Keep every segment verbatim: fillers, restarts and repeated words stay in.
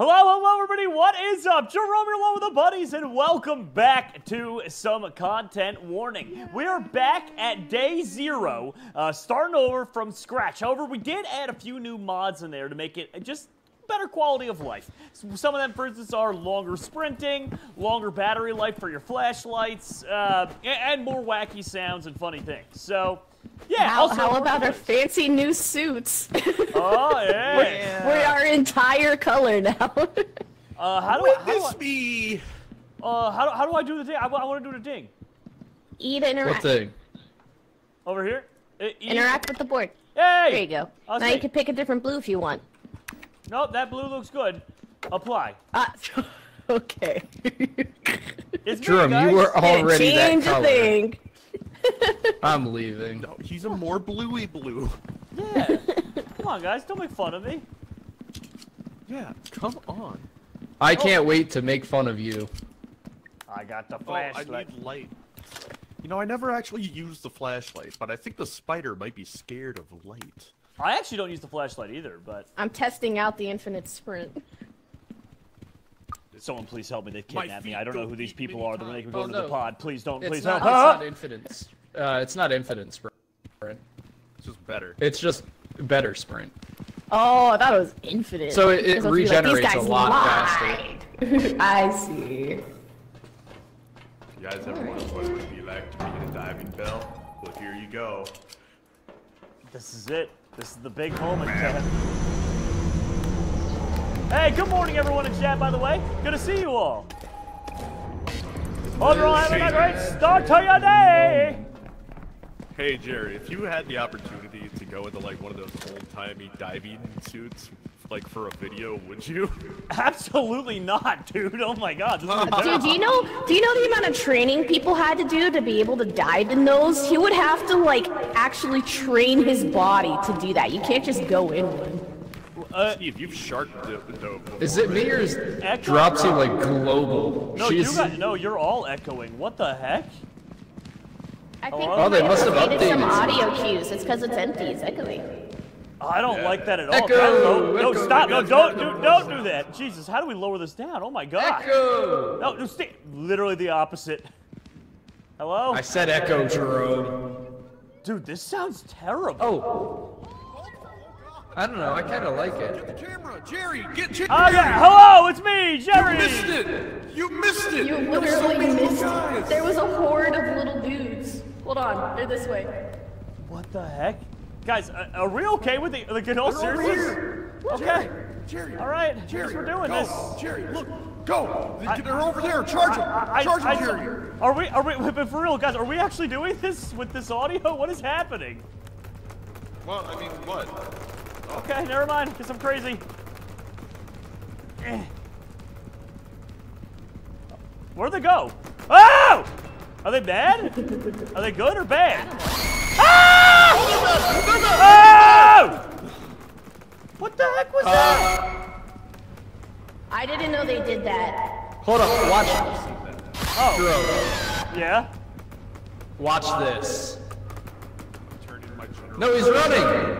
Hello, hello, everybody. What is up? Jerome here along with the buddies, and welcome back to some Content Warning. We are back at day zero, uh, starting over from scratch. However, we did add a few new mods in there to make it just better quality of life. Some of them, for instance, are longer sprinting, longer battery life for your flashlights, uh, and more wacky sounds and funny things. So... yeah. How, also how about our fancy new suits? Oh yeah. We're, yeah. we are in entire color now. uh, how do Witness I? How do I, me. Uh, how do how do I do the thing? I, I want to do the thing. Eat and interact. What thing? Over here. Eat. Interact with the board. Hey. There you go. I'll now see. You can pick a different blue if you want. Nope, that blue looks good. Apply. Uh, okay. It's Jerome, you were already yeah, change that color. Thing. I'm leaving. No, he's a more bluey blue. Yeah. Come on, guys. Don't make fun of me. Yeah, come on. I oh. can't wait to make fun of you. I got the flashlight. Oh, I need light. You know, I never actually use the flashlight, but I think the spider might be scared of light. I actually don't use the flashlight either, but... I'm testing out the infinite sprint. Someone please help me. They've kidnapped me. I don't know who these people are. They're making me go oh, to no. the pod. Please don't. It's please not, help. It's not infinite. Uh, it's not infinite sprint. It's just better. It's just better sprint. Oh, I thought it was infinite. So it, it regenerates like, a lot lied. faster. I see. You guys ever wonder what it would be like to be in a diving bell? Well, here you go. This is it. This is the big moment, Kevin. Hey, good morning everyone in chat, by the way. Good to see you all. Hope you're all having a great start to your day. Hey Jerry, if you had the opportunity to go into like one of those old-timey diving suits, like for a video, would you? Absolutely not, dude. Oh my God. This is dude, do you know? Do you know the amount of training people had to do to be able to dive in those? He would have to like actually train his body to do that. You can't just go in one. Uh, Steve, you've shark dove. Is it me or is Dropsy like global? No, She's... you got no. You're all echoing. What the heck? I think oh, they must have updated some audio cues. It's because it's empty. It's echoing. I don't yeah. like that at all. Echo, no, no echo, stop! No, don't do, don't do that. Jesus, how do we lower this down? Oh my God! Echo. No, no, stay. Literally the opposite. Hello? I said echo, Jerome. Dude, this sounds terrible. Oh. I don't know, I kind of like it. Get the camera, Jerry, get Jerry! Oh yeah, hello, it's me, Jerry! You missed it! You missed it! You literally so missed guys. it. There was a horde of little dudes. Hold on, they're this way. What the heck? Guys, uh, are we okay with the, like, in all seriousness? Okay. Jerry, alright, Jerry, we're doing go. this. Jerry, look, go! I, they're over there, charge them! Charge them, Jerry! Are we, are we, but for real, guys, are we actually doing this with this audio? What is happening? Well, I mean, what? Okay, never mind, because I'm crazy. Eh. Where'd they go? Oh! Are they bad? Are they good or bad? Ah! Oh! What the heck was uh, that? I didn't know they did that. Hold up, watch. Oh. Yeah? Watch this. No, he's running!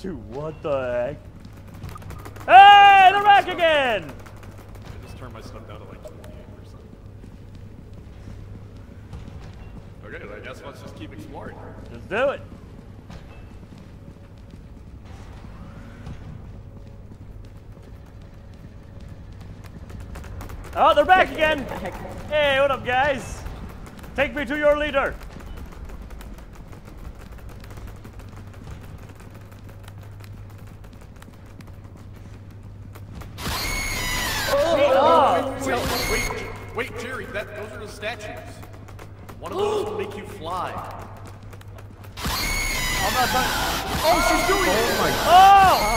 Dude, what the heck? Hey, they're back again! I just turned my stuff down to like twenty-eight percent. Okay, well, I guess let's just keep exploring. Just do it. Oh, they're back again! Hey, what up, guys? Take me to your leader. Wait, Jerry, that, those are the statues. One of those will make you fly. I'm not done. Oh, she's doing it! Oh my god. Oh!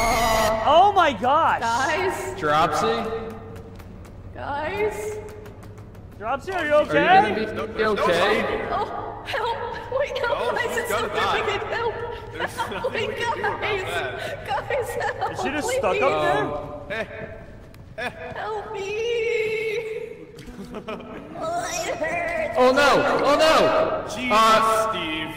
Uh, oh my gosh! Guys? Dropsy? Guys? Dropsy, are you okay? Are you gonna be no, okay? No, oh, help! Wait, help! No, guys, it's so freaking help! There's help! Wait, guys! Guys, help! Is she just please. stuck up there? Eh. Eh. Help me! Oh, it hurts. Oh no! Oh no! Jesus, uh, Steve.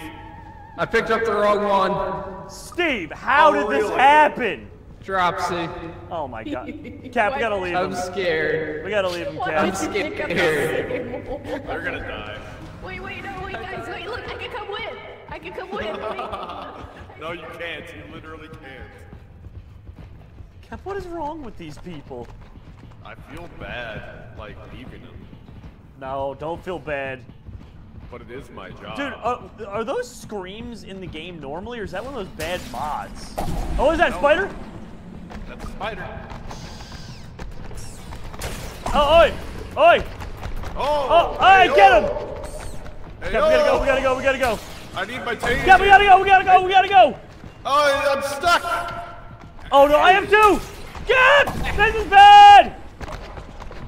I picked up the wrong one. Steve, how oh, did this really? happen? Dropsy. Oh my god. Cap, we gotta leave I'm him. I'm scared. We gotta leave him, Cap. I'm scared. They're gonna die. Wait, wait, no, wait, guys, wait, look, I can come with. I can come with. No, you can't. You literally can't. Cap, what is wrong with these people? I feel bad, like, leaving them. No, don't feel bad. But it is my job. Dude, uh, are those screams in the game normally, or is that one of those bad mods? Oh, is that no. a spider? That's a spider. Oh, oi! Oi! Oh! Oh, hey, oi, get him! Hey, Cap, we gotta go, we gotta go, we gotta go. I need my taser. Cap, we gotta go, we gotta go, we gotta go! Oh, I'm stuck! Oh, no, I am too! Cap! This is bad!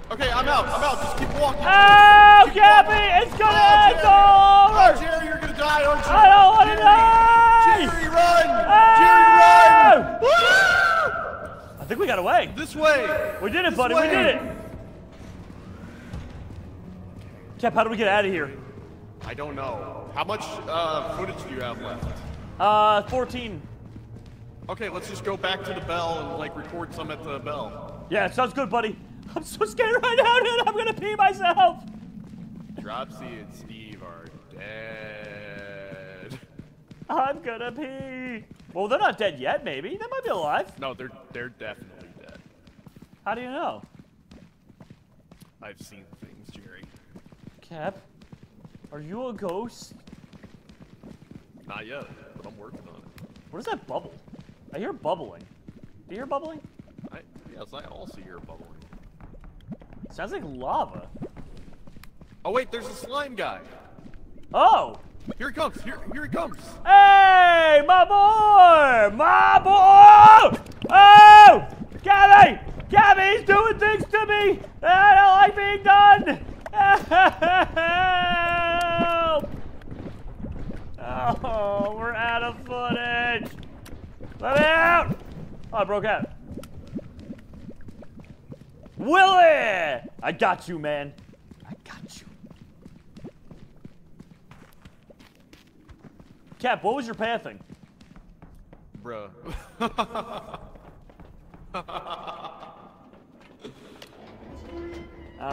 Okay, I'm out, I'm out, just keep walking. Oh, keep Cappy, walking. It's gonna oh, end over! Oh, Jerry, you're gonna die, aren't you? I don't wanna Jerry. die! Jerry, run! Oh. Jerry, run! Woo! I think we got away. This way! We did it, this buddy, way. we did it! Cap, how do we get out of here? I don't know. How much uh, footage do you have left? Uh, fourteen. Okay, let's just go back to the bell and like record some at the bell. Yeah, sounds good, buddy. I'm so scared right now, dude. I'm gonna pee myself. Dropsy and Steve are dead. I'm gonna pee. Well, they're not dead yet. Maybe they might be alive. No, they're they're definitely dead. How do you know? I've seen things, Jerry. Cap, are you a ghost? Not yet, but I'm working on it. What is that bubble? I hear bubbling. Do you hear bubbling? I, yes, I also hear bubbling. Sounds like lava. Oh wait, there's a slime guy. Oh! Here he comes, here, here he comes. Hey, my boy! My boy! Oh! Gabby! Gabby's doing things to me! I don't like being done! Help! Oh, we're out of footage! Let me out! Oh, I broke out. Willie! I got you, man. I got you. Cap, what was your pathing? Bruh.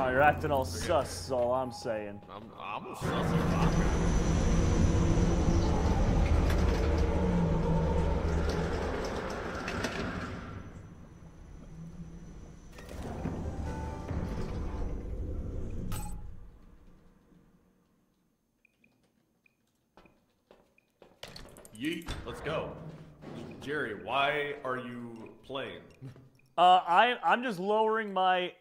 Oh, you're acting all Forget sus, is all I'm saying. I'm, I'm a sus. Yeet, let's go. Jerry, why are you playing? Uh, I, I'm just lowering my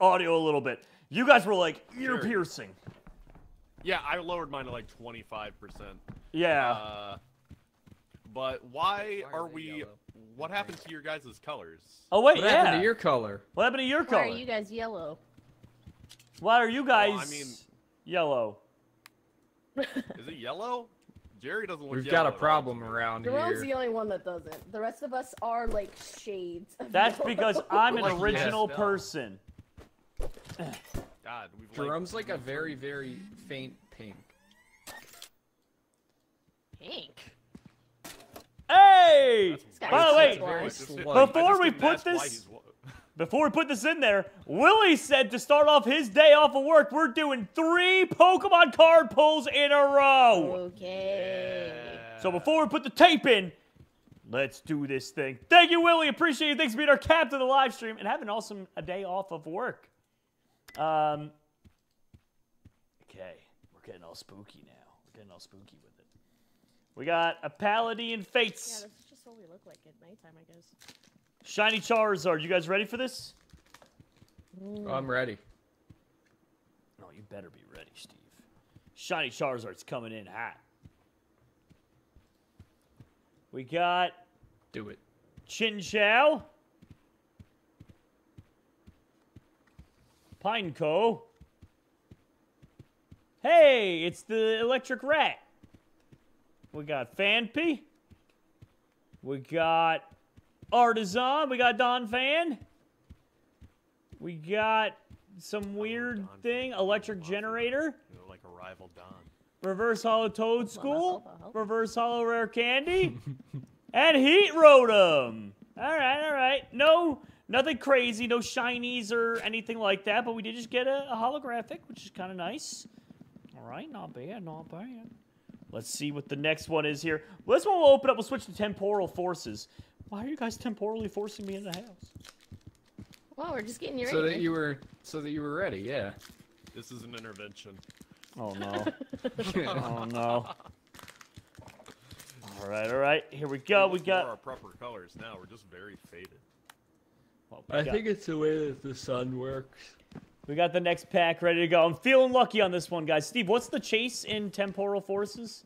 audio a little bit. You guys were like ear piercing. Yeah, I lowered mine to like twenty-five percent. Yeah. Uh, but why, why are, are we, yellow? What happened to your guys' colors? Oh wait, what yeah. happened to your color? What happened to your color? Why are you guys yellow? Why are you guys well, I mean, yellow? Is it yellow? Jerry doesn't look We've yellow, got a problem right? around Jerome's here. Jerome's the only one that doesn't. The rest of us are like shades. That's yellow. Because I'm an like original yes, person. God, we've Jerome's like, like a very, very faint pink. Pink? Hey! By the way, before we put this, before we put this in there, Willie said to start off his day off of work, we're doing three Pokemon card pulls in a row. Okay. Yeah. So before we put the tape in, let's do this thing. Thank you, Willie. Appreciate you. Thanks for being our captain of the live stream and have an awesome a day off of work. Um. Okay, we're getting all spooky now. We're getting all spooky with it. We got a Paladin Fates. Yeah, this is just what we look like at nighttime, I guess. Shiny Charizard, you guys ready for this? Oh, I'm ready. No, you better be ready, Steve. Shiny Charizard's coming in hot. We got... Do it. Chin Chow. Pineco. Hey, it's the electric rat. We got Fanpy. We got... Artisan, we got Don Fan. We got some weird oh, thing. Electric generator. Like a rival Don. Reverse Hollow Toad School. Reverse Hollow Rare Candy. And Heat Rotom. All right, all right. No, nothing crazy. No shinies or anything like that. But we did just get a, a holographic, which is kind of nice. All right, not bad, not bad. Let's see what the next one is here. Well, this one we'll open up. We'll switch to Temporal Forces. Why are you guys temporally forcing me in the house? Well, we're just getting you ready. So that you were, so that you were ready, yeah. This is an intervention. Oh, no. Oh, no. All right, all right. Here we go. We got our proper colors now. We're just very faded. Well, we I got... think it's the way that the sun works. We got the next pack ready to go. I'm feeling lucky on this one, guys. Steve, what's the chase in Temporal Forces?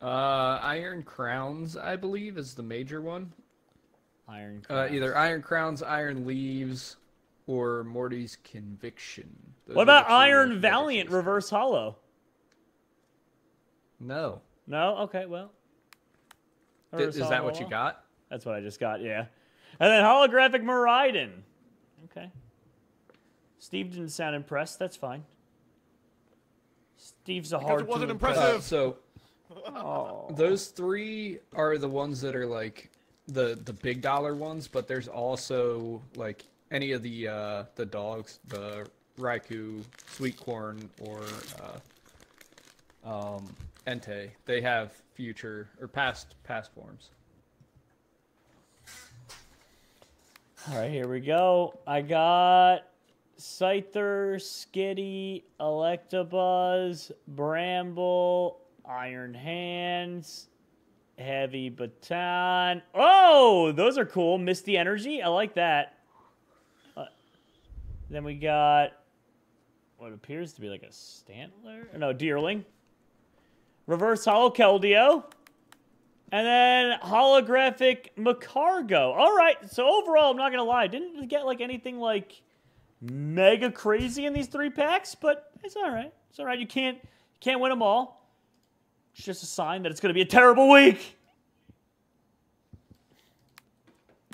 Uh, Iron Crowns, I believe, is the major one. Iron Crowns. Uh, either Iron Crowns, Iron Leaves, or Morty's Conviction. Those what about Iron Valiant Reverse Hollow? No. No? Okay, well. Th is that what you got? That's what I just got, yeah. And then Holographic Miraidon. Okay. Steve didn't sound impressed. That's fine. Steve's a because hard it wasn't to impressive. Uh, so oh. Those three are the ones that are like the the big dollar ones, but there's also like any of the uh, the dogs, the Raikou, Sweet Corn, or uh, um, Entei. They have future or past past forms. All right, here we go. I got Scyther, Skitty, Electabuzz, Bramble, Iron Hands, Heavy Baton. Oh, those are cool. Misty Energy. I like that. Uh, then we got what appears to be like a Stantler. No, Deerling. Reverse Holo Keldeo. And then Holographic Macargo. All right. So overall, I'm not going to lie. I didn't get like anything like mega crazy in these three packs, but it's all right. It's all right. You can't you can't win them all. It's just a sign that it's going to be a terrible week.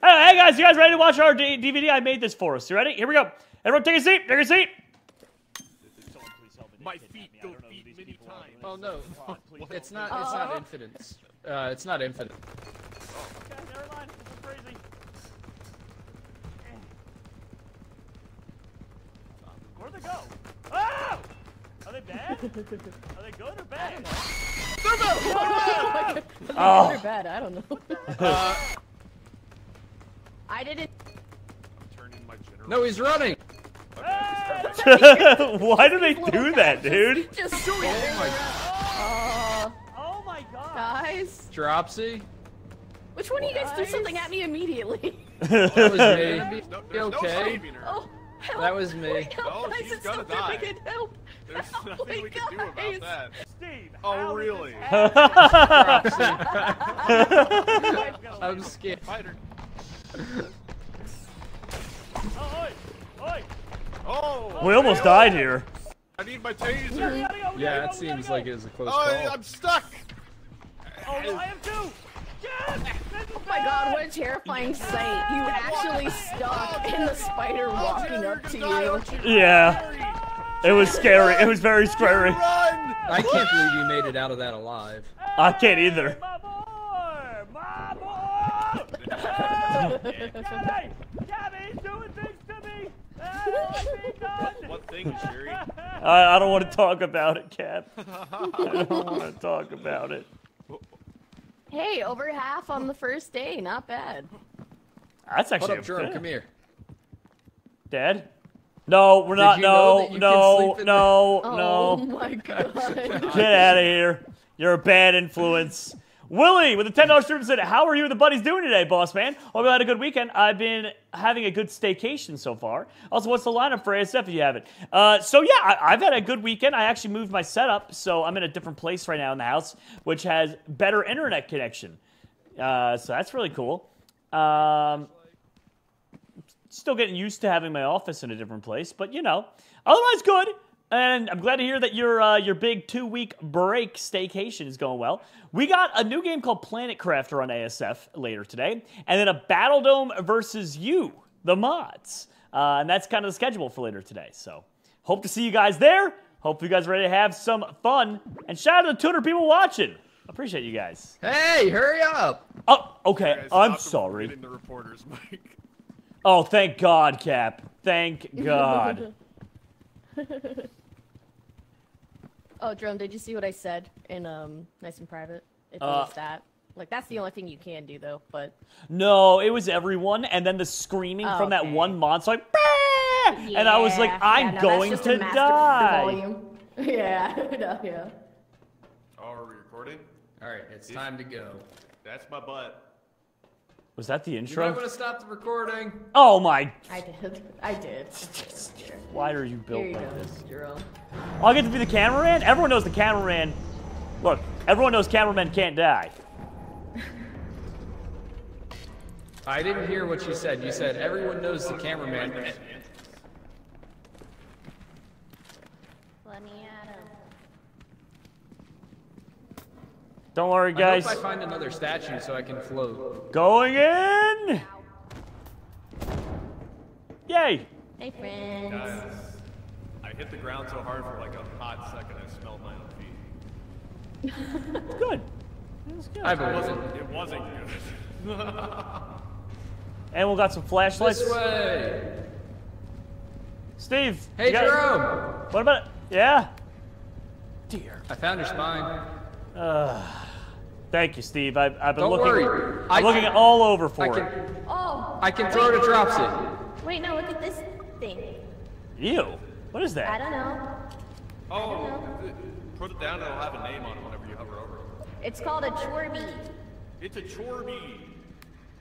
Right, hey guys, you guys ready to watch our D V D? I made this for us. You ready? Here we go. Everyone, take a seat. Take a seat. Someone please help me. My feet go beat many times. Oh no, it's not. It's not infinite. Uh, it's not infinite. Okay, never mind. This is crazy. Where'd they go? Oh! Are they bad? Are they good or bad? They're both! Oh! Oh. They're bad, I don't know. uh, I didn't... I'm turning my generator. No, he's running! Okay, he's running. Why do they do that, dude? Just do it! Oh my god. Uh, oh my god. Guys. Dropsy. Which one what? Of you guys threw something at me immediately? That was me. No, there's okay. No oh. Help. That was me. Wait, oh, she's gonna die. Help. There's help, nothing we guys. Can do about that. Steve, oh, really? I'm scared. Oh, oi, oi. Oh, we almost died here. I need my taser. Yeah, it seems like it was a close call. Oh, I'm stuck. Oh, no, I am too. Yes! Oh my god, what a terrifying sight. You actually stuck in the spider walking up to you. Yeah. It was scary. It was very scary. I can't believe you made it out of that alive. I can't either. My boy! My boy! Gabby's doing things to me! What thing, Sherry? I, I don't want to talk about it, Cap. I don't want to talk about it. Hey, over half on the first day. Not bad. That's actually Hold up, Jerome, come here. Dead? No, we're not. No, no, no, no. Oh my god. Get out of here. You're a bad influence. Willie with a ten dollar stream said, how are you and the buddies doing today, boss man? Hope you had a good weekend. I've been having a good staycation so far. Also, what's the lineup for A S F if you haven't? Uh, so, yeah, I, I've had a good weekend. I actually moved my setup, so I'm in a different place right now in the house, which has better internet connection. Uh, so that's really cool. Um, still getting used to having my office in a different place, but, you know, otherwise good. And I'm glad to hear that your uh, your big two-week break staycation is going well. We got a new game called Planet Crafter on A S F later today. And then a Battle Dome versus you, the mods. Uh, and that's kind of the schedule for later today. So hope to see you guys there. Hope you guys are ready to have some fun. And shout out to the two hundred people watching. Appreciate you guys. Hey, hurry up! Oh, okay. Guys, I'm sorry. The reporters, Mike. Oh, thank God, Cap. Thank God. Oh, Jerome, did you see what I said in um, Nice and Private? It's uh, that. Like, that's the only thing you can do, though, but... No, it was everyone, and then the screaming oh, from okay. that one monster, like, yeah, and I was like, I'm yeah, no, going to die! Yeah, no, yeah. Oh, are we recording? Alright, it's, it's time to go. That's my butt. Was that the intro? I'm gonna stop the recording! Oh my... I did. I did. Why are you built you like go, this? Jerome. I'll get to be the cameraman? Everyone knows the cameraman... Look, everyone knows cameramen can't die. I didn't hear what you said. You said everyone knows the cameraman. Let me at him. Don't worry, guys. I hope I find another statue so I can float. Going in! Yay! Hey, friends. Guys, I hit the ground so hard for like a hot second I smelled my own feet. Good. It was good. I wasn't, it wasn't good. And we got some flashlights. This way! Steve! Hey, Jerome! What about it? Yeah? Dear. I found your spine. Uh, thank you, Steve. I've, I've been Don't looking, worry. I'm I looking can, all over for I can, it. Oh! I can throw it a Dropsy. Wait, no, look at this thing. Ew. What is that? I don't know. Oh, I don't know. Put it down and it'll have a name on it whenever you hover over it. It's called a Chorby. It's a Chorby.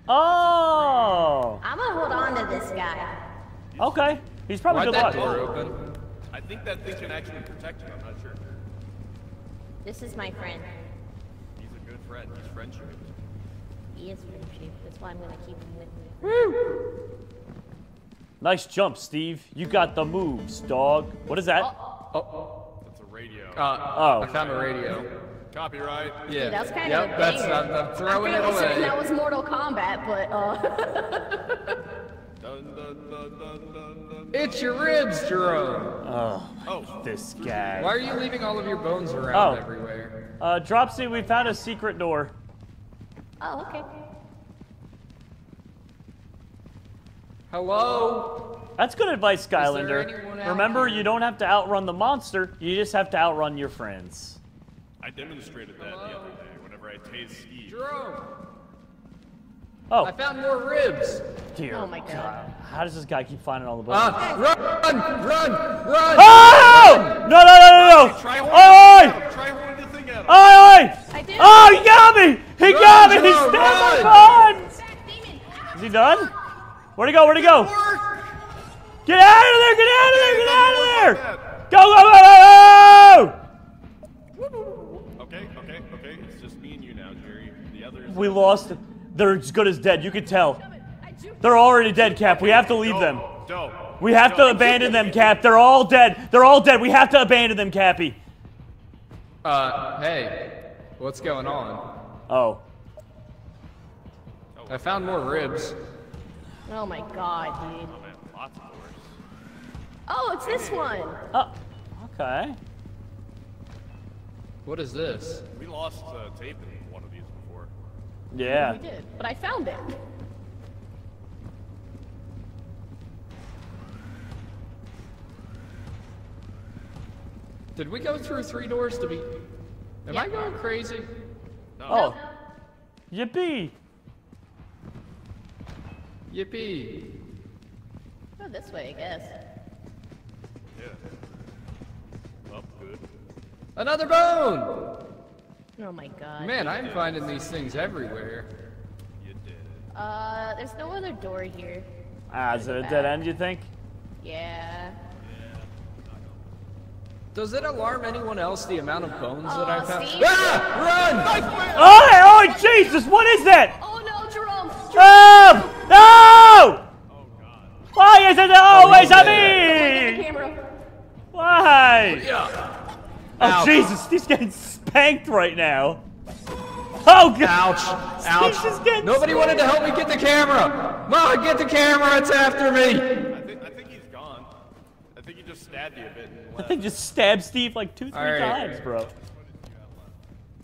Oh! I'm gonna hold on to this guy. Okay. He's probably good luck. I think that thing can actually protect you, I'm not sure. This is my friend. He's a good friend. He's friendship. He is friendship. That's why I'm gonna keep him with me. Woo! Nice jump, Steve. You got the moves, dog. What is that? Oh. oh. oh. That's a radio. Uh, oh. I found a radio. Copyright. Yeah. Dude, that was kind yep, of that's I'm, I'm throwing I it away. That was Mortal Kombat, but uh. Dun, dun, dun, dun, dun, dun, it's your ribs, Jerome! Oh, oh, this guy. Why are you leaving all of your bones around oh. everywhere? Uh, Dropsy, we found a secret door. Oh, okay. Hello? That's good advice, Skylander. Remember, you don't have to outrun the monster, you just have to outrun your friends. I demonstrated that Hello? the other day whenever I tased Steve. Jerome! Oh. I found more ribs. Dear oh my God. God. How does this guy keep finding all the buttons? Uh, run, run, run, run! Oh! No, no, no, no, no! Try holding the thing out. Oi, oi! Oh, he got me! He run, got me! He's still on the Is he done? Where'd he go? Where'd he go? Get out of there! Get out of there! Get out of there! Go, go, go, go, go! Okay, okay, okay. It's just me and you now, Jerry. The others. We lost it. They're as good as dead. You can tell. They're already dead, Cap. We have to leave them. We have to abandon them, Cap. They're all dead. They're all dead. We have to abandon them, Cappy. Uh, hey. What's going on? Oh. I found more ribs. Oh my God, dude. Oh, it's this one. Oh, okay. What is this? We lost uh, tape in one of these. Yeah. We did, but I found it. Did we go through three doors to be... Am yeah. I going crazy? No. Oh. Yippee. Yippee. Go this way, I guess. Yeah. Up good. Another bone! Oh my God. Man, I'm finding these things everywhere. You did. Uh, there's no other door here. Ah, is it a dead end, you think? Yeah. Yeah. Does it alarm anyone else the amount of bones uh, that I found? Steve? Ah! Run! Oh, oh, Jesus! What is that? Oh no, Jerome! Jerome! No! Oh God. Why is it always oh, on me? Why? Yeah. Oh, Ow. Jesus, Steve's getting spanked right now. Oh, God. Ouch. Ouch. Just getting Nobody spanked. wanted to help me get the camera. Ma, get the camera. It's after me. I think, I think he's gone. I think he just stabbed you a bit. I think just stabbed Steve like two, three right. times, bro.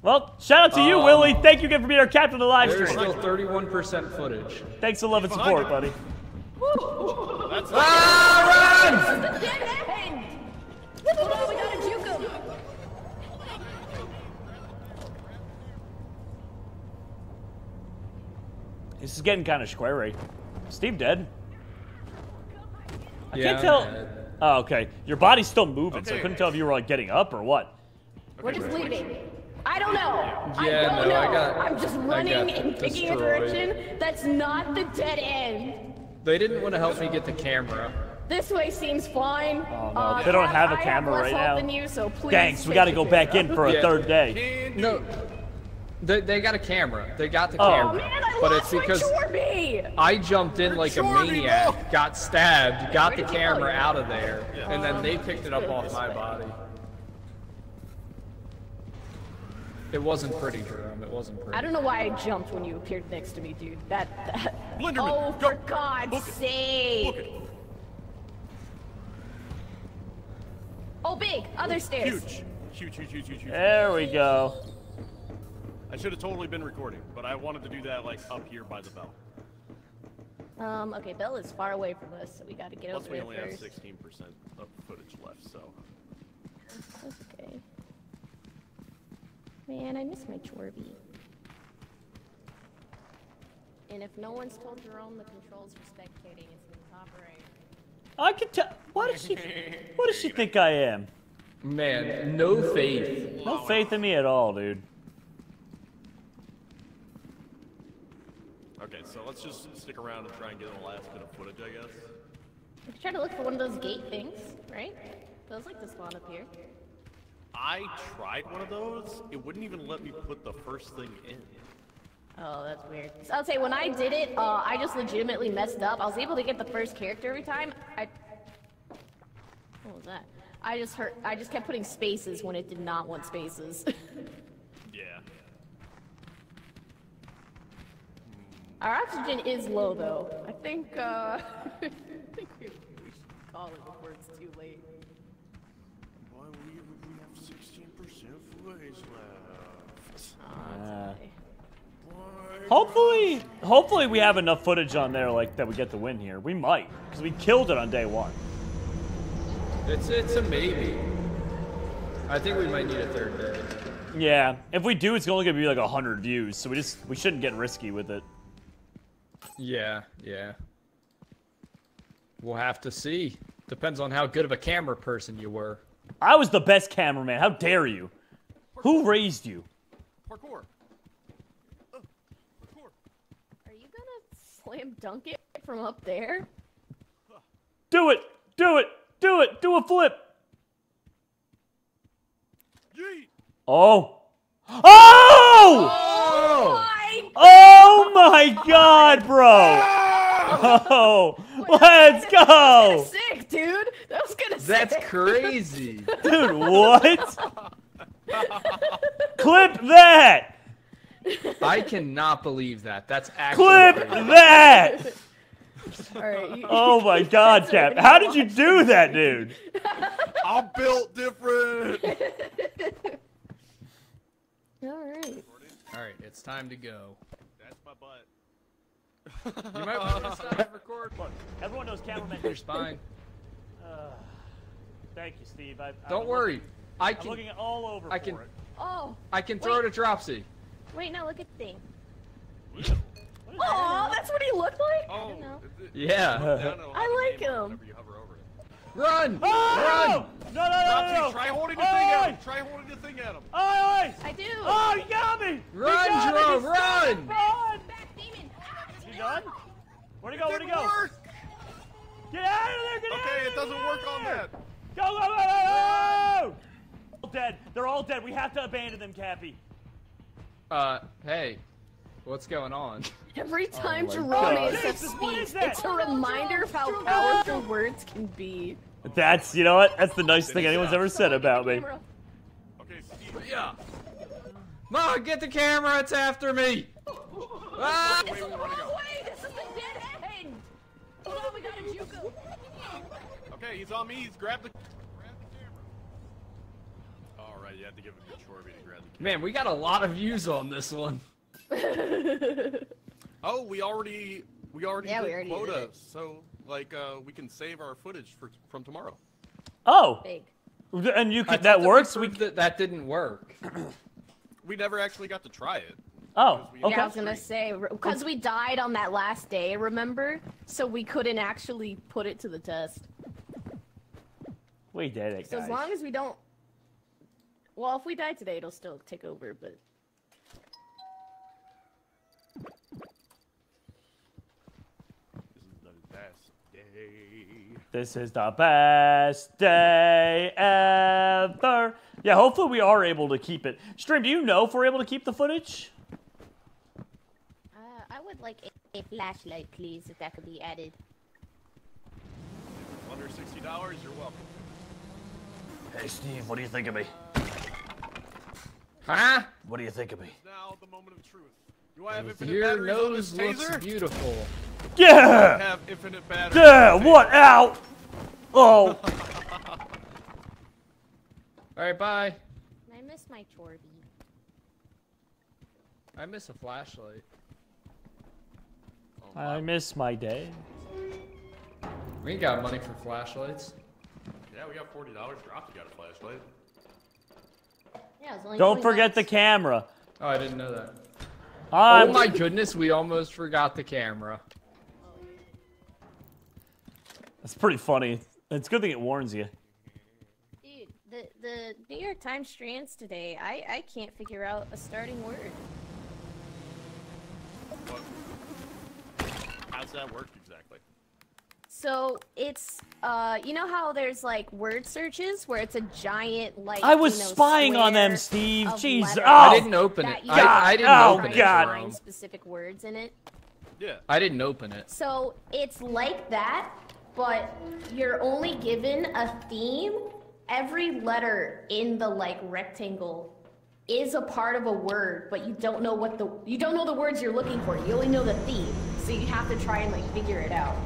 Well, shout out to you, um, Willie. Thank you again for being our captain of the live stream. There's still thirty-one percent footage. Thanks for love and support, buddy. Woo! That's ah, run! We gotta juke him. This is getting kind of squarey. Steve dead? I yeah, can't tell. Man. Oh, okay. Your body's still moving, okay, so I couldn't tell if you were like getting up or what. Okay, we're just right. leaving. I don't know. Yeah, I don't no, know. I got, I'm just running and picking a direction that's not the dead end. They didn't want to help me get the camera. This way seems fine. Oh, no. uh, they don't have a camera right now. You, so thanks. We got to go back in for a yeah, third day. No, they, they got a camera. They got the oh. camera. Oh, man, I but lost it's because Chorby. I jumped in like Chorby, a maniac, no. got stabbed, got the camera go? out of there, yeah. and then they picked it up off my body. It wasn't pretty, Jerome. It wasn't pretty. I don't know why I jumped when you appeared next to me, dude. That. that... Blenderman, oh, for go. God's Book sake! It. Book it. Oh, big! Other stairs! Huge. Huge, huge, huge, huge, huge. There we go. I should have totally been recording, but I wanted to do that, like, up here by the bell. Um, okay, bell is far away from us, so we gotta get Plus over there. Plus, we only first. have sixteen percent of footage left, so. That's okay. Man, I miss my Chorby. And if no one's told Jerome the controls for spectating, it's in the top right. I can tell. What does she? What does she think I am? Man, no faith. No faith in me at all, dude. Okay, so let's just stick around and try and get the last bit of footage, I guess. We could try to look for one of those gate things, right? Those like to spawn up here. I tried one of those. It wouldn't even let me put the first thing in. Oh, that's weird. So I'll say when I did it, uh, I just legitimately messed up. I was able to get the first character every time. I. What was that? I just heard. I just kept putting spaces when it did not want spaces. Yeah. Our oxygen is low, though. I think. Uh, I think we should call it before it's too late. Why would we have sixteen percent footage left? Oh, that's Hopefully, hopefully we have enough footage on there like that we get the win here. We might, because we killed it on day one. It's it's a maybe. I think we might need a third day. Yeah, if we do, it's only gonna be like a hundred views, so we just we shouldn't get risky with it. Yeah, yeah. We'll have to see. Depends on how good of a camera person you were. I was the best cameraman. How dare you? Parkour. Who raised you? Parkour. Slam dunk it from up there. Do it! Do it! Do it! Do a flip! Yeet. Oh! Oh! Oh! My oh my God, bro! Oh! Let's go! That was kinda sick, dude. That was kinda sick. That's crazy, dude. What? Clip that! I cannot believe that. That's actually clip crazy. That. All right, you, oh my God, Cap! How did you do that, dude? I'm built different. All right. All right, it's time to go. That's my butt. You might want to stop recording. Look, everyone knows cameraman. You're fine. Uh, thank you, Steve. I, Don't I'm worry. Looking, I can. I'm looking all over I can, for it. Oh. I can throw wait. it at Dropsy. Wait, now look at the thing. Oh, that's what he looked like? Oh, I don't know. Yeah. I like him. Run! Oh! Run! No, no, no, Dropsy, no, no. Try holding the oh, thing at him. Try holding the thing at him. Oh, I, I do. Oh, you got me. Run, Jerome, run. Run. You done? Where'd he go? Where'd he go? Work. Get out of there. Get okay, out of there. Okay, it doesn't work on that. Go, go, go, go, go. They're all dead. They're all dead. We have to abandon them, Cappy. Uh, hey, what's going on? Every time oh JeromeASF speaks, it's a reminder of how powerful words can be. That's, you know what? That's the nicest thing anyone's ever said about me. Okay, Steve. Yeah. Ma, get the camera, it's after me! Ah! This is the wrong way! This is the dead end! Oh, we got a juco. Okay, he's on me, he's grabbed the... Grab the camera. Alright. you have to give it to Chorby to grab the cat. Man, we got a lot of views on this one. Oh, we already we already yeah, did we already quota, did so like uh, we can save our footage for from tomorrow. Oh, big. And you could, that works. We that, that didn't work. We never actually got to try it. Oh, okay. Yeah, I was gonna say because we died on that last day, remember? So we couldn't actually put it to the test. We did it, guys. So as long as we don't, well, if we die today, it'll still take over, but. This is the best day ever. Yeah, hopefully we are able to keep it. Stream, do you know if we're able to keep the footage? Uh, I would like a, a flashlight, please, if that could be added. Under sixty dollars, you're welcome. Hey, Steve, what do you think of me? Huh? What do you think of me? Now the moment of truth. Do I have infinite batteries on this taser? Your nose looks beautiful. Yeah! Have infinite batteries. Yeah, what out? Oh. Alright, bye. I miss my Chorby. I miss a flashlight. Oh, I miss my day. We ain't got money for flashlights. Yeah, we got forty dollars. Dropsy got a flashlight. Yeah, it was only Don't forget months. the camera. Oh, I didn't know that. I'm... Oh my goodness, we almost forgot the camera. That's pretty funny. It's a good thing it warns you. Dude, the, the New York Times Strands today, I, I can't figure out a starting word. What? How's that work exactly? So it's, uh, you know how there's like word searches where it's a giant like. I was you know, spying on them, Steve. Jeez, oh, I didn't open it. I, I didn't oh, open God. it. Find specific words in it. Yeah, I didn't open it. So it's like that, but you're only given a theme. Every letter in the like rectangle is a part of a word, but you don't know what the you don't know the words you're looking for. You only know the theme, so you have to try and like figure it out.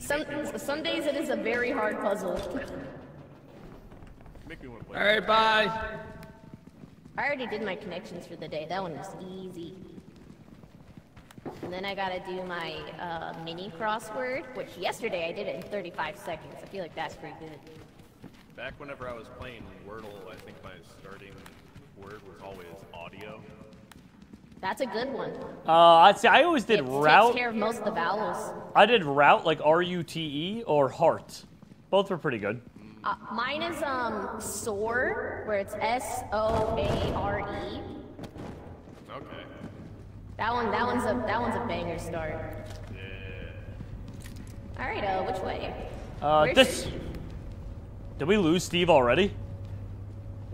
Some, some days it is a very hard puzzle. Alright, bye! I already did my connections for the day. That one was easy. And then I gotta do my uh, mini crossword, which yesterday I did it in thirty-five seconds. I feel like that's pretty good. Back whenever I was playing Wordle, I think my starting word was always audio. That's a good one. Uh, I'd say I always did it route. Takes care of most of the vowels. I did route like R U T E or heart. Both were pretty good. Uh, mine is um soar, where it's S O A R E. Okay. That one, that one's a that one's a banger start. Yeah. All right, uh, which way? Uh, Where's this. Steve? Did we lose Steve already?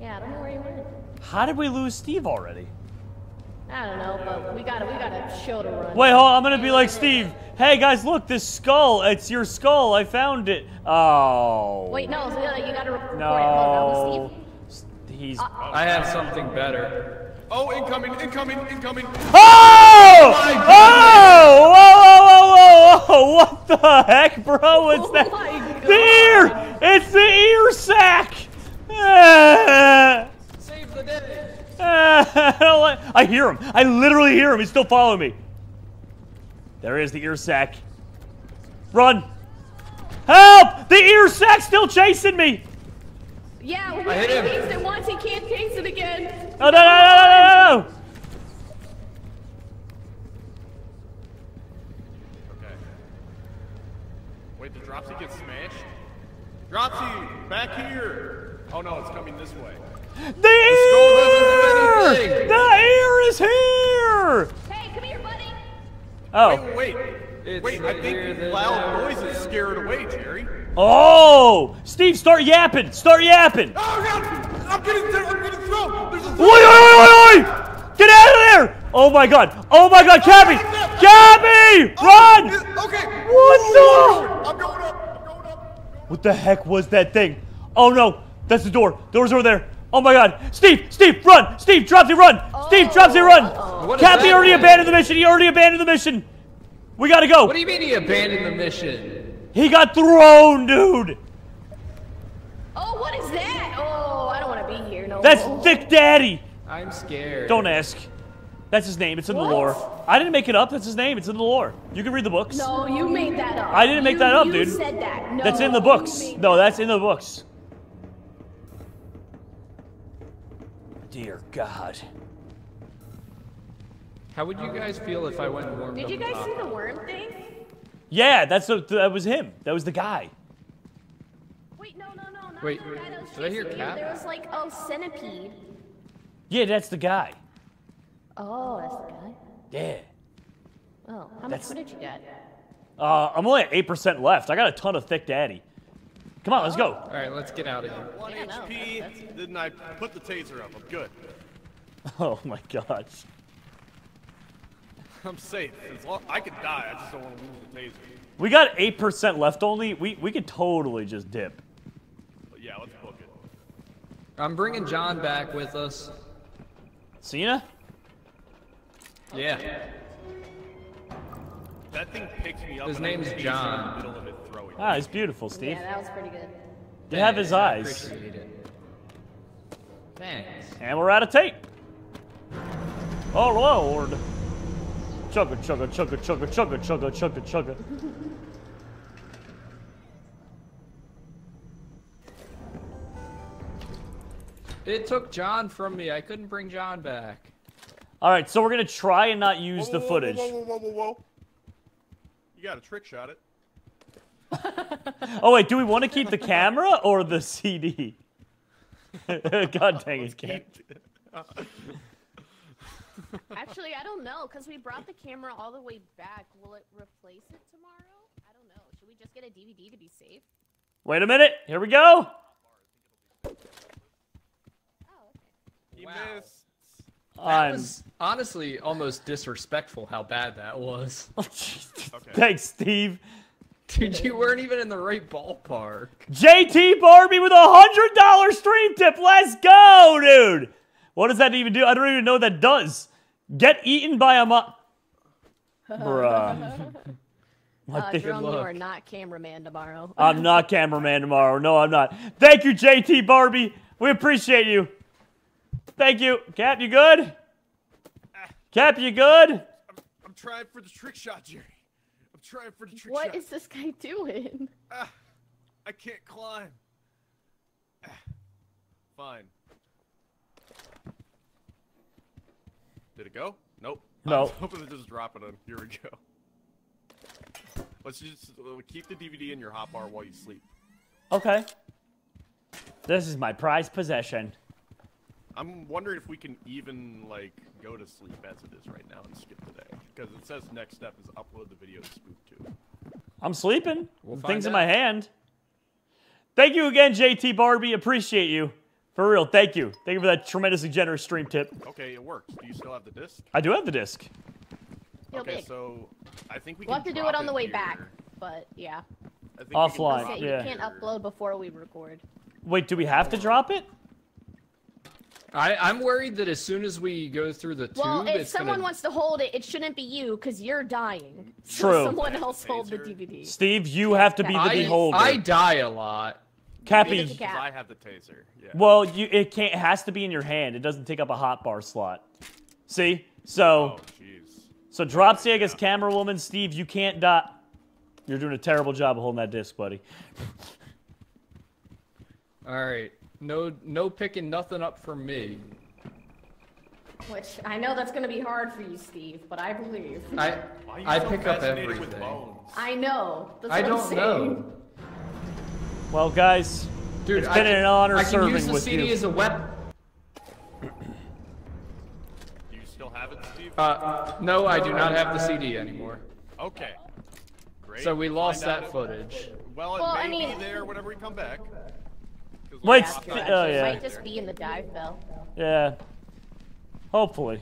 Yeah, I don't know where he went. How did we lose Steve already? I don't know, but we gotta, we gotta show to run. Wait, hold on, I'm gonna be like Steve. Hey guys, look, this skull, it's your skull, I found it. Oh. Wait, no, so you gotta report no. it. No, that was Steve. He's... Uh, I have something better. Oh, incoming, incoming, incoming. Oh! Oh! Whoa, whoa, whoa, whoa, what the heck, bro? It's oh that? The ear! It's the ear sack! Save the day. Uh, I hear him. I literally hear him. He's still following me. There is the ear sack. Run! Help! The ear sack's still chasing me. Yeah, when he takes it once, he can't chase it again. Oh no! No! No! No! No! Okay. Wait, the Dropsy gets smashed. Dropsy, back here! Oh no, it's coming this way. The, the ear! The ear is here! Hey, come here, buddy! Oh. Wait, wait. It's wait, I think loud noises scared away, Jerry. Oh! Steve, start yapping! Start yapping! Oh, God! I'm getting thrown! I'm getting thrown! There's a throw! Oi, oi, oi, oi! Get out of there! Oh, my God! Oh, my God! Cabby! Oh, Cabby! Oh, run! It, okay. What oh, the? I'm going up! I'm going up! What the heck was that thing? Oh, no. That's the door. Door's over there. Oh my God! Steve! Steve! Run! Steve! Dropsy! Run! Oh, Steve! Dropsy! Run! Uh-oh. Cap! He already mean? abandoned the mission! He already abandoned the mission! We gotta go! What do you mean he abandoned the mission? He got thrown, dude! That's Thick Daddy! I'm scared. Don't ask. That's his name. It's in what? the lore. I didn't make it up. That's his name. It's in the lore. You can read the books. No, you made that up. I didn't make you, that up, you dude. You said that. No, that's in the books. No, that's in the books. Dear God. How would you guys feel if I went and warmed up? Did you guys see the worm thing? Yeah, that's the, that was him. That was the guy. Wait, no, no, no, not Wait, the guy that was did I hear Cap? There was like, oh, centipede. Yeah, that's the guy. Oh, that's the guy? Yeah. Well, how much did you get? Uh, I'm only at eight percent left. I got a ton of Thick Daddy. Come on, let's go. All right, let's get out of here. One yeah, H P, no, that's, that's... Then I put the taser up. I'm good. Oh, my gosh. I'm safe. Long, I could die. I just don't want to lose the taser. We got eight percent left only. We, we could totally just dip. But yeah, let's book it. I'm bringing John back with us. Cena? Yeah. yeah. That thing picks me up. His name's John. In the middle of it throwing ah, he's beautiful, Steve. Yeah, that was pretty good. You yeah, have his yeah, eyes. I appreciate it. Thanks. And we're out of tape. Oh, Lord. Chugga, chugga, chugga, chugga, chugga, chugga, chugga, chugga. It took John from me. I couldn't bring John back. All right, so we're gonna try and not use whoa, the whoa, footage. Whoa, whoa, whoa, whoa, whoa! You got a trick shot it. Oh wait, do we want to keep the camera or the C D? God dang it, Cap. Actually, I don't know, cause we brought the camera all the way back. Will it replace it tomorrow? I don't know. Should we just get a D V D to be safe? Wait a minute. Here we go. Oh, okay. You wow. missed. That was honestly almost disrespectful how bad that was. Okay. Thanks, Steve. Dude, you weren't even in the right ballpark. J T Barbie with a one hundred dollar stream tip. Let's go, dude. What does that even do? I don't even know what that does. Get eaten by a mo- Bruh. Uh, Jerome, you are not cameraman tomorrow. I'm not cameraman tomorrow. No, I'm not. Thank you, J T Barbie. We appreciate you. Thank you. Cap, you good? Cap, you good? I'm, I'm trying for the trick shot, Jerry. I'm trying for the trick what shot. What is this guy doing? Ah, I can't climb. Ah, fine. Did it go? Nope. No. I was hoping to just drop it on. Here we go. Let's just keep the D V D in your hotbar while you sleep. Okay. This is my prized possession. I'm wondering if we can even, like, go to sleep as it is right now and skip the day. Because it says next step is upload the video to SpookTube. I'm sleeping. We'll Things out. in my hand. Thank you again, J T Barbie. Appreciate you. For real, thank you. Thank you for that tremendously generous stream tip. Okay, it works. Do you still have the disc? I do have the disc. You'll okay, big. so I think we we'll can have to do it on it the way here. back, but yeah. I think Offline, can yeah. You can't upload before we record. Wait, do we have to drop it? I, I'm worried that as soon as we go through the tube, well, if it's someone gonna... wants to hold it, it shouldn't be you, because you're dying. True. So someone That's else hold the D V D. Steve, you have to be I, the beholder. I die a lot. Cappy. Because I have the taser. Yeah. Well, you, it can't. It has to be in your hand. It doesn't take up a hot bar slot. See? So, oh, so Dropsy, I guess, camera woman, Steve, you can't die. You're doing a terrible job of holding that disc, buddy. All right. No, no picking nothing up for me. Which I know that's gonna be hard for you, Steve, but I believe. I I so pick up everything. I know. That's I what don't I'm know. Well, guys, dude, it's I been can, an honor I can serving use the with C D you. As a weapon. Do you still have it, Steve? Uh, uh no, I do not have the C D anymore. Okay. Great. So we lost that footage. Well, it well, may I mean, be there whenever we come back. Might, yeah, th oh, yeah. might just be in the dive bell. Yeah. Hopefully.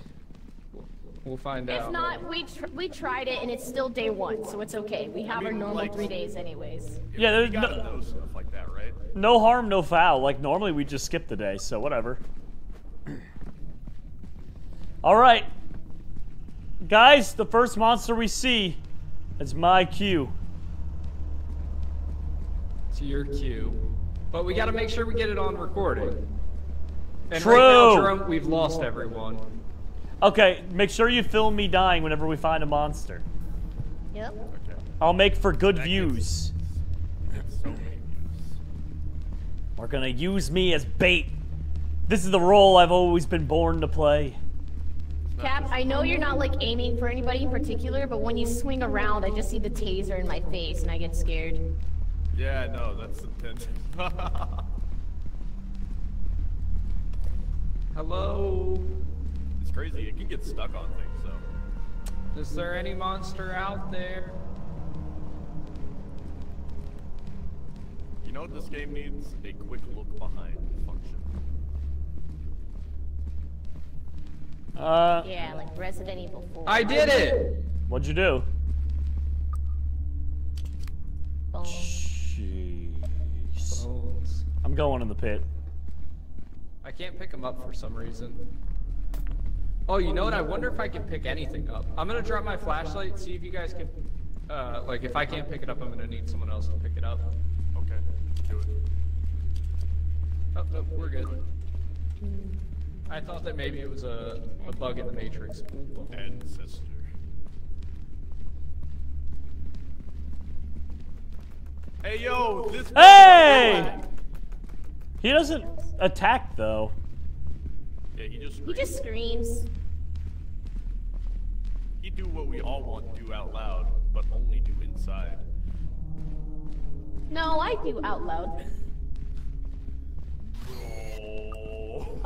We'll find if out. If not, we tr we tried it and it's still day one, so it's okay. We have I mean, our normal like, three days anyways. Yeah, there's no, know stuff like that, right? No harm, no foul. Like, normally we just skip the day, so whatever. All right. Guys, the first monster we see is my cue. It's your cue. But we gotta make sure we get it on recording. And True. Right now, Jerome, we've lost everyone. Okay, make sure you film me dying whenever we find a monster. Yep. Okay. I'll make for good that views. Gets, so many views. We're gonna use me as bait. This is the role I've always been born to play. Cap, I know you're not like aiming for anybody in particular, but when you swing around, I just see the taser in my face and I get scared. Yeah, no, that's intense. Hello? It's crazy, it can get stuck on things, so. Is there any monster out there? You know what this game needs? A quick look behind function. Uh, yeah, like Resident Evil four. I did it! What'd you do? Bones. Jeez. Bones. I'm going in the pit. I can't pick them up for some reason. Oh, you know what? I wonder if I can pick anything up. I'm gonna drop my flashlight, see if you guys can... Uh, like, if I can't pick it up, I'm gonna need someone else to pick it up. Okay, do it. Oh, no, we're good. Mm. I thought that maybe it was a, a bug in the Matrix. Ancestor. Hey yo, this Hey! He doesn't attack though. Yeah, he just screams. He just screams. He do what we all want to do out loud, but only do inside. No, I do out loud.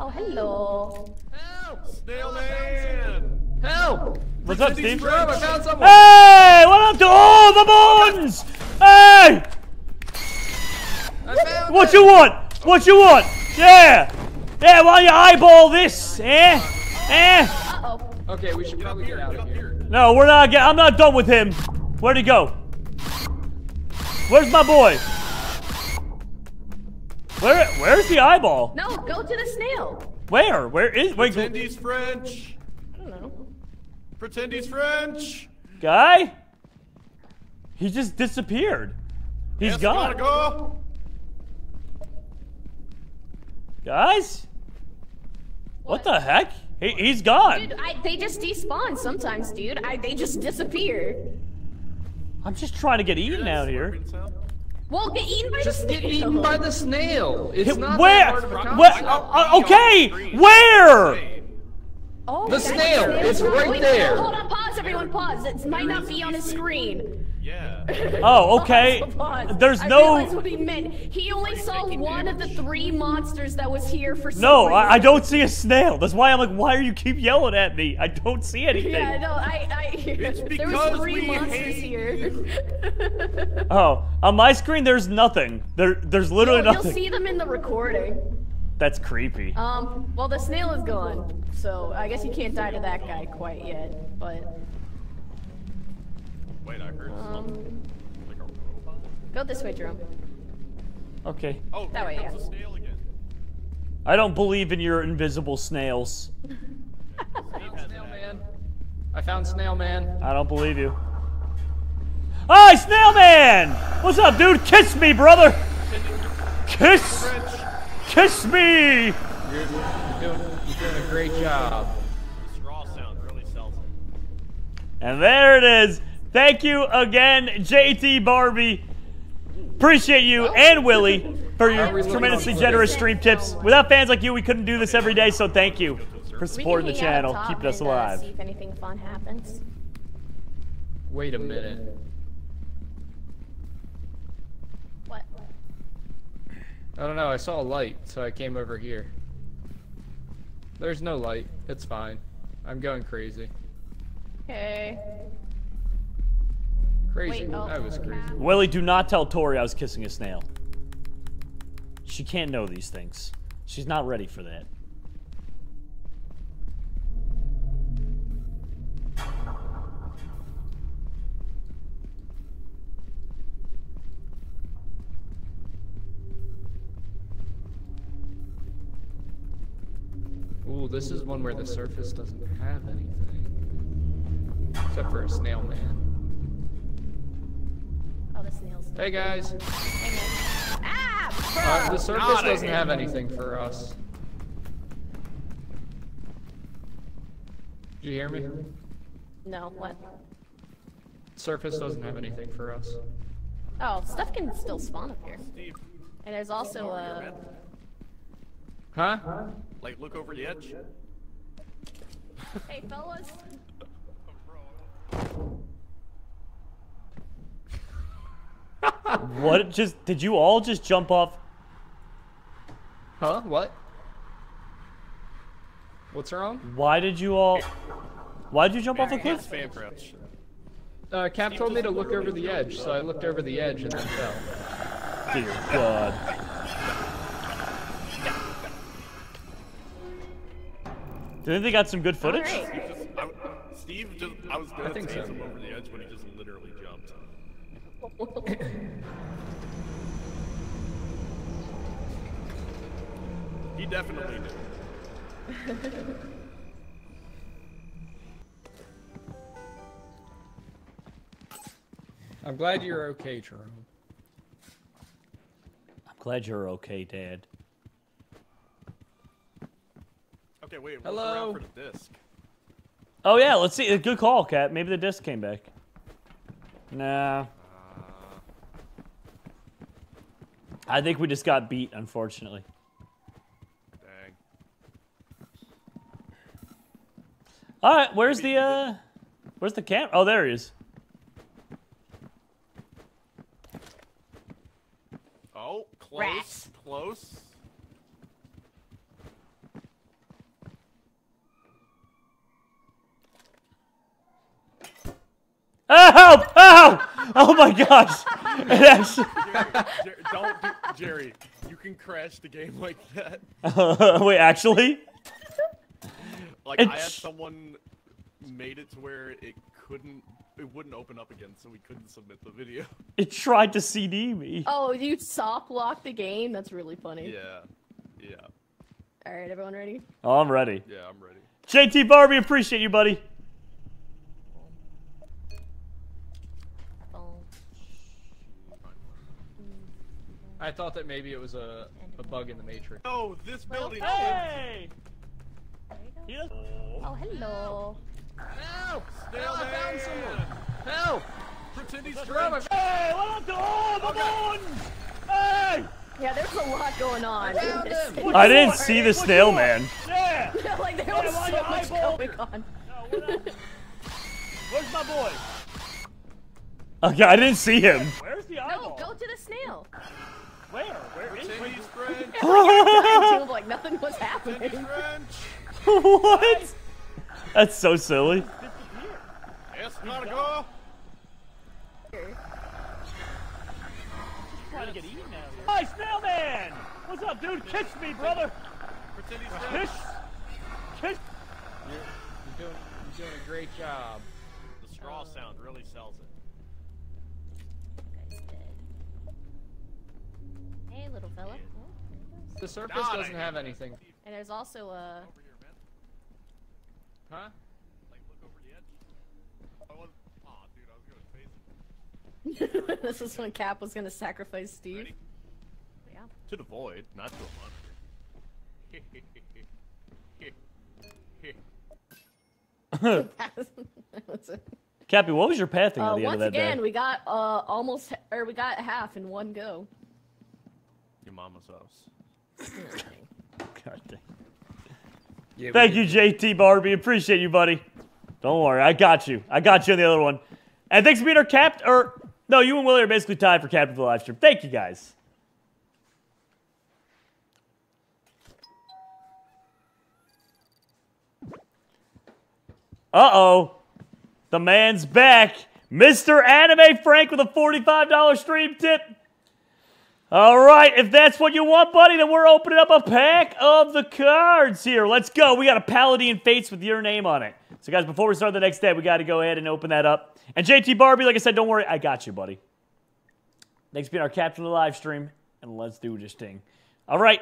Oh, hello. Help! Snail man! Help! What's up, Steve? I found someone! Hey! What up to all the bones? Hey! I found what it. you want? What you want? Yeah! Yeah, why don't you eyeball this? Eh? Eh? Uh-oh. Okay, we should probably get out of here. No, we're not I'm not done with him. Where'd he go? Where's my boy? Where, where's the eyeball? No, go to the snail. Where? Where is? Wait, pretend he's French. I don't know. Pretend he's French. Guy? He just disappeared. He's yes, gone. Gotta go. Guys? What, what the heck? He, he's gone. Dude, I, they just despawn sometimes, dude. I, they just disappear. I'm just trying to get eaten out here. Well, get eaten by Just the snail. Just get eaten by the snail. It's it, not where? That hard of where? Uh, okay, where? Oh, the snail. snail. It's right Wait, there. No, hold on, pause, everyone, pause. It might not be on his screen. Yeah. Oh, okay. Pause, pause. There's no. I realize what he meant. He only saw one damage. of the three monsters that was here for. Some no, I, I don't see a snail. That's why I'm like, why are you keep yelling at me? I don't see anything. Yeah, no, I. I it's because there was three we monsters here. Oh, on my screen there's nothing. There, there's literally you'll, nothing. You'll see them in the recording. That's creepy. Um. Well, the snail is gone, so I guess you can't die to that guy quite yet, but. Wait, I heard um, something like a robot. Go this way, Jerome. Okay. Oh, that way, yeah. A snail again. I don't believe in your invisible snails. I found snail man. I found snail man. I don't believe you. Hi, snail man! What's up, dude? Kiss me, brother! Kiss! Kiss me! You're, you're, doing, you're doing a great job. This raw sound really sells it. And there it is. Thank you again, J T Barbie. Appreciate you and Willie for your tremendously generous stream tips. Without fans like you, we couldn't do this every day, so thank you for supporting the channel, keeping us alive. See if anything fun happens. Wait a minute. What? I don't know, I saw a light, so I came over here. There's no light. It's fine. I'm going crazy. Okay. Crazy. Wait, oh, I was crazy. Willie, do not tell Tori I was kissing a snail. She can't know these things. She's not ready for that. Ooh, this is one where the surface doesn't have anything. Except for a snail man. Oh, the snails. Hey guys. Hey, man. Ah, uh, the surface doesn't have anything for us. Did you hear me? No, what? Surface doesn't have anything for us. Oh, stuff can still spawn up here. Steve. And there's also a... Huh? Like, look over the edge. Hey, fellas. What just, did you all just jump off? Huh? What? What's wrong? Why did you all, why did you jump off a cliff? Uh, Cap told me to look over the edge, so I looked over the edge and then fell. Dear God. Do you think they got some good footage? Right. Steve, just, I, Steve just, I was gonna take so. him over the edge when he just literally jumped. He definitely did. I'm glad you're okay, Jerome. I'm glad you're okay, Dad. Okay, wait. Hello. For the disc. Oh yeah, let's see. Good call, Cat. Maybe the disc came back. Nah. I think we just got beat, unfortunately. Dang. All right, where's the uh, where's the camp? Oh, there he is. Oh, close, Rats. close. Oh, help! Oh! Oh my gosh! Jerry, Jerry, don't do, Jerry, you can crash the game like that. Uh, wait, actually? Like, it's... I had someone made it to where it couldn't, it wouldn't open up again, so we couldn't submit the video. It tried to C D me. Oh, you soft locked the game? That's really funny. Yeah, yeah. Alright, everyone ready? Oh, I'm ready. Yeah, I'm ready. J T Barbie, appreciate you, buddy. I thought that maybe it was a, a bug in the Matrix. Oh, this building! Hey! Yes. Oh, hello. Help! Snail man. I found someone! Help! Pretend he's drunk! Hey, what up, dog? Okay. Hey! Yeah, there's a lot going on. I, I didn't see the snail man. Yeah! Like, there was hey, so much going on. No, what Where's my boy? Okay, I didn't see him. Where's the eyeball? No, go to the snail. Where? Where is he? French. Like nothing was happening. What? That's so silly. Yes, not a go. Trying to get eaten out here. Hey, snail man! What's up, dude? Kiss me, brother. Pretend he's Kiss. Kiss. You're, you're doing. You're doing a great job. The straw sound really sells it. Hey, little fella. The surface doesn't have anything. And there's also a... Huh? Like, look over the edge. I was... Aw, dude, I was gonna face it. This is when Cap was gonna sacrifice Steve. Ready? Yeah. To the void, not to a monster. That's it. Cappy, what was your pathing uh, at the end of that day? Once again, we got uh, almost... Or we got half in one go. Your mama's house. God dang. Yeah, thank you, J T Barbie. Appreciate you, buddy. Don't worry, I got you. I got you on the other one. And thanks for being our captain. Or no, you and Willie are basically tied for captain for the live stream. Thank you, guys. Uh oh, the man's back, Mister Anime Frank with a forty-five dollar stream tip. All right, if that's what you want, buddy, then we're opening up a pack of the cards here. Let's go. We got a Paladin Fates with your name on it. So, guys, before we start the next day, we got to go ahead and open that up. And J T Barbie, like I said, don't worry. I got you, buddy. Thanks for being our captain of the live stream. And let's do this thing. All right,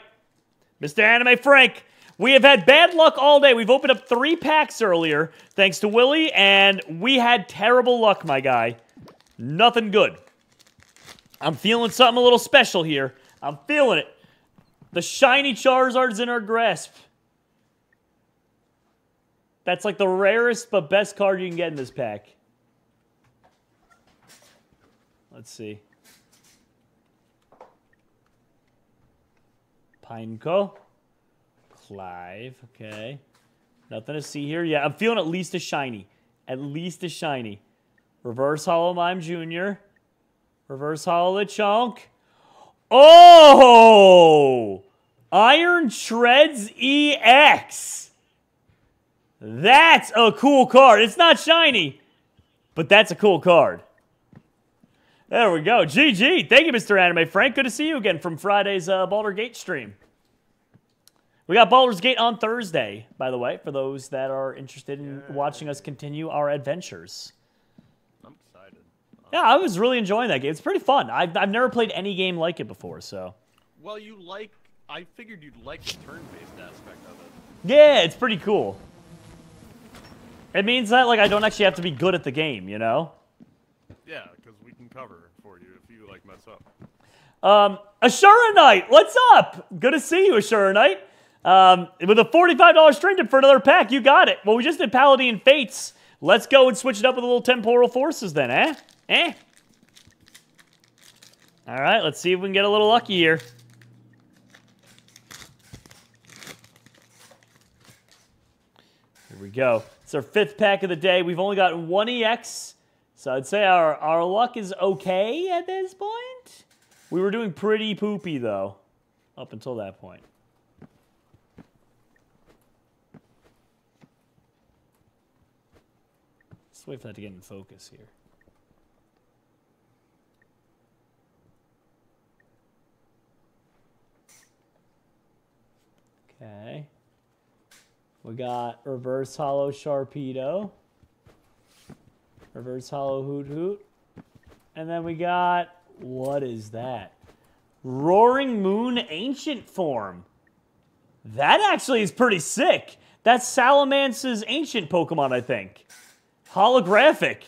Mister Anime Frank, we have had bad luck all day. We've opened up three packs earlier, thanks to Willie, and we had terrible luck, my guy. Nothing good. I'm feeling something a little special here. I'm feeling it. The shiny Charizard's in our grasp. That's like the rarest but best card you can get in this pack. Let's see. Pineco. Clive. Okay. Nothing to see here. Yeah, I'm feeling at least a shiny. At least a shiny. Reverse Hollow Mime Junior Reverse Hollow Lechonk. Oh! Iron Treads E X. That's a cool card. It's not shiny, but that's a cool card. There we go. G G. Thank you, Mister Anime Frank. Good to see you again from Friday's uh, Baldur's Gate stream. We got Baldur's Gate on Thursday, by the way, for those that are interested in yeah. watching us continue our adventures. I'm excited. Um, yeah, I was really enjoying that game. It's pretty fun. I've, I've never played any game like it before, so. Well, you like... I figured you'd like the turn-based aspect of it. Yeah, it's pretty cool. It means that, like, I don't actually have to be good at the game, you know? Yeah, because we can cover for you if you, like, mess up. Um, Ashura Knight, what's up? Good to see you, Ashura Knight. Um, with a forty-five dollar stream tip for another pack, you got it. Well, we just did Paladin Fates. Let's go and switch it up with a little Temporal Forces then, eh? Eh? All right, let's see if we can get a little lucky here. Here we go. It's our fifth pack of the day. We've only got one E X. So I'd say our, our luck is okay at this point. We were doing pretty poopy, though, up until that point. Let's wait for that to get in focus here. Okay. We got Reverse Hollow Sharpedo. Reverse Hollow Hoot Hoot. And then we got, what is that? Roaring Moon Ancient Form. That actually is pretty sick. That's Salamance's ancient Pokemon, I think. Holographic.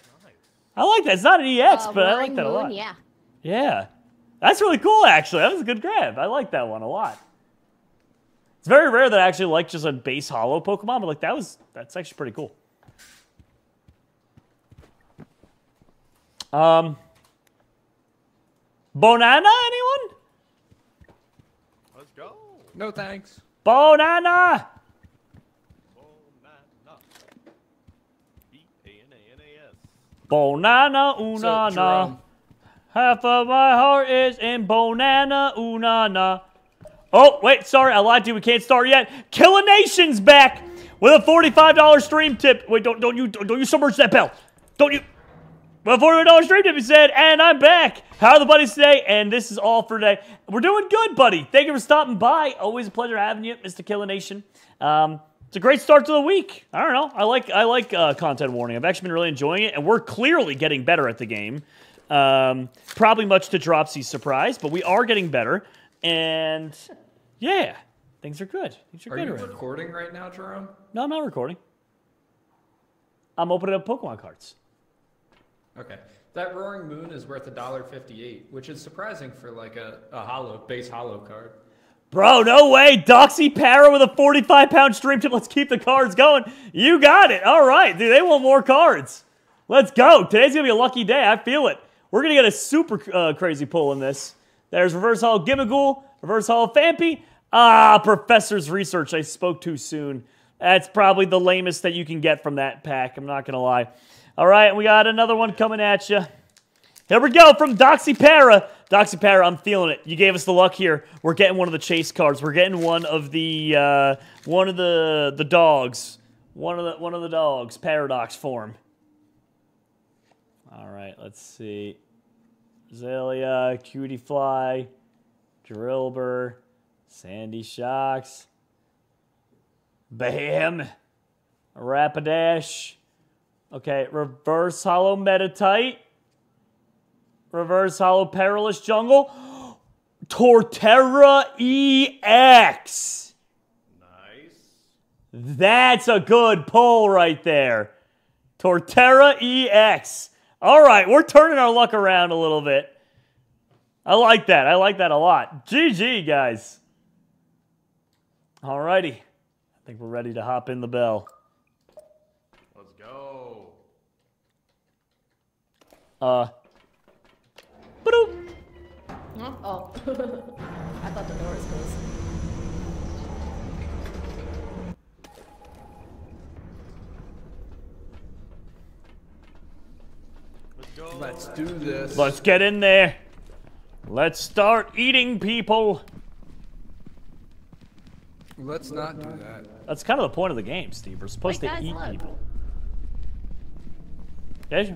I like that. It's not an E X, uh, but I like that a lot. Moon, yeah. Yeah. That's really cool, actually. That was a good grab. I like that one a lot. It's very rare that I actually like just a base hollow Pokemon, but like that was, that's actually pretty cool. Um, Bonana, anyone? Let's go. No thanks. Bonana. Bonana. B A N A N A S. Bonana unana. So half of my heart is in Bonana unana. Oh, wait, sorry, I lied to you. We can't start yet. Kill a Nation's back with a forty-five dollar stream tip. Wait, don't don't you don't you submerge that bell. Don't you. Well, forty-five dollar stream tip, he said, and I'm back. How are the buddies today? And this is all for today. We're doing good, buddy. Thank you for stopping by. Always a pleasure having you, Mister Kill a Nation. Um, it's a great start to the week. I don't know. I like I like uh, Content Warning. I've actually been really enjoying it, and we're clearly getting better at the game. Um, probably much to Dropsy's surprise, but we are getting better. And yeah, things are good. Things are, are good you right recording now. right now, Jerome? No, I'm not recording. I'm opening up Pokemon cards. Okay. That Roaring Moon is worth a dollar fifty-eight, which is surprising for like a, a hollow, base hollow card. Bro, no way. Doxypara with a forty-five pound stream tip. Let's keep the cards going. You got it. All right, dude. They want more cards. Let's go. Today's going to be a lucky day. I feel it. We're going to get a super uh, crazy pull in this. There's Reverse Hollow Gimmigool, Reverse Hollow Fampi. Ah, Professor's Research. I spoke too soon. That's probably the lamest that you can get from that pack. I'm not going to lie. All right, we got another one coming at you. Here we go from Doxypara. Doxypara, I'm feeling it. You gave us the luck here. We're getting one of the chase cards. We're getting one of the uh, one of the the dogs. One of the one of the dogs. Paradox form. All right, let's see. Azalea, Cutie Fly, Drillbur, Sandy Shocks, Bam, Rapidash. Okay, Reverse Hollow Metatite, Reverse Hollow Perilous Jungle, Torterra E X. Nice. That's a good pull right there. Torterra E X. All right, we're turning our luck around a little bit. I like that. I like that a lot. G G, guys. All righty. I think we're ready to hop in the bell. Uh. Ba-doop. Huh? Oh. I thought the door was closed. Let's go. Let's do this. Let's get in there. Let's start eating people. Let's not do that. That's kind of the point of the game, Steve. We're supposed Wait, to guys, eat look. people. Deja?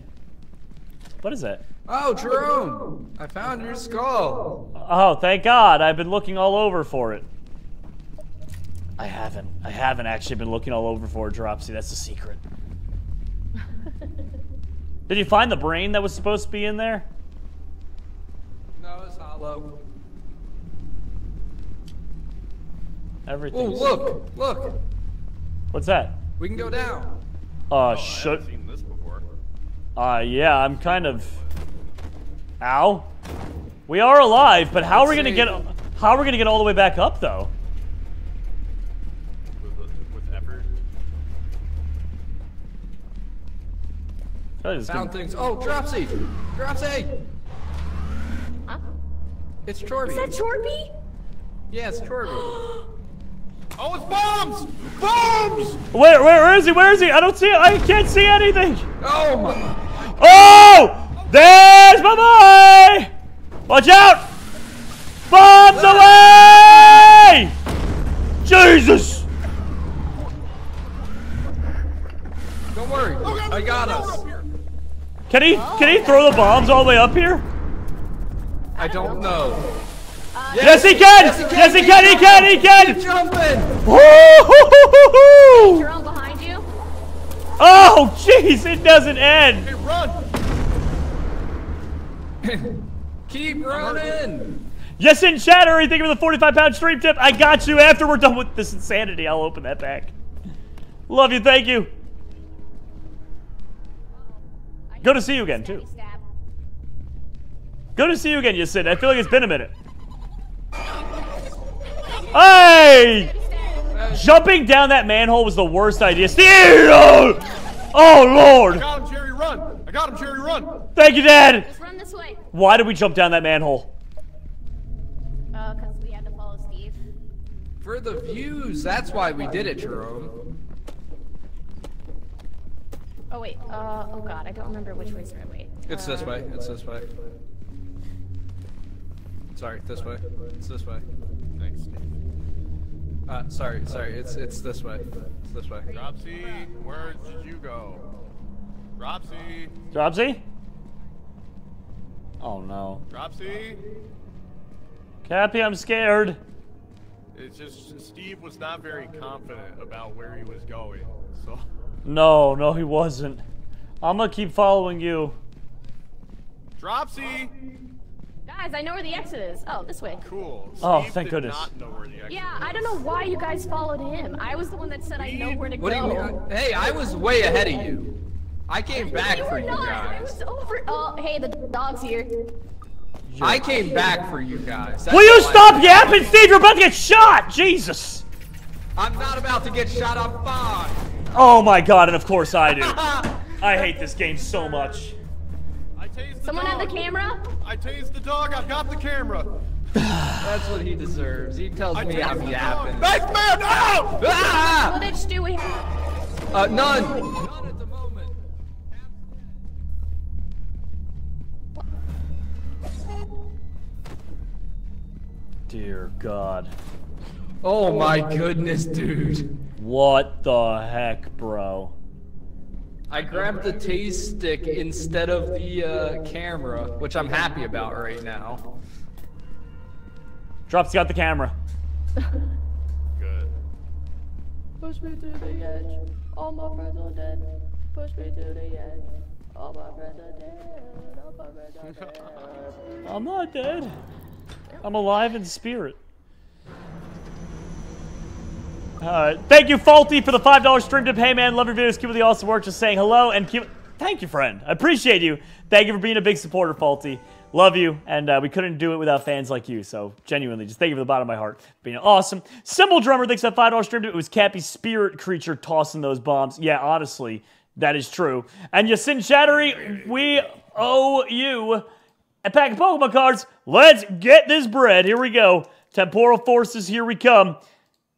What is that? Oh, Jerome! I found your skull! Oh, thank God. I've been looking all over for it. I haven't. I haven't actually been looking all over for it, Dropsy. That's the secret. Did you find the brain that was supposed to be in there? No, it's hollow. Everything. Oh, look! Look! What's that? We can go down. Uh, oh, shut. I haven't seen this before. Uh, yeah, I'm kind of. Ow! We are alive, but how Let's are we gonna see. get? How are we gonna get all the way back up, though? With, with effort. Found gonna... things. Oh, Dropsy! Dropsy! Huh? It's Chorby. Is that Chorby? Yeah, it's Chorby. Oh, it's bombs! Bombs! Where, where, where is he? Where is he? I don't see it. I can't see anything. Oh my! Oh! There's my boy! Watch out! Bombs away! Jesus! Don't worry. I got us. Can he? Can he throw the bombs all the way up here? I don't know. Yes, yes, he can. Yes, he can. Yes, he can. He can. He can. He can. Woo-hoo-hoo-hoo-hoo. Jerome behind you. Oh, jeez, it doesn't end. Hey, run. Keep running. Yes, in Chattery, thank you for the forty-five pound stream tip. I got you. After we're done with this insanity, I'll open that back. Love you. Thank you. Good to see you again, too. Good to see you again, Yasin. I feel like it's been a minute. Hey! Jumping down that manhole was the worst idea. Steve! Oh, Lord! I got him, Jerry, run! I got him, Jerry, run! Thank you, Dad! Just run this way. Why did we jump down that manhole? Oh, because we had to follow Steve. For the views, that's why we did it, Jerome. Oh, wait. Uh, oh, God, I don't remember which way's right way. It's uh, this way. It's this way. Sorry, this way. It's this way. Thanks. Uh, sorry, sorry. It's it's this way. It's this way. Dropsy, where did you go? Dropsy. Dropsy. Oh no. Dropsy. Cappy, I'm scared. It's just Steve was not very confident about where he was going. So. No, no, he wasn't. I'm gonna keep following you. Dropsy. Guys, I know where the exit is. Oh, this way. Cool. Steve oh, thank goodness. Not know where the exit yeah, is. I don't know why you guys followed him. I was the one that said I know where to what go. Do you mean? Hey, I was way ahead of you. I came back you for you not. guys. I was over. Oh, hey, the dog's here. I came back for you guys. That's Will you stop I yapping, Steve? You're about to get shot. Jesus. I'm not about to get shot. I'm fine. Oh my God, and of course I do. I hate this game so much. Someone dog. had the camera? I tased the dog, I've got the camera. That's what he deserves. He tells I me I'm yapping. Thanks, man! No! Ah! What itch do we have? Uh, none. None at the moment. Dear God. Oh my goodness, dude. What the heck, bro? I grabbed the taste stick instead of the uh, camera, which I'm happy about right now. Dropsy got the camera. Good. Push me to the edge. All my friends are dead. Push me to the edge. All my friends are dead. All my friends are dead. I'm not dead. I'm alive in spirit. Uh, thank you, Faulty, for the five dollar stream tip. Hey, man, love your videos. Keep with the awesome work. Just saying hello and keep... Thank you, friend. I appreciate you. Thank you for being a big supporter, Faulty. Love you, and uh, we couldn't do it without fans like you, so genuinely, just thank you from the bottom of my heart for being awesome. Symbol Drummer thinks that five dollar stream tip. It was Cappy's spirit creature tossing those bombs. Yeah, honestly, that is true. And Yasin Chattery, we O U. A pack of Pokemon cards. Let's get this bread. Here we go. Temporal Forces, here we come.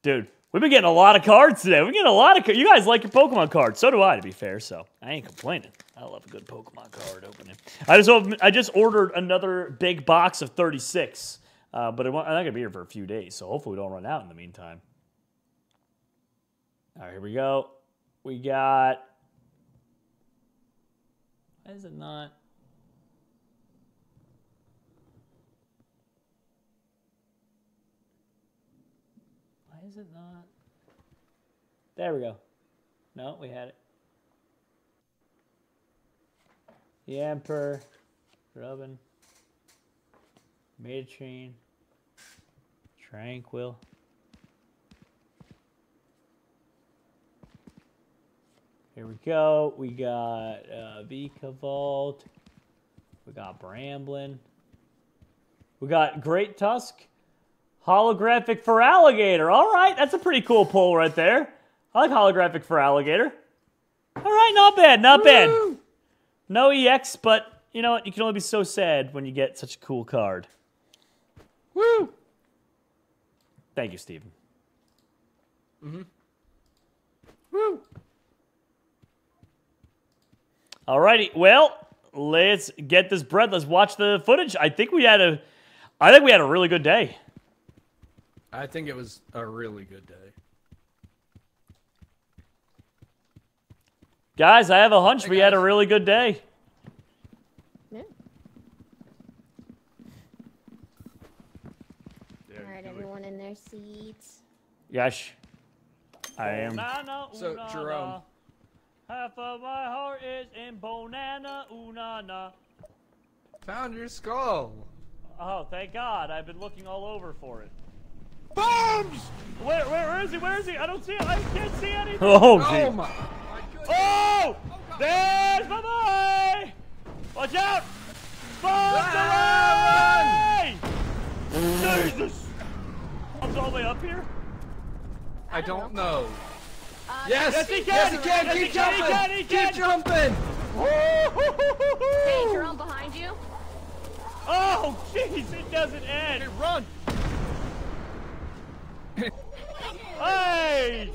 Dude, we've been getting a lot of cards today. We're getting a lot of cards. You guys like your Pokemon cards. So do I, to be fair, so I ain't complaining. I love a good Pokemon card opening. I just I just ordered another big box of thirty-six, uh, but I'm not going to be here for a few days, so hopefully we don't run out in the meantime. All right, here we go. We got... Why is it not... Is it not? There we go. No, we had it. The Emperor, Grubbin, Metatrain, Tranquil. Here we go. We got uh, Vikavolt. We got Bramblin. We got Great Tusk. Holographic for Alligator. All right, that's a pretty cool pull right there. I like Holographic for Alligator. All right, not bad, not Woo! Bad. No E X, but you know what? You can only be so sad when you get such a cool card. Woo! Thank you, Steven. Mm-hmm. Woo! All righty, well, let's get this bread. Let's watch the footage. I think we had a, I think we had a really good day. I think it was a really good day. Guys, I have a hunch hey we guys. had a really good day. Yeah. All right, everyone in their seats. Yes, I am. So, Jerome. Half of my heart is in banana unana. Found your skull. Oh, thank God. I've been looking all over for it. Bombs! Where, where, where is he? Where is he? I don't see it. I can't see anything. Oh, geez. Oh my! Oh! oh There's my boy! Watch out! Bombs! Run! Jesus! Bombs all the way up here? I don't know. Uh, yes! Yes, he can! Yes, he can! Yes, he can. Keep, yes, he can. Keep jumping! Keep jumping! Hey, Jerome, behind you. Oh, jeez! It doesn't end. Okay, run! Hey!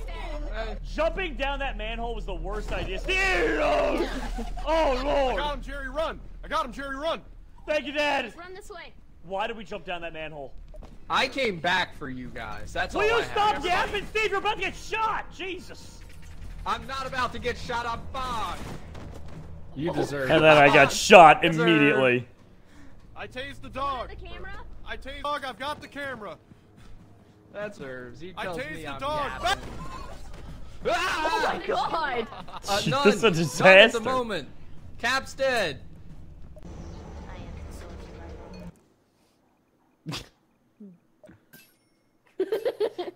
Uh, Jumping down that manhole was the worst idea. Oh, Lord! I got him, Jerry, run! I got him, Jerry, run! Thank you, Dad! Run this way. Why did we jump down that manhole? I came back for you guys. That's all I had. Will you stop yapping, Steve? You're about to get shot! Jesus! I'm not about to get shot. I'm bombed. You deserve it. And then I got shot immediately. I tased the dog. The camera? I tased the dog. I've got the camera. That's herbs. He tells I tased me the I'm dog. Ah! Oh my God! Uh, none. That's a disaster. None at the moment. Cap's dead.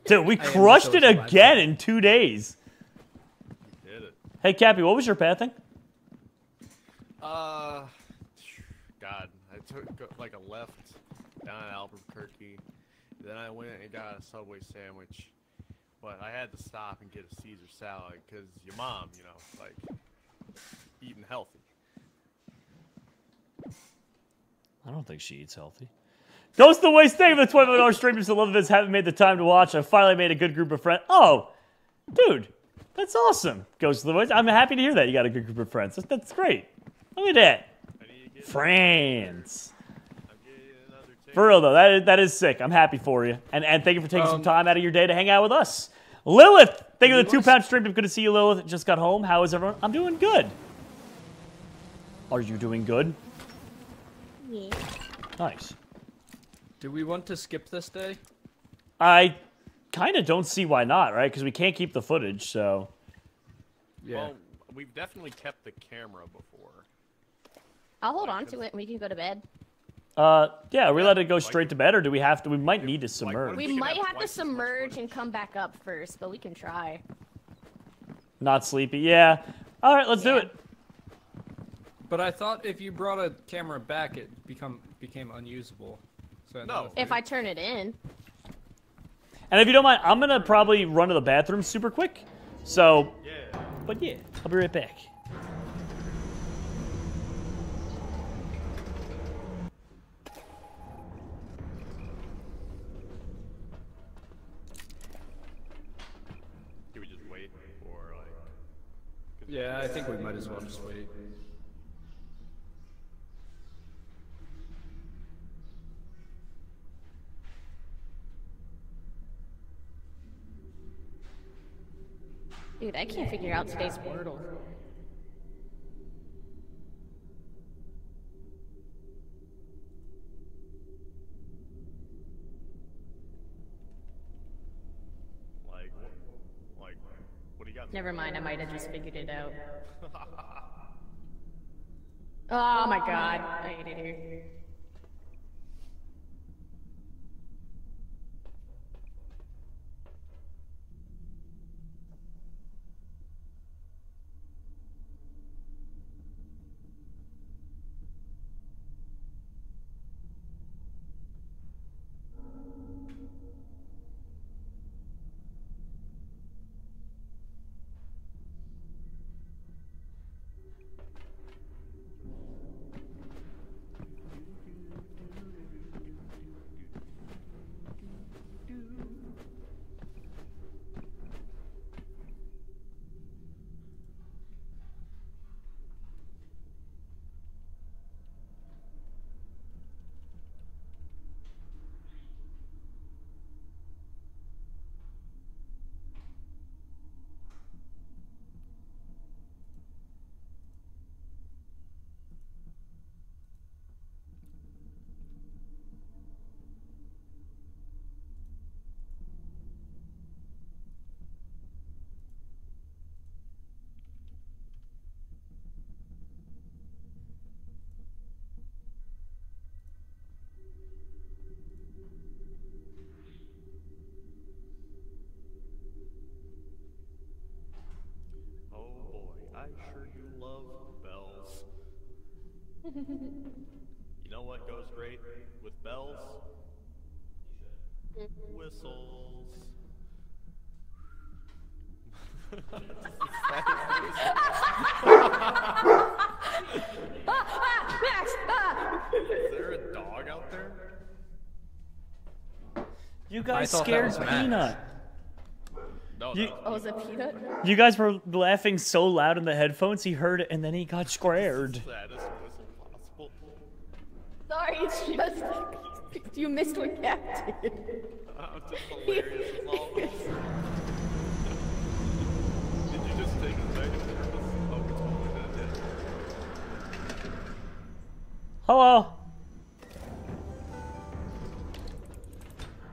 Dude, we crushed it again in two days. You did it. Hey, Cappy, what was your pathing? Uh, God, I took like a left down in Albuquerque. Then I went and got a Subway sandwich, but I had to stop and get a Caesar salad because your mom, you know, like, eating healthy. I don't think she eats healthy. Ghost of the Waste, thank you for the twenty-five dollar stream. Just the love of this. Haven't made the time to watch. I finally made a good group of friends. Oh, dude, that's awesome. Ghost of the Waste, I'm happy to hear that you got a good group of friends. That's, that's great. Look at that. Friends. For real, though, that is, that is sick. I'm happy for you. And and thank you for taking um, some time out of your day to hang out with us. Lilith, thank you for the two-pound stream. Good to see you, Lilith. Just got home. How is everyone? I'm doing good. Are you doing good? Yeah. Nice. Do we want to skip this day? I kind of don't see why not, right? Because we can't keep the footage, so... Yeah. Well, we've definitely kept the camera before. I'll hold on to it and we can go to bed. Uh, yeah, are we allowed to go straight to bed, or do we have to? We might need to submerge. We might have to submerge and come back up first, but we can try. Not sleepy, yeah. All right, let's yeah. do it. But I thought if you brought a camera back, it become became unusable. So no. If, if I turn it in. And if you don't mind, I'm gonna probably run to the bathroom super quick. So, yeah. But yeah, I'll be right back. Yeah, I think we might as well just wait. Dude, I can't figure out today's Wordle. Like, like, what do you got? Never mind, I might have just figured it out. Oh my god, I hate it here. I sure do love bells. You know what goes great with bells? Whistles. Is there a dog out there? You guys scared Peanut. No, you, oh, was it Peanut? You guys were laughing so loud in the headphones, he heard it, and then he got squared. That is impossible. Sorry, it's just you missed what Cap did. I'm just hilarious. Did you just take a second? Hello.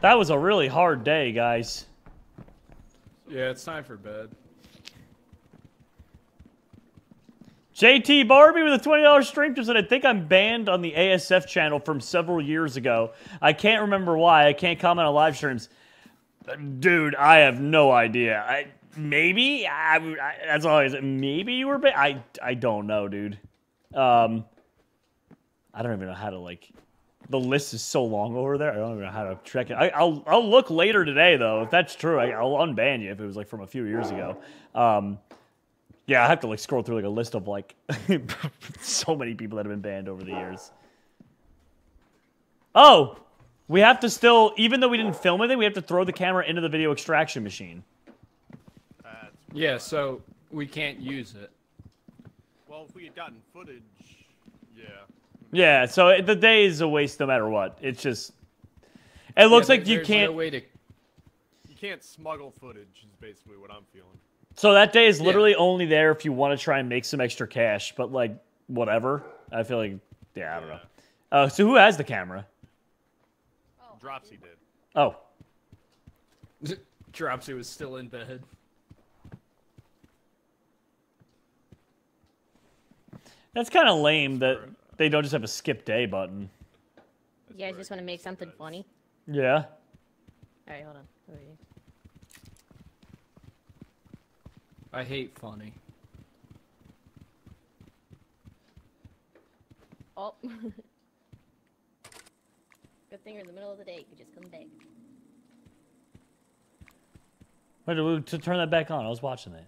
That was a really hard day, guys. Yeah, it's time for bed. J T Barbie with a twenty dollar stream tip said, I think I'm banned on the A S F channel from several years ago. I can't remember why. I can't comment on live streams. Dude, I have no idea. I Maybe? I, I, that's always maybe you were banned? I, I don't know, dude. Um, I don't even know how to, like... The list is so long over there. I don't even know how to check it. I, I'll I'll look later today though. If that's true, I, I'll unban you if it was like from a few years ago. Um, yeah, I have to like scroll through like a list of like so many people that have been banned over the years. Oh, we have to still, even though we didn't film anything, we have to throw the camera into the video extraction machine. Yeah, so we can't use it. Well, if we had gotten footage, yeah. Yeah, so the day is a waste no matter what. It's just... It looks yeah, like you can't... No way to... You can't smuggle footage is basically what I'm feeling. So that day is literally yeah. only there if you want to try and make some extra cash, but, like, whatever. I feel like... Yeah, I don't yeah. know. Uh, so who has the camera? Oh. Dropsy did. Oh. Dropsy was still in bed. That's kind of lame that... They don't just have a skip day button. You guys just want to make something funny? Yeah. Alright, hold on. Where are you? I hate funny. Oh. Good thing you're in the middle of the day. You could just come back. Wait, did we turn that back on? I was watching that.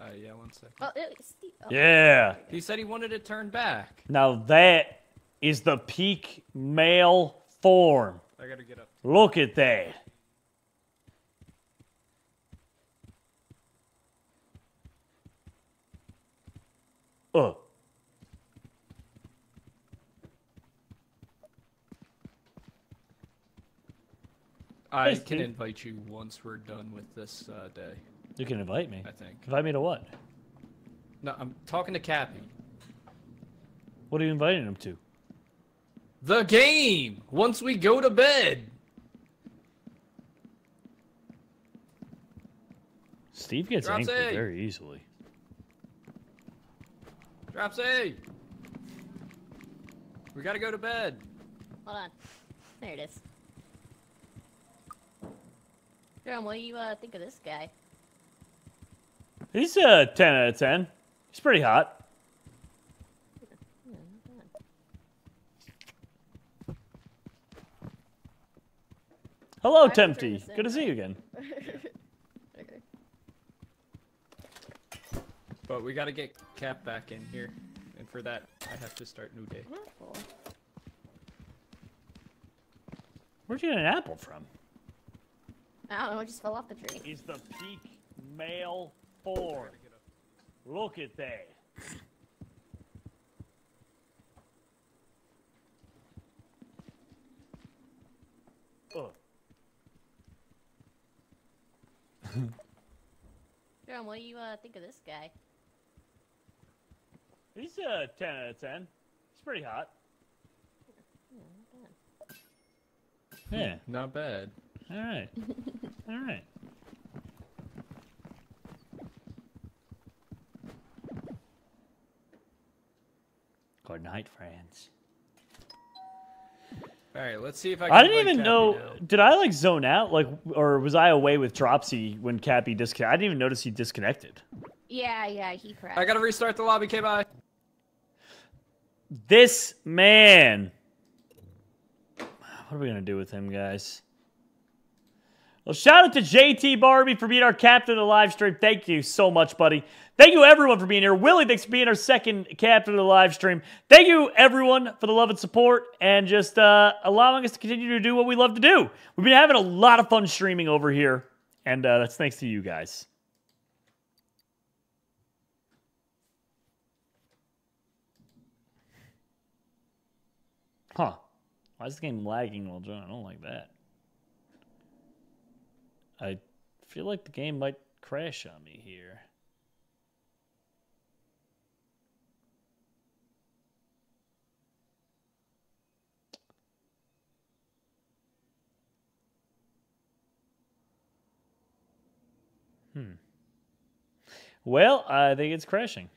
Uh, yeah, one second. Oh, Steve. Oh. Yeah. He said he wanted to turn back. Now that is the peak male form. I gotta get up. Look at that. I nice, can dude. invite you once we're done with this uh, day. You can invite me. I think. Invite me to what? No, I'm talking to Cappy. What are you inviting him to? The game! Once we go to bed! Steve gets Dropsy. angry very easily. Dropsy! We gotta go to bed. Hold on. There it is. Jerome, what do you uh, think of this guy? He's a ten out of ten. He's pretty hot. Hello, Tempty. Good to see you again. Okay. But we gotta get Cap back in here. And for that, I have to start New Day. Apple. Where'd you get an apple from? I don't know, it just fell off the tree. He's the peak male whore. Look at that. Ugh. Jerome, what do you uh, think of this guy? He's a ten out of ten. He's pretty hot. Yeah, not bad. Yeah, not bad. Alright. Alright. Good night, friends. All right, let's see if I can. I didn't even Cappy know. Now. Did I like zone out, like, or was I away with Dropsy when Cappy disconnected? I didn't even notice he disconnected. Yeah, yeah, he crashed. I gotta restart the lobby. Okay, bye. This man. What are we gonna do with him, guys? Well, shout out to J T Barbie for being our captain of the live stream. Thank you so much, buddy. Thank you, everyone, for being here. Willie, thanks for being our second captain of the live stream. Thank you, everyone, for the love and support and just uh, allowing us to continue to do what we love to do. We've been having a lot of fun streaming over here, and uh, that's thanks to you guys. Huh. Why is this game lagging while John? I don't like that. I feel like the game might crash on me here. Hmm. Well, I think it's crashing.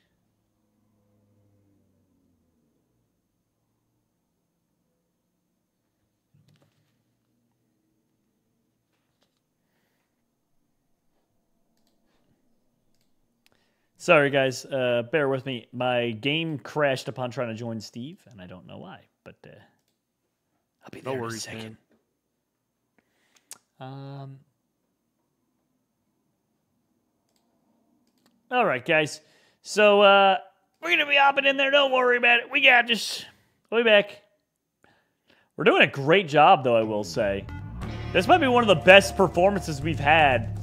Sorry, guys. Uh, bear with me. My game crashed upon trying to join Steve, and I don't know why, but uh, I'll be there in a second. Um, all right, guys. So uh, we're going to be hopping in there. Don't worry about it. We got this. We'll be back. We're doing a great job, though, I will say. This might be one of the best performances we've had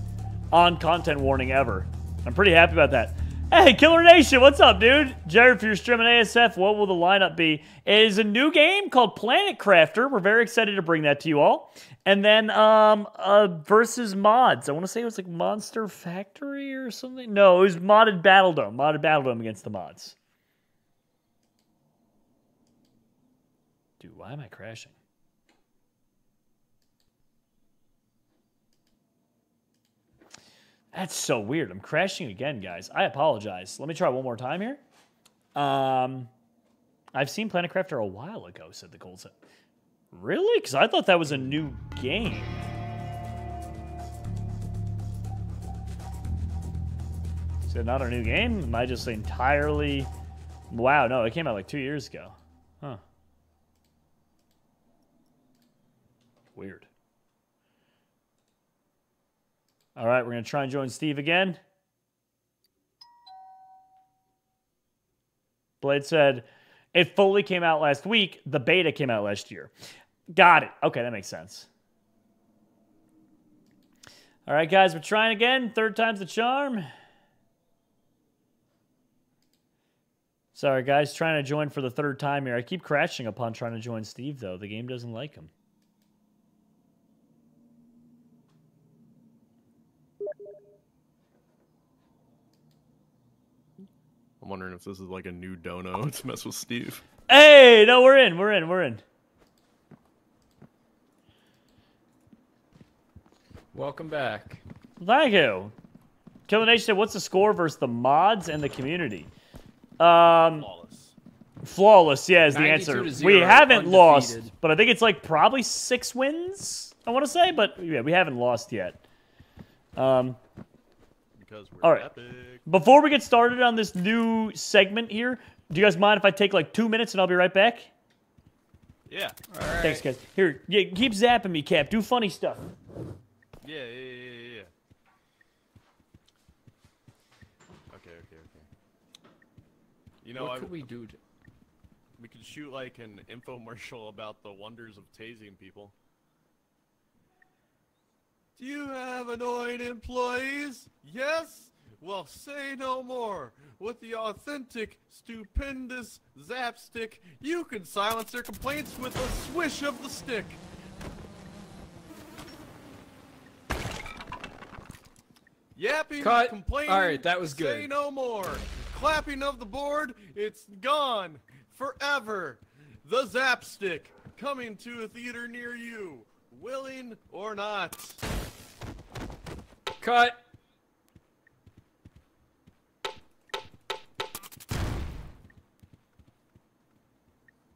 on Content Warning ever. I'm pretty happy about that. Hey, Kill a Nation, what's up, dude? Jared, if you're streaming A S F, what will the lineup be? It is a new game called Planet Crafter. We're very excited to bring that to you all. And then um, uh, versus mods. I want to say it was like Monster Factory or something. No, it was modded Battle Dome. Modded Battle Dome against the mods. Dude, why am I crashing? That's so weird. I'm crashing again, guys. I apologize. Let me try one more time here. Um, I've seen Planet Crafter a while ago, said the cold set. Really? Because I thought that was a new game. Is it not a new game? Am I just entirely... Wow, no, it came out like two years ago. Huh. Weird. All right, we're going to try and join Steve again. Blade said, it fully came out last week. The beta came out last year. Got it. Okay, that makes sense. All right, guys, we're trying again. Third time's the charm. Sorry, guys, trying to join for the third time here. I keep crashing upon trying to join Steve, though. The game doesn't like him. I'm wondering if this is like a new dono to mess with Steve. Hey, no, we're in, we're in, we're in. Welcome back. Thank you. Kill a Nation, what's the score versus the mods and the community? Um, flawless. Flawless, yeah, is the answer. We haven't undefeated. lost, but I think it's like probably six wins, I want to say, but yeah, we haven't lost yet. Um, because we're all right. Epic. Before we get started on this new segment here, do you guys mind if I take like two minutes and I'll be right back? Yeah. All right. Thanks, guys. Here, yeah, keep zapping me, Cap. Do funny stuff. Yeah, yeah, yeah, yeah, yeah. Okay, okay, okay. You know, what I, could we do? To... We could shoot like an infomercial about the wonders of tasing people. Do you have annoying employees? Yes? Well, say no more. With the authentic, stupendous Zap Stick, you can silence their complaints with a swish of the stick. Yapping, Cut. complaining, All right, that was good. Say no more. Clapping of the board, it's gone forever. The Zap Stick, coming to a theater near you, willing or not. Cut.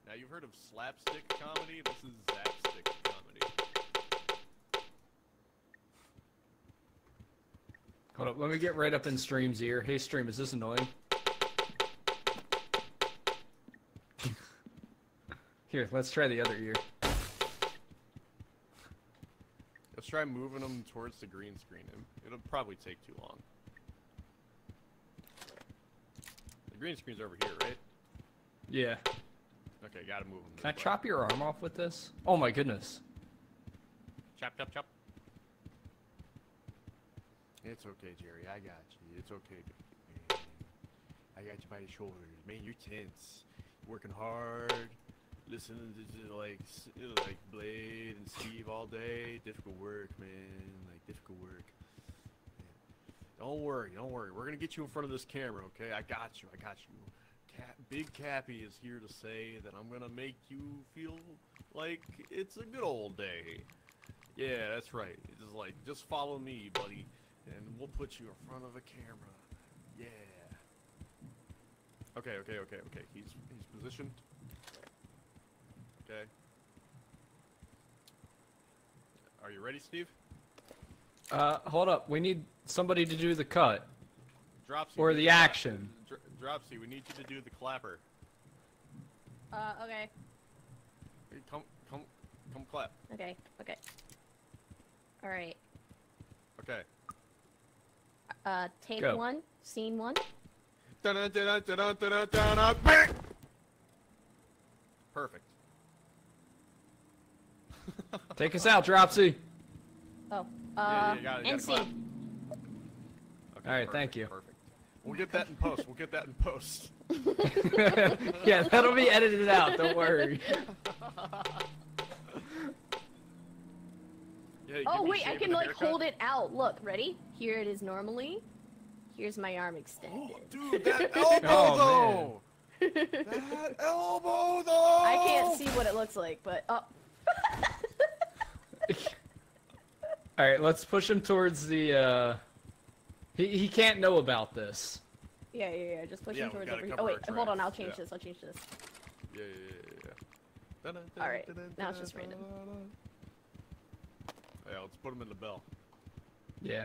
Now you've heard of slapstick comedy, this is Zap Stick comedy. Hold up, let me get right up in Stream's ear. Hey, Stream, is this annoying? Here, let's try the other ear. Let's try moving them towards the green screen. It'll probably take too long. The green screen's over here, right? Yeah. Okay, gotta move them. Can I chop your arm off with this? Oh my goodness. Chop, chop, chop. It's okay, Jerry. I got you. It's okay. Man. I got you by the shoulders. Man, you're tense. You're working hard. Listening to like like Blade and Steve all day. Difficult work, man. Like difficult work. Man. Don't worry. Don't worry. We're gonna get you in front of this camera, okay? I got you. I got you. Cap Big Cappy is here to say that I'm gonna make you feel like it's a good old day. Yeah, that's right. It's just like just follow me, buddy. And we'll put you in front of a camera. Yeah. Okay, okay, okay, okay. He's he's positioned. Okay. Are you ready, Steve? Uh, hold up. We need somebody to do the cut. Dropsy. Or the action. Dro Dropsy, we need you to do the clapper. Uh, okay. Hey, come, come, come clap. Okay, okay. All right. Okay. Uh, take Go. one, scene one. Perfect. Take us out, Dropsy. Oh, uh, yeah, yeah, and scene. Okay, All right, perfect, thank you. Perfect. We'll get that in post. We'll get that in post. Yeah, that'll be edited out. Don't worry. Yeah, oh wait, I can like haircut. hold it out. Look, ready? Here it is normally. Here's my arm extended. Oh, dude, that elbow oh, though! That elbow though! I can't see what it looks like, but oh. Alright, let's push him towards the uh He he can't know about this. Yeah, yeah, yeah. Just push yeah, him towards over here. Oh wait, hold on, I'll change yeah. this, I'll change this. Yeah, yeah, yeah, yeah. Alright, now it's just random. Yeah, let's put him in the bell. Yeah.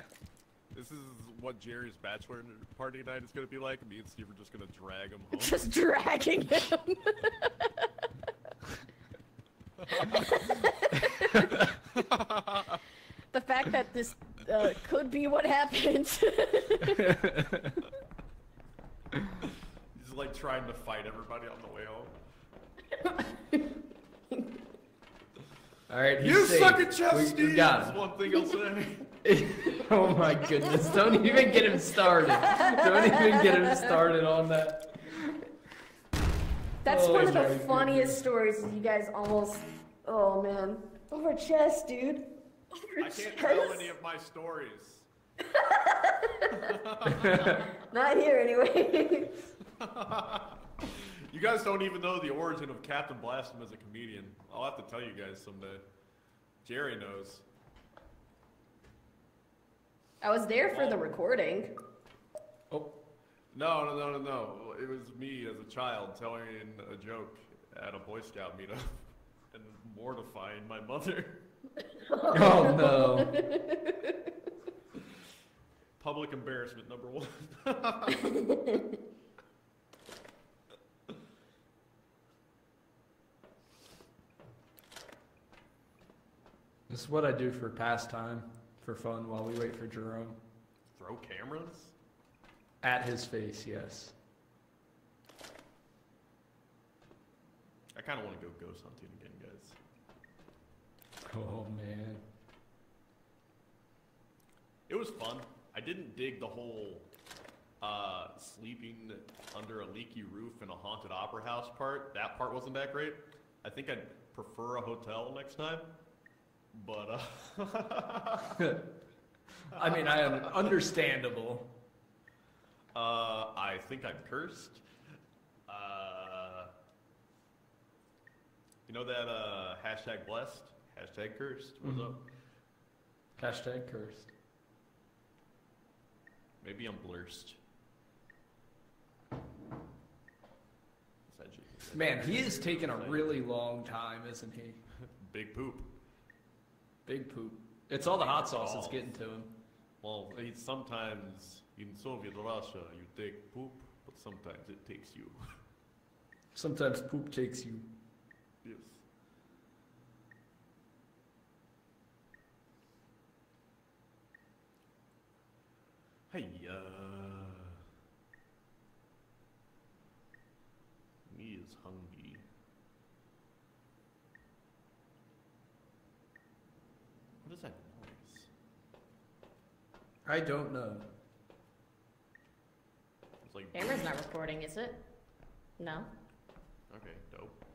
This is what Jerry's bachelor party night is going to be like. Me and Steve are just going to drag him home. Just dragging him. The fact that this uh, could be what happens. He's like trying to fight everybody on the way home. All right, you safe. suck at chess, Steve. That's one thing I'll say. Oh my goodness! Don't even get him started. Don't even get him started on that. That's oh, one of the funniest stories. Is you guys almost, oh man, over chess, dude. Over I can't chess. tell any of my stories. Not here, anyway. You guys don't even know the origin of Captain Blasphemous as a comedian. I'll have to tell you guys someday. Jerry knows. I was there for oh. the recording. Oh. No, no, no, no, no. It was me as a child telling a joke at a Boy Scout meetup and mortifying my mother. Oh, no. Public embarrassment number one. This is what I do for pastime, for fun, while we wait for Jerome. Throw cameras? At his face, yes. I kind of want to go ghost hunting again, guys. Oh, man. It was fun. I didn't dig the whole uh, sleeping under a leaky roof in a haunted opera house part. That part wasn't that great. I think I'd prefer a hotel next time. But, uh... I mean, I am understandable. Uh, I think I'm cursed. Uh... You know that, uh, hashtag blessed? Hashtag cursed. What's mm-hmm. up? Hashtag cursed. Maybe I'm blursed. Man, he is taking a really long time, isn't he? Big poop. Big poop. It's all the hot sauce that's getting to him. Well, it's sometimes in Soviet Russia you take poop, but sometimes it takes you. Sometimes poop takes you. Yes. Hey, uh... me is hungry. What is that noise? I don't know. It's like camera's not recording, is it? No. Okay, dope.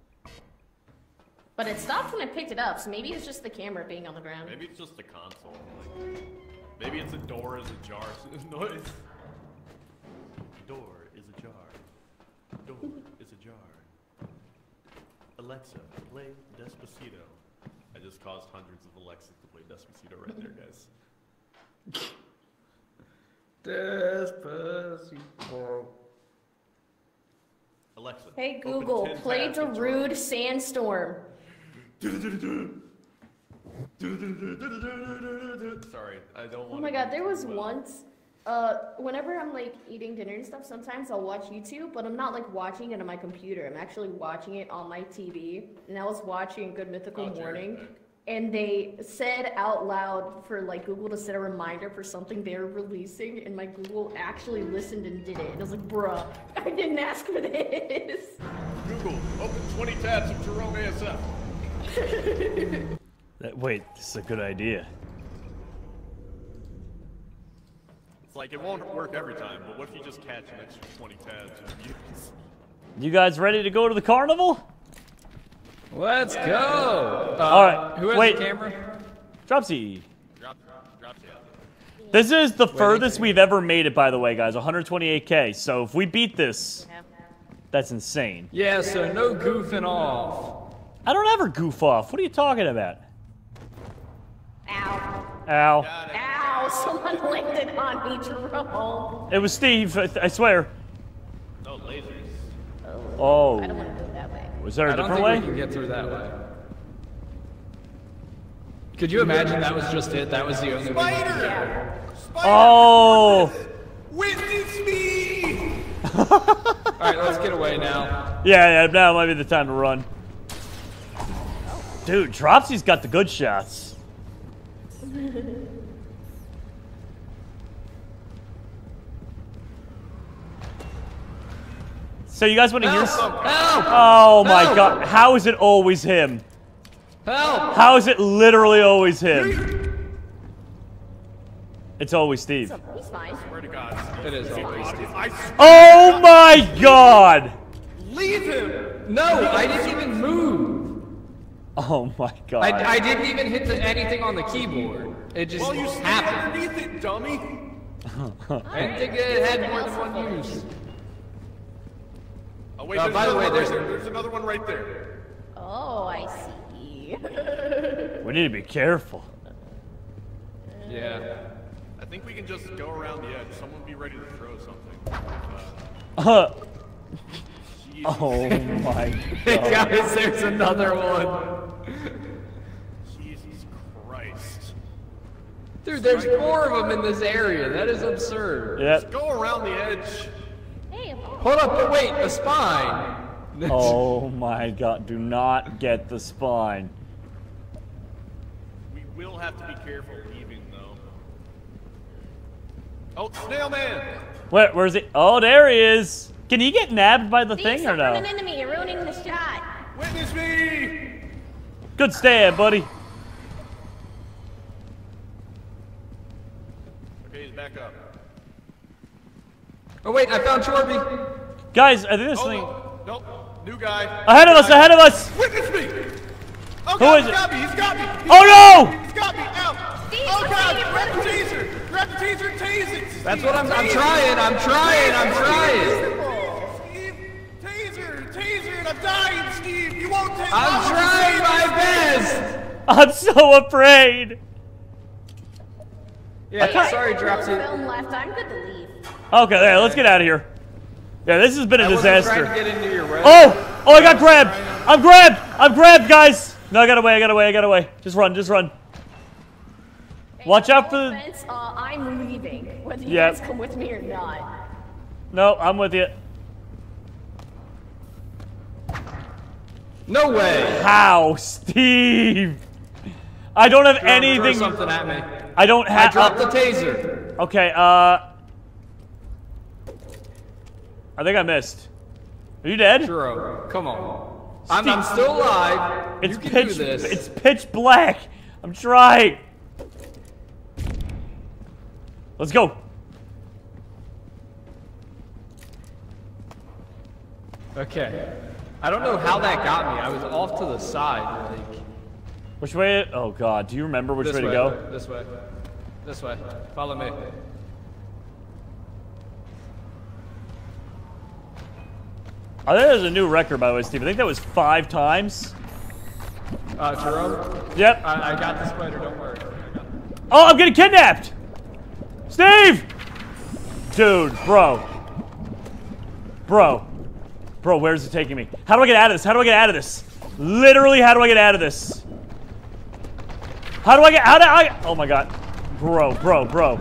But it stopped when I picked it up, so maybe it's just the camera being on the ground. Maybe it's just the console. Like, maybe it's a door is ajar noise. Door is ajar. Door is ajar. Alexa, play Despacito. I just caused hundreds of Alexas to play Despacito right there, guys. Despacito. Alexa. Hey Google, play Darude Sandstorm. Sorry, I don't want. Oh my God, there was once. Uh, whenever I'm like eating dinner and stuff, sometimes I'll watch YouTube, but I'm not like watching it on my computer. I'm actually watching it on my T V. And I was watching Good Mythical Morning, and they said out loud for like Google to set a reminder for something they were releasing, and my Google actually listened and did it. And I was like, bruh, I didn't ask for this. Google, open twenty tabs of Jerome A S F. That, wait, this is a good idea. Like, it won't work every time, but what if you just catch an extra twenty tabs and use? You guys ready to go to the carnival? Let's yeah. go! Uh, Alright, who has Wait. the camera? Dropsy. Drop, drop, drop, yeah. This is the Wait, furthest we've ever made it, by the way, guys. one twenty-eight K, so if we beat this, that's insane. Yeah, so no goofing off. I don't ever goof off. What are you talking about? Ow. Ow. Ow, someone landed on me, Jerome. It was Steve, I, I swear. No lasers. Oh. I don't want to go that way. Was there a I different don't think way? We can get through that way. Could you imagine that was just it? That was the only way. Spider! Spider! Oh! Witness me! Alright, let's get away now. Yeah, yeah, now might be the time to run. Dude, Dropsy's got the good shots. So you guys want to hear something? Oh my Help! God! How is it always him? Help! How is it literally always him? It's always Steve. He's fine. I swear to God, it is always Steve. Oh my God! Leave him! No, I didn't even move. Oh my God! I, I didn't even hit the, anything on the keyboard. It just well, you happened. Underneath it, dummy. I didn't think it had more than one use. Oh, wait, uh, by the way, there's, right there. there's another one right there. Oh, I see. We need to be careful. Yeah. I think we can just go around the edge. Someone be ready to throw something. Uh. Oh my God. Guys, there's another one. Jesus Christ. Dude, there's four of them in this area. That is absurd. Yep. Just go around the edge. Hey, hold up, but wait, the spine. Oh my God, do not get the spine. We will have to be careful leaving, though. Oh, Snail Man! Where, where's he? Oh, there he is! Can he get nabbed by the Steve, thing or no? An enemy. You're ruining the shot. Witness me! Good stab, buddy. Okay, he's back up. Oh wait, I found Chorby. Guys, I think this oh, thing. No, no, new guy. Ahead new of guy. us! Ahead of us! Witness me! Oh, Who God, is he's it? Got me. He's got me! He's oh no! He's got me! Ow! Steve, oh God! Grab the taser! Grab the taser! Tase it! Steve. That's what I'm. I'm trying. I'm trying. I'm trying. Steve, taser! Taser! And I'm dying, Steve. You won't take. I'm trying my best. I'm so afraid. Yeah. Hey, sorry, Dropsy. I'm good to leave. Okay, there. Let's get out of here. Yeah, this has been a I disaster. To get into your oh! Oh! I got grabbed. I'm grabbed. I'm grabbed, guys. No, I got away. I got away. I got away. Just run. Just run. Watch out for the. Uh, I'm leaving. Whether you yep. guys come with me or not. No, I'm with you. No way. How, Steve? I don't have Throw anything. Something at me. I don't have. I dropped uh, the taser. Okay. Uh. I think I missed. Are you dead? Sure. Come on. I'm, I'm still alive. It's you can pitch, do this. It's pitch black. I'm trying. Let's go. Okay. I don't know how that got me. I was off to the side. Like. Which way? Oh God. Do you remember which way to go? This way. This way. Follow me. I think there's a new record, by the way, Steve. I think that was five times. Uh, Jerome? Yep. I, I got the spider, don't worry. I got oh, I'm getting kidnapped! Steve! Dude, bro. Bro. Bro, where's it taking me? How do I get out of this? How do I get out of this? Literally, how do I get out of this? How do I get out of I? Oh my God. Bro, bro, bro.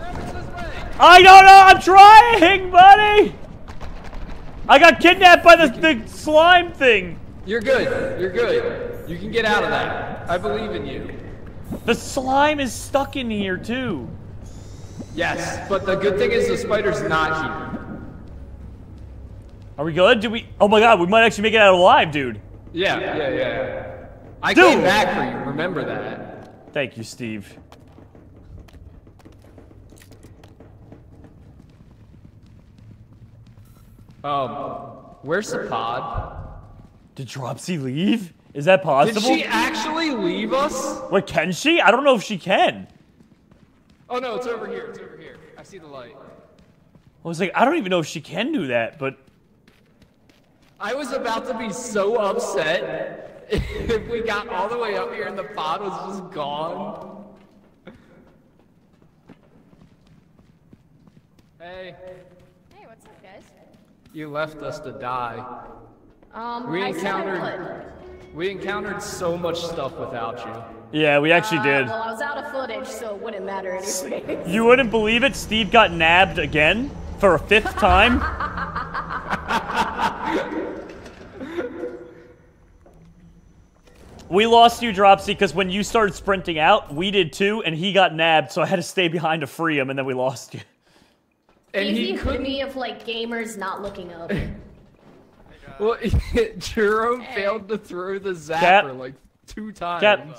I don't know! I'm trying, buddy! I got kidnapped by the, the slime thing! You're good. You're good. You can get out of that. I believe in you. The slime is stuck in here, too. Yes, but the good thing is the spider's not here. Are we good? Do we... Oh my God, we might actually make it out alive, dude. Yeah, yeah, yeah. yeah. I dude. came back for you. Remember that. Thank you, Steve. Um, where's the pod? Did Dropsy leave? Is that possible? Did she actually leave us? Wait, can she? I don't know if she can. Oh no, it's over here, it's over here. I see the light. I was like, I don't even know if she can do that, but... I was about to be so upset if we got all the way up here and the pod was just gone. Hey. Hey, what's up, guys? You left us to die. Um, we encountered, we encountered so much stuff without you. Yeah, we actually uh, did. Well, I was out of footage, so it wouldn't matter anyway. You wouldn't believe it. Steve got nabbed again for a fifth time. We lost you, Dropsy, because when you started sprinting out, we did too, and he got nabbed, so I had to stay behind to free him, and then we lost you. And Easy he could me of like gamers not looking up. Well, Jerome hey. failed to throw the zapper Cap. like two times. Cap.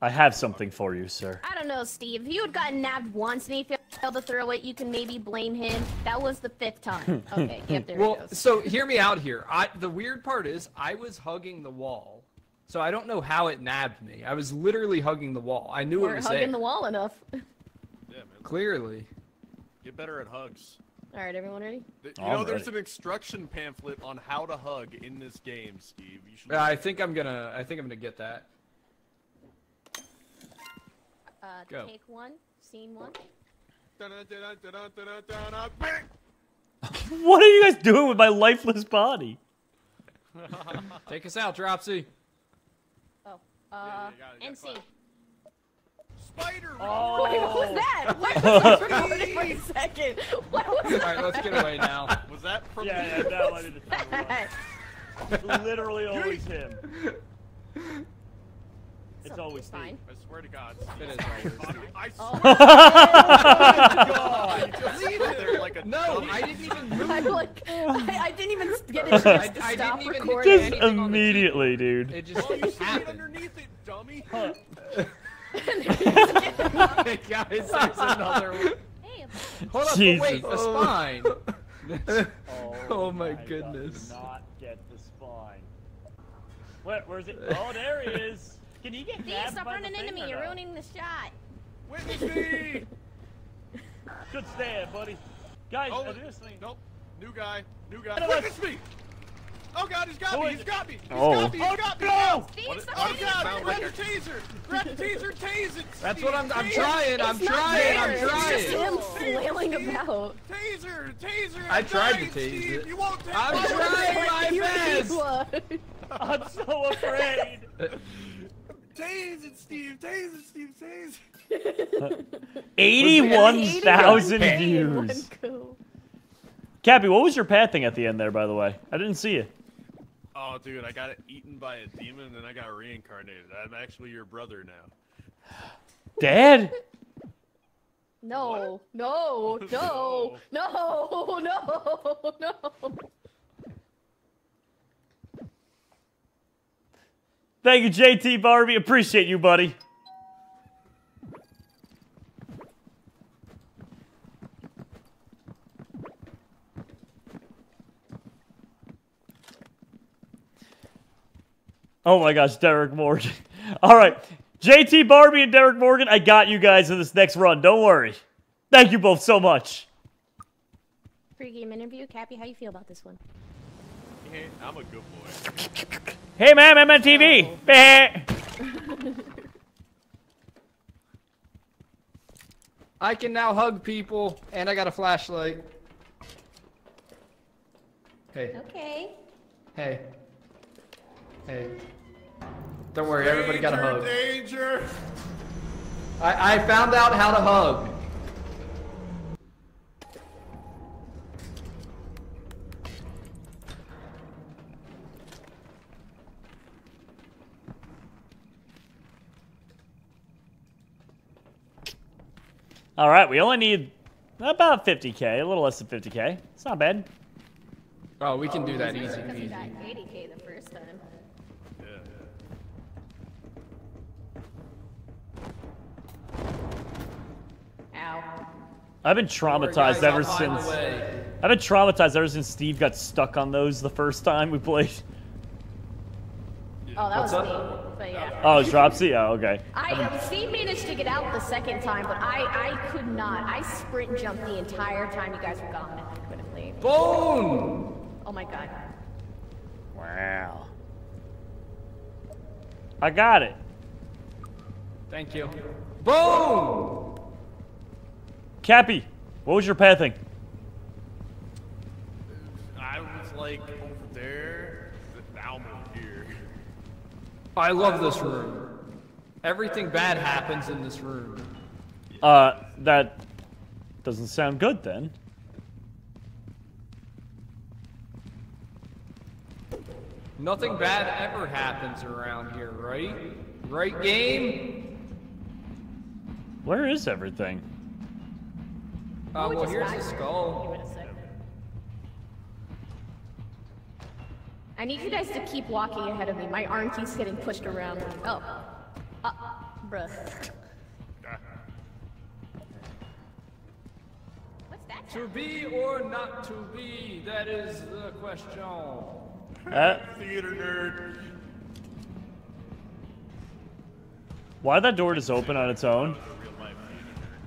I have something for you, sir. I don't know, Steve. If you had gotten nabbed once and he failed to throw it, you can maybe blame him. That was the fifth time. Okay, yep, there well, it goes. So hear me out here. I, the weird part is I was hugging the wall, so I don't know how it nabbed me. I was literally hugging the wall. I knew We're it was hugging there. the wall enough. Yeah, man. Clearly. Get better at hugs. All right, everyone ready? You know, Alrighty. There's an instruction pamphlet on how to hug in this game, Steve. You should. Uh, I think I'm gonna. I think I'm gonna get that. Uh, Go. Take one, scene one. What are you guys doing with my lifeless body? Take us out, Dropsy. Oh. Uh. Yeah, and scene. Spider. Oh. Wait, what was that? What was that? Wait a second. What was that? All right, let's get away now. Was that from yeah, yeah, that one did the time. Literally always him. It's so, always fine. Steve. I swear to God. It is right. I swear oh. to God. Just leave it there like a no, I didn't even move. I'm like, I, I didn't even get it. I, I didn't even recording. Just immediately, dude. It just oh, you see it underneath it, dummy. Huh. Hey guys, there's another one. Hey, hold up, but wait, the spine. Oh, oh my goodness. I did not get the spine. Where, where's it? Oh, there he is. Can he get nabbed? Stop by running into me. You're ruining the shot. Witness me. Good stand, buddy. Guys, oh, do this thing. Nope. New guy. New guy. Witness me. Oh God, he's got me! He's got me! He's got me! He's got me! Oh God! Grab the taser! Grab the taser! Tase it! That's what I'm. I'm trying. I'm trying. I'm trying. It's just him flailing about. Taser! Taser! I tried to tase it. You won't tase it. I'm trying my best. I'm so afraid. Tase it, Steve! Tase it, Steve! Tase it! Eighty-one thousand views. Cappy, what was your pad thing at the end there, by the way? I didn't see it. Oh, dude, I got eaten by a demon, and then I got reincarnated. I'm actually your brother now. Dad? No, no, no, no, no, no, no. Thank you, J T Barbie. Appreciate you, buddy. Oh my gosh, Derek Morgan. All right, J T Barbie and Derek Morgan, I got you guys in this next run. Don't worry. Thank you both so much. Pre-game interview. Cappy, how you feel about this one? Hey, I'm a good boy. Hey, ma'am, I'm on T V. Oh. I can now hug people, and I got a flashlight. Hey. Okay. Hey. Hey, don't worry, danger, everybody got a hug. Danger. I, I found out how to hug. All right, we only need about fifty K, a little less than fifty K. It's not bad. Oh, we can oh, do that easy. Because easy. We got eighty K the first time. I've been traumatized ever since. I've been traumatized ever since Steve got stuck on those the first time we played. Oh, that was Steve, but yeah. Oh, it was Dropsy? Oh, okay. I, Steve managed to get out the second time, but I, I could not. I sprint jumped the entire time you guys were gone. I couldn't leave. Boom! Oh my God. Wow. I got it. Thank you. Boom! Cappy, what was your pathing? I was like over there, now I'm here. I love this room. Everything bad happens in this room. Uh, that doesn't sound good then. Nothing bad ever happens around here, right? Right, game? Where is everything? Uh, well, here's the skull. I need you guys to keep walking ahead of me. My arm keeps getting pushed around. Oh. Uh, bruh. What's that? To be or not to be, that is the question. Uh, Theater nerd. Why that door just open on its own?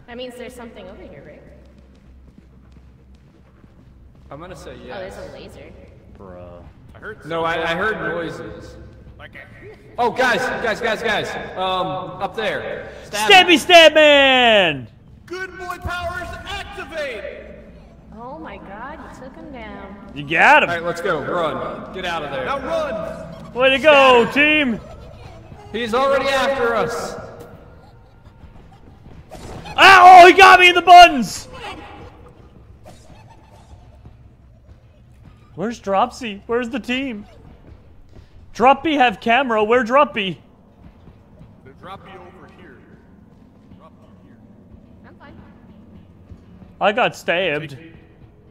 That means there's something over here, right? I'm gonna say yes. Oh, there's a laser. Bruh. I heard. No, I, I heard noises. Okay. Oh, guys, guys, guys, guys. Um, up there. Stab Stabby Stab Man! Good boy powers activate! Oh my god, you took him down. You got him. All right, let's go. Run. Get out of there. Now run! Way to go, Stab. Team! He's already after us. Ow! Oh, he got me in the buttons! Where's Dropsy? Where's the team? Droppy have camera. Where Droppy? The Droppy over here. Droppy here. I'm fine. I got stabbed.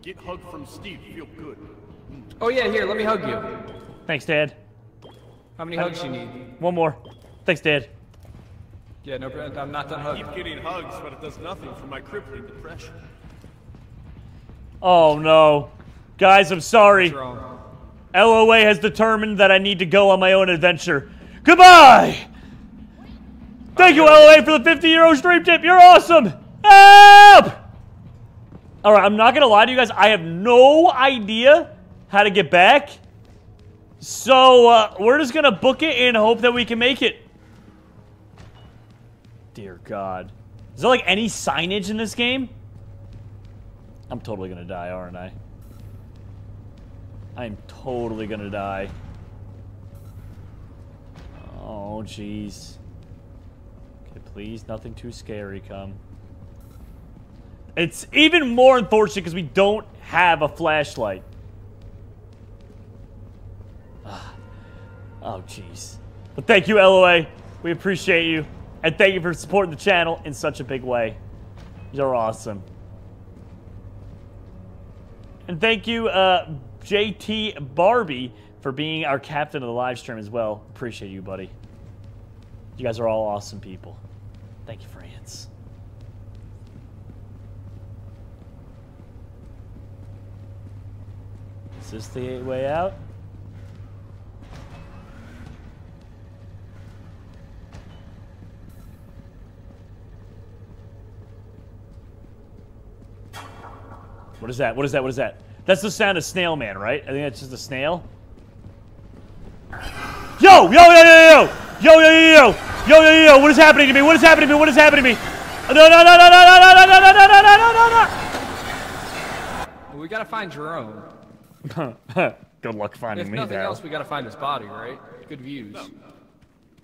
Get hugged from Steve. Feel good. Oh yeah, here. Let me hug you. Thanks, Dad. How many hugs you need? One more. Thanks, Dad. Yeah, no, I'm not done hugging. I keep getting hugs, but it does nothing for my crippling depression. Oh no, guys, I'm sorry. L O A has determined that I need to go on my own adventure. Goodbye! Thank you, L O A, for the fifty euro stream tip. You're awesome! Help! Alright, I'm not gonna lie to you guys. I have no idea how to get back. So, uh, we're just gonna book it and hope that we can make it. Dear God. Is there, like, any signage in this game? I'm totally gonna die, aren't I? I'm totally gonna die. Oh, jeez. Okay, please, nothing too scary come. It's even more unfortunate because we don't have a flashlight. Ah. Oh, jeez. But thank you, L O A. We appreciate you. And thank you for supporting the channel in such a big way. You're awesome. And thank you, uh... J T Barbie for being our captain of the live stream as well. Appreciate you, buddy. You guys are all awesome people. Thank you, friends. Is this the way out? What is that? What is that? What is that? That's the sound of Snail Man, right? I think that's just a snail. Yo, yo, yo, yo, yo, yo, yo, yo, yo, yo, yo, what is happening to me? What is happening to me? What is happening to me? No, no, no, no, no, no, no, no, no, no, no, no, no, no, no. We gotta find Jerome. Good luck finding me, pal. If nothing else, we gotta find his body, right? Good views. I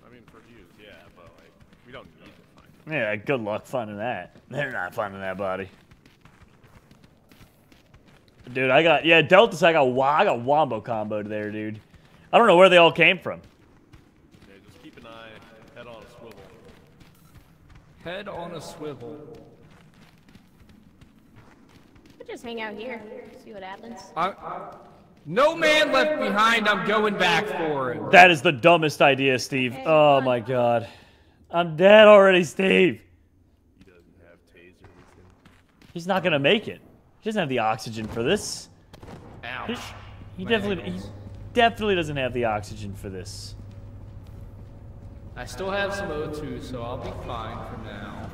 mean, for views, yeah, but like, we don't need to find him. Yeah, good luck finding that. They're not finding that body. Dude, I got, yeah, Deltas, I got, I got Wombo comboed there, dude. I don't know where they all came from. Yeah, just keep an eye, head on a swivel. Head on a swivel. We'll just hang out here, see what happens. I, I, no man left behind, I'm going back for it. That is the dumbest idea, Steve. Hey, oh my god. I'm dead already, Steve. He doesn't have taser. He's not gonna make it. He doesn't have the oxygen for this. Ouch. He, he definitely he definitely doesn't have the oxygen for this. I still have some O two, so I'll be fine for now.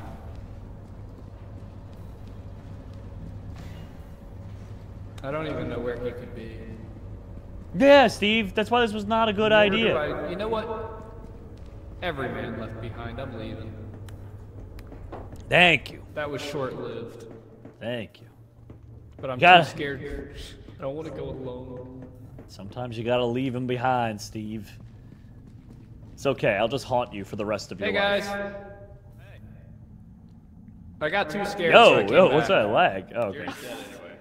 I don't even know where he could be. Yeah, Steve, that's why this was not a good Never idea. I, you know what? Every man left behind, I'm leaving. Thank you. That was short-lived. Thank you. But I'm gotta, too scared. I don't want to go alone. Sometimes you gotta leave him behind, Steve. It's okay. I'll just haunt you for the rest of your life. Hey guys. Hey. I got too scared. Yo, yo, so what's that lag? Oh, okay. You're dead anyway.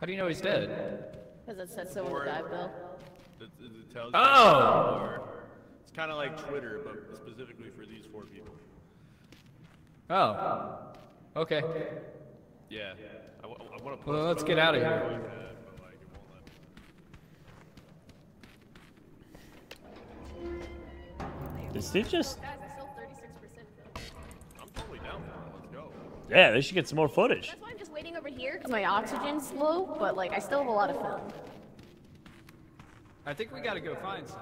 How do you know he's dead? Because it said someone died, Bill. Oh. It's kind of like Twitter, but specifically for these four people. Oh. Okay. okay. Yeah. yeah. I, I want to pull well, let's get out of here. Did Steve just? Guys, I sold thirty-six percent. I'm totally down now. Let's go. Yeah, they should get some more footage. That's why I'm just waiting over here because my oxygen's low, but like I still have a lot of fun. I think we gotta go find some.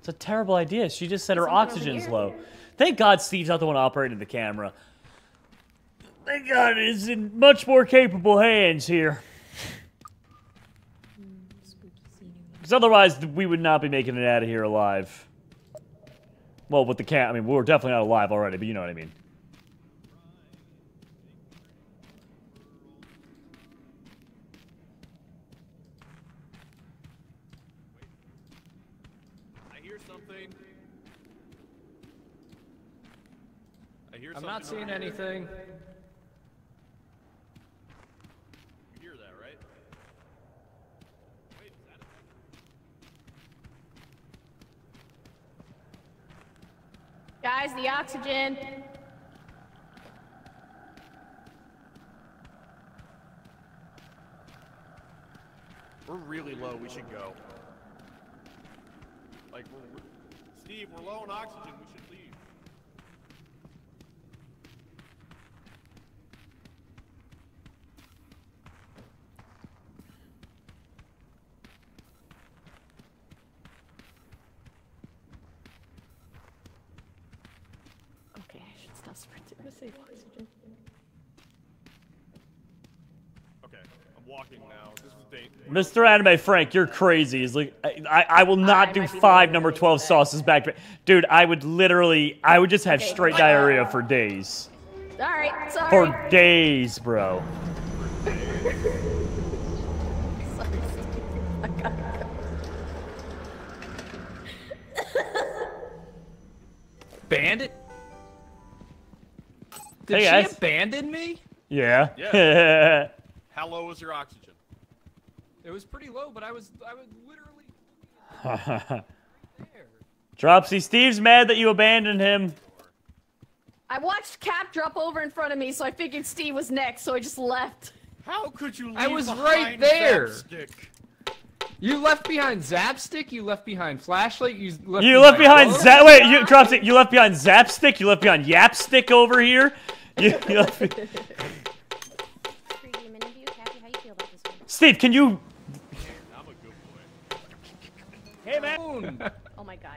It's a terrible idea. She just said There's her oxygen's low. Thank God Steve's not the one operating the camera. Thank God it's in much more capable hands here. Because otherwise, we would not be making it out of here alive. Well, with the cat, I mean, we're definitely not alive already, but you know what I mean. I'm not seeing anything. You hear that, right? Wait, is that it? Guys, the oxygen. We're really low. We should go. Like, we're, Steve, we're low on oxygen. We should leave. Mister Anime Frank, you're crazy. He's like, I, I will not I do five number twelve sauces back to dude, I would literally, I would just have okay. straight diarrhea for days. All right, sorry. For days, bro. Bandit? Did hey she guys. abandon me? Yeah. yeah. How low was your oxygen? It was pretty low, but I was I was literally right there. Dropsy, Steve's mad that you abandoned him. I watched Cap drop over in front of me, so I figured Steve was next, so I just left. How could you leave I was right there. Zapstick? You left behind Zapstick, you left behind Flashlight, you left You behind left behind Zap wait, you Dropsy, you left behind Zapstick, you left behind Yapstick over here. You, you left be Steve, can you Hey, man! Oh my god.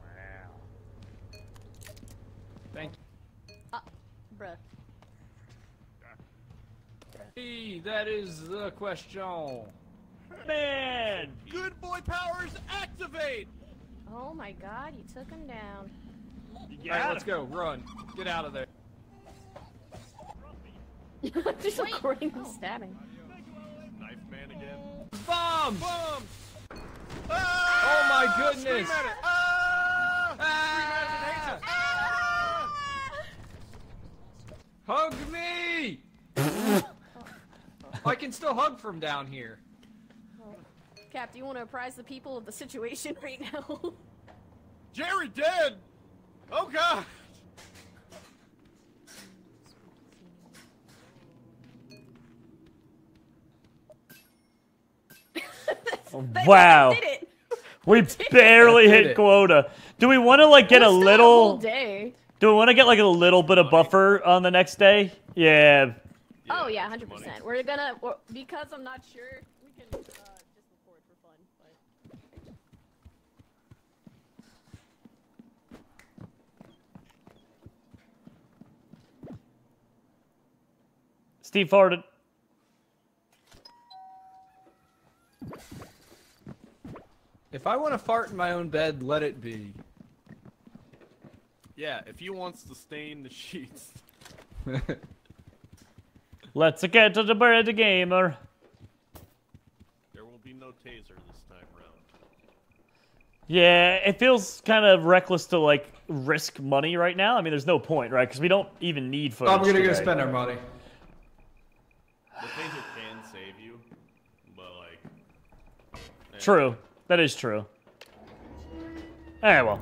Wow. Thank you. Uh, bruh. Hey, that is the question. Man! Good boy powers activate! Oh my god, you took him down. Alright, let's go. Run. Get out of there. Just recording the stabbing. Knife man again. Bombs! Bombs! Ah, oh my goodness! Ah, ah, ah, hug me! I can still hug from down here. Cap, do you want to apprise the people of the situation right now? Jared dead! Oh god! Wow, did it. we did barely it. hit it. quota. Do we want to like get We're a little? Day. Do we want to get like a little bit of buffer on the next day? Yeah. Oh yeah, hundred percent. We're gonna because I'm not sure. We can uh, just record for fun. But... Steve farted. If I want to fart in my own bed, let it be. Yeah, if he wants to stain the sheets. Let's get to the bread, gamer. There will be no taser this time round. Yeah, it feels kind of reckless to like risk money right now. I mean, there's no point, right? Because we don't even need footage. I'm gonna go spend our money. The taser can save you, but like. Man. True. That is true. Alright, well.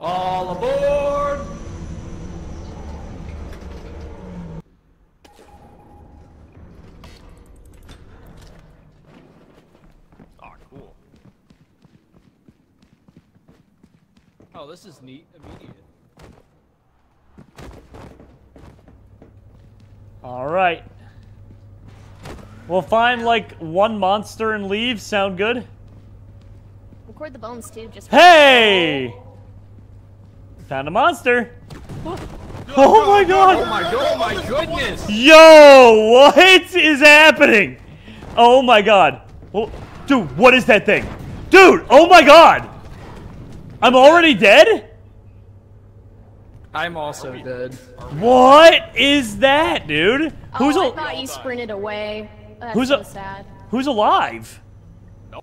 All aboard! Oh, cool. Oh, this is neat. Immediate. Alright. We'll find, like, one monster and leave. Sound good? Record the bones too, just- Hey! Found a monster! What? Oh my god! Oh my god! Oh my goodness! Yo, what is happening? Oh my god! Well, dude, what is that thing? Dude, oh my god! I'm already dead? I'm also dead. What is that, dude? Oh, who's I thought you sprinted away. That's who's so sad. Who's alive? No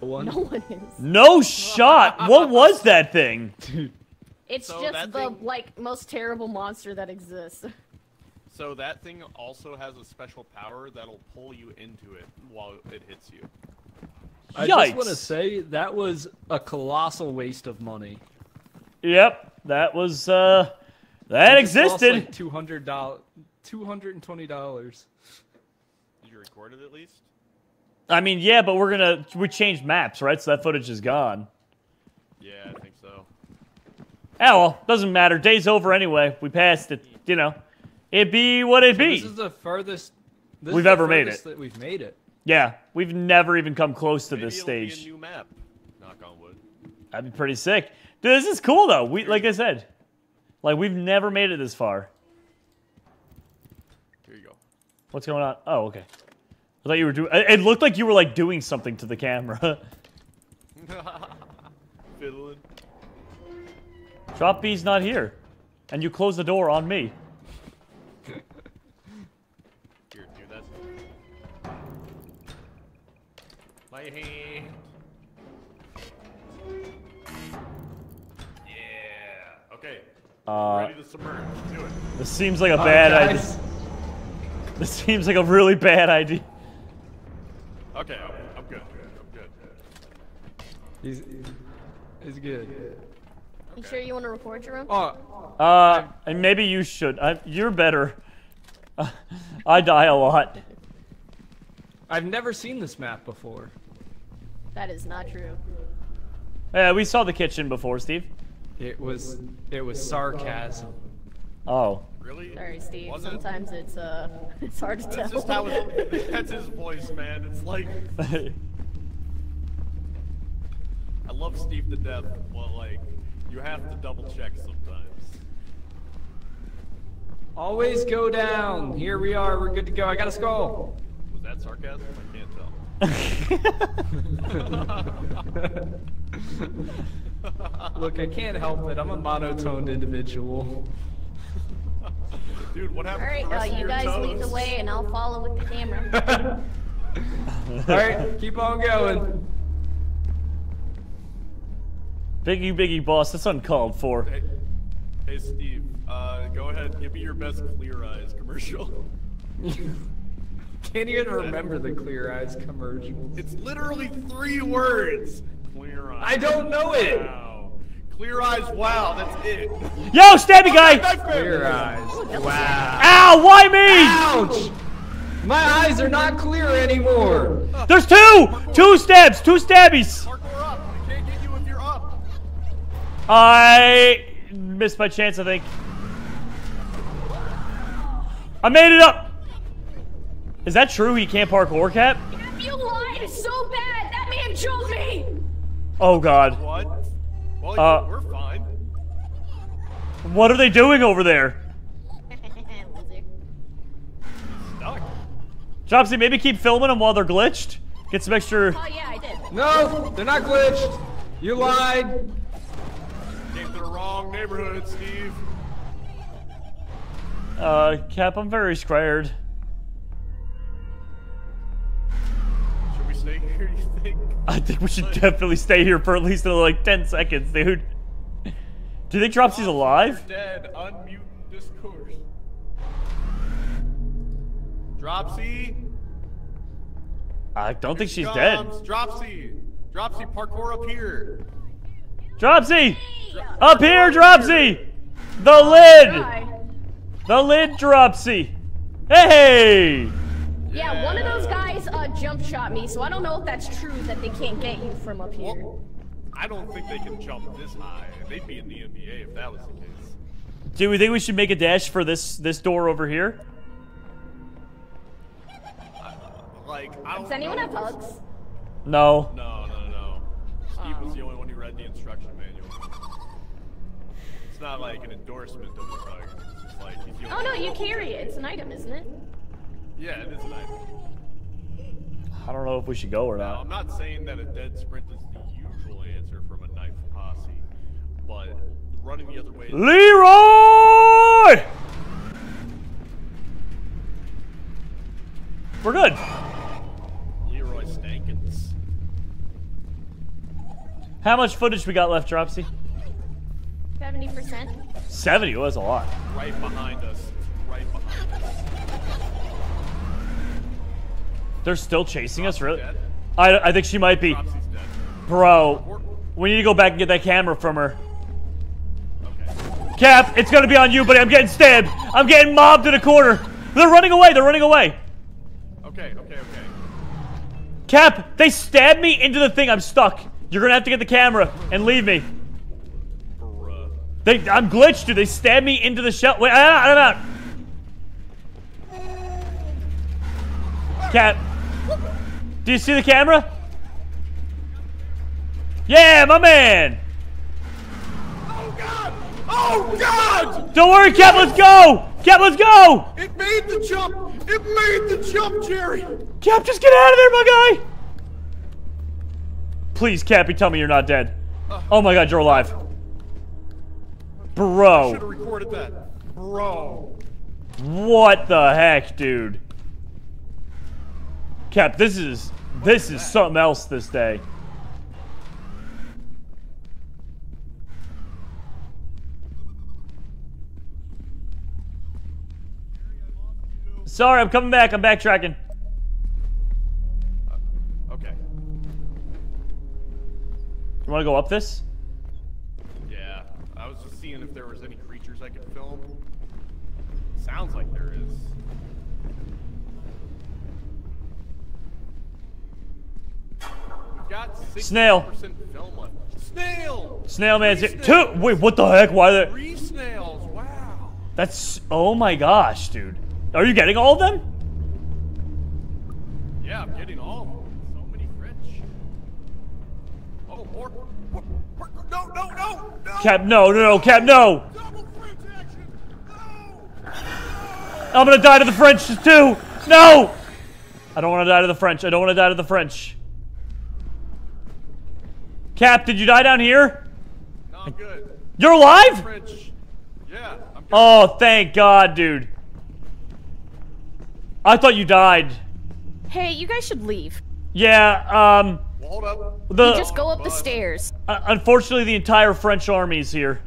one. No one is. No shot! What was that thing? Dude. It's so just the, thing... like, most terrible monster that exists. So that thing also has a special power that'll pull you into it while it hits you. Yikes. I just want to say, that was a colossal waste of money. Yep, that was, uh... that it existed! Just lost, like, two hundred dollars... two hundred twenty dollars. Did you record it, at least? I mean, yeah, but we're gonna... we changed maps, right? So that footage is gone. Yeah, I think so. Ah, well, doesn't matter. Day's over anyway. We passed it. You know, it be what it be. This is the furthest this we've is the ever made it. That we've made it. Yeah, we've never even come close to Maybe this it'll stage. Be a new map. Knock on wood. That'd be pretty sick, dude. This is cool though. We, like I said, like we've never made it this far. Here you go. What's going on? Oh, okay. I thought you were doing. It looked like you were like doing something to the camera. Fiddling. Drop B's not here, and you close the door on me. Here, do that. My hand. Yeah. Okay. Uh, ready to submerge. Do it. This seems like a bad uh, idea. This seems like a really bad idea. Okay, I'm, I'm good. I'm good. He's, he's good. Yeah. You sure you want to record your own? Uh, uh, and maybe you should. I, you're better. Uh, I die a lot. I've never seen this map before. That is not true. Yeah, we saw the kitchen before, Steve. It was, it was sarcasm. Oh. Really? Sorry, Steve. Was Sometimes it? it's uh, it's hard to that's tell. Just how it, that's his voice, man. It's like. I love Steve to death, but like. You have to double check sometimes. Always go down. Here we are. We're good to go. I got a skull. Was that sarcasm? I can't tell. Look, I can't help it. I'm a monotoned individual. Dude, what happened? All right, to the uh, you guys toes? lead the way, and I'll follow with the camera. All right, keep on going. Biggie, biggie, boss. That's uncalled for. Hey, hey Steve. Uh, go ahead. Give me your best Clear Eyes commercial. Can't even remember the Clear Eyes commercial. It's literally three words. Clear Eyes. I don't know it. Wow. Clear Eyes. Wow. That's it. Yo, stabby guy. Oh, Clear Eyes. Wow. Ow! Why me? Ouch! My eyes are not clear anymore. There's two. Parkour. Two stabs. Two stabbies. Parkour up. I can't get you if you're up. I missed my chance, I think. I made it up! Is that true? He can't parkour, Cap? Cap, you lied so bad! That man killed me! Oh, God. What? Well, uh, we're fine. What are they doing over there? Stuck. Dropsy, maybe keep filming them while they're glitched? Get some extra... Oh, yeah, I did. No! They're not glitched! You lied! The wrong neighborhood, Steve. Uh, Cap, I'm very scared. Should we stay here, do you think? I think we should like, definitely stay here for at least another, like ten seconds, dude. Do you think Dropsy's alive? Dead. Unmute Discord. Dropsy? I don't here think she's comes. dead. Dropsy! Dropsy, parkour up here! Dropsy! Up here, Dropsy! The lid! The lid, Dropsy! Hey! Yeah, one of those guys uh, jump shot me, so I don't know if that's true that they can't get you from up here. Well, I don't think they can jump this high. They'd be in the N B A if that was the case. Do we think we should make a dash for this this door over here? Uh, like, I don't Does anyone know. have hugs? No. No, no, no. Steve was the only one who read the instruction manual. It's not like an endorsement of the product. like if you. Oh no, you carry it. It's an item, isn't it? Yeah, it is an item. I don't know if we should go or not. Now, I'm not saying that a dead sprint is the usual answer from a knife posse, but running the other way. Leroy! We're good. Leroy Stankins. How much footage we got left, Dropsy? seventy percent. seventy was a lot. Right behind us. Right behind us. They're still chasing Dropsy's us, really? Dead. I, I think she might be. Bro, we need to go back and get that camera from her. Okay. Cap, it's gonna be on you, buddy. I'm getting stabbed. I'm getting mobbed in a corner. They're running away. They're running away. Okay, okay, okay. Cap, they stabbed me into the thing. I'm stuck. You're gonna have to get the camera and leave me. Bruh. They, I'm glitched, dude. They stabbed me into the shell. Wait, I'm out. I'm out. Cap, do you see the camera? Yeah, my man! Oh god! Oh god! Don't worry, Cap, let's go! Cap, let's go! It made the jump! It made the jump, Jerry! Cap, just get out of there, my guy! Please, Cappy, tell me you're not dead. Oh my god, you're alive. Bro. I should've recorded that. Bro. What the heck, dude? Cap, this is this is something else this day. Sorry, I'm coming back. I'm backtracking. Uh, okay. You want to go up this? Yeah, I was just seeing if there was any creatures I could film. Sounds like there is. Got Snail. Snail. Snail man's here. Two. Wait, what the heck? Why are there? Three snails. Wow. That's. Oh my gosh, dude. Are you getting all of them? Yeah, I'm getting all of them. So many rich. Oh, more. No, no, no, no. Cap, no, no, no, Cap, no. Double French action. No. No. I'm gonna die to the French too. No. I don't want to die to the French. I don't want to die to the French. Cap, did you die down here? No, I'm good. You're alive? Yeah, I'm good. Oh, thank God, dude. I thought you died. Hey, you guys should leave. Yeah, um... Well, hold up. The, just go up the stairs. Uh, unfortunately, the entire French army is here.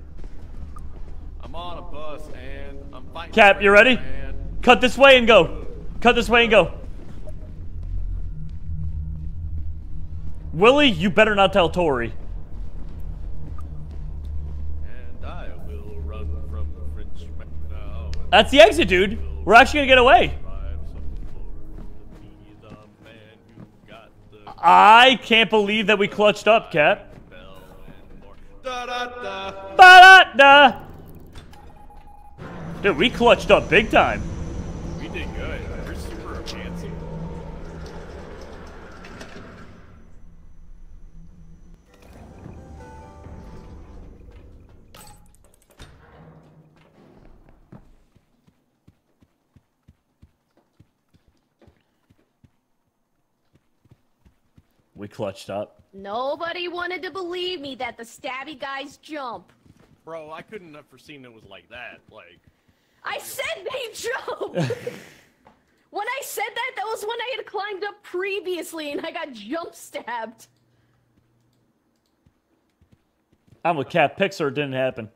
I'm on a bus, and I'm fighting... Cap, you ready? Man. Cut this way and go. Cut this way and go. Willie, you better not tell Tori. And I will run from the French now. That's the exit, dude. We're actually gonna get away. I can't believe that we clutched up, Cap. Da, da, da. Da, da, da. Dude, we clutched up big time. We did good. We're super fancy. We clutched up. Nobody wanted to believe me that the stabby guys jump. Bro, I couldn't have foreseen it was like that. Like, I said they jump. When I said that, that was when I had climbed up previously and I got jump stabbed. I'm with Cap. Pixar didn't happen.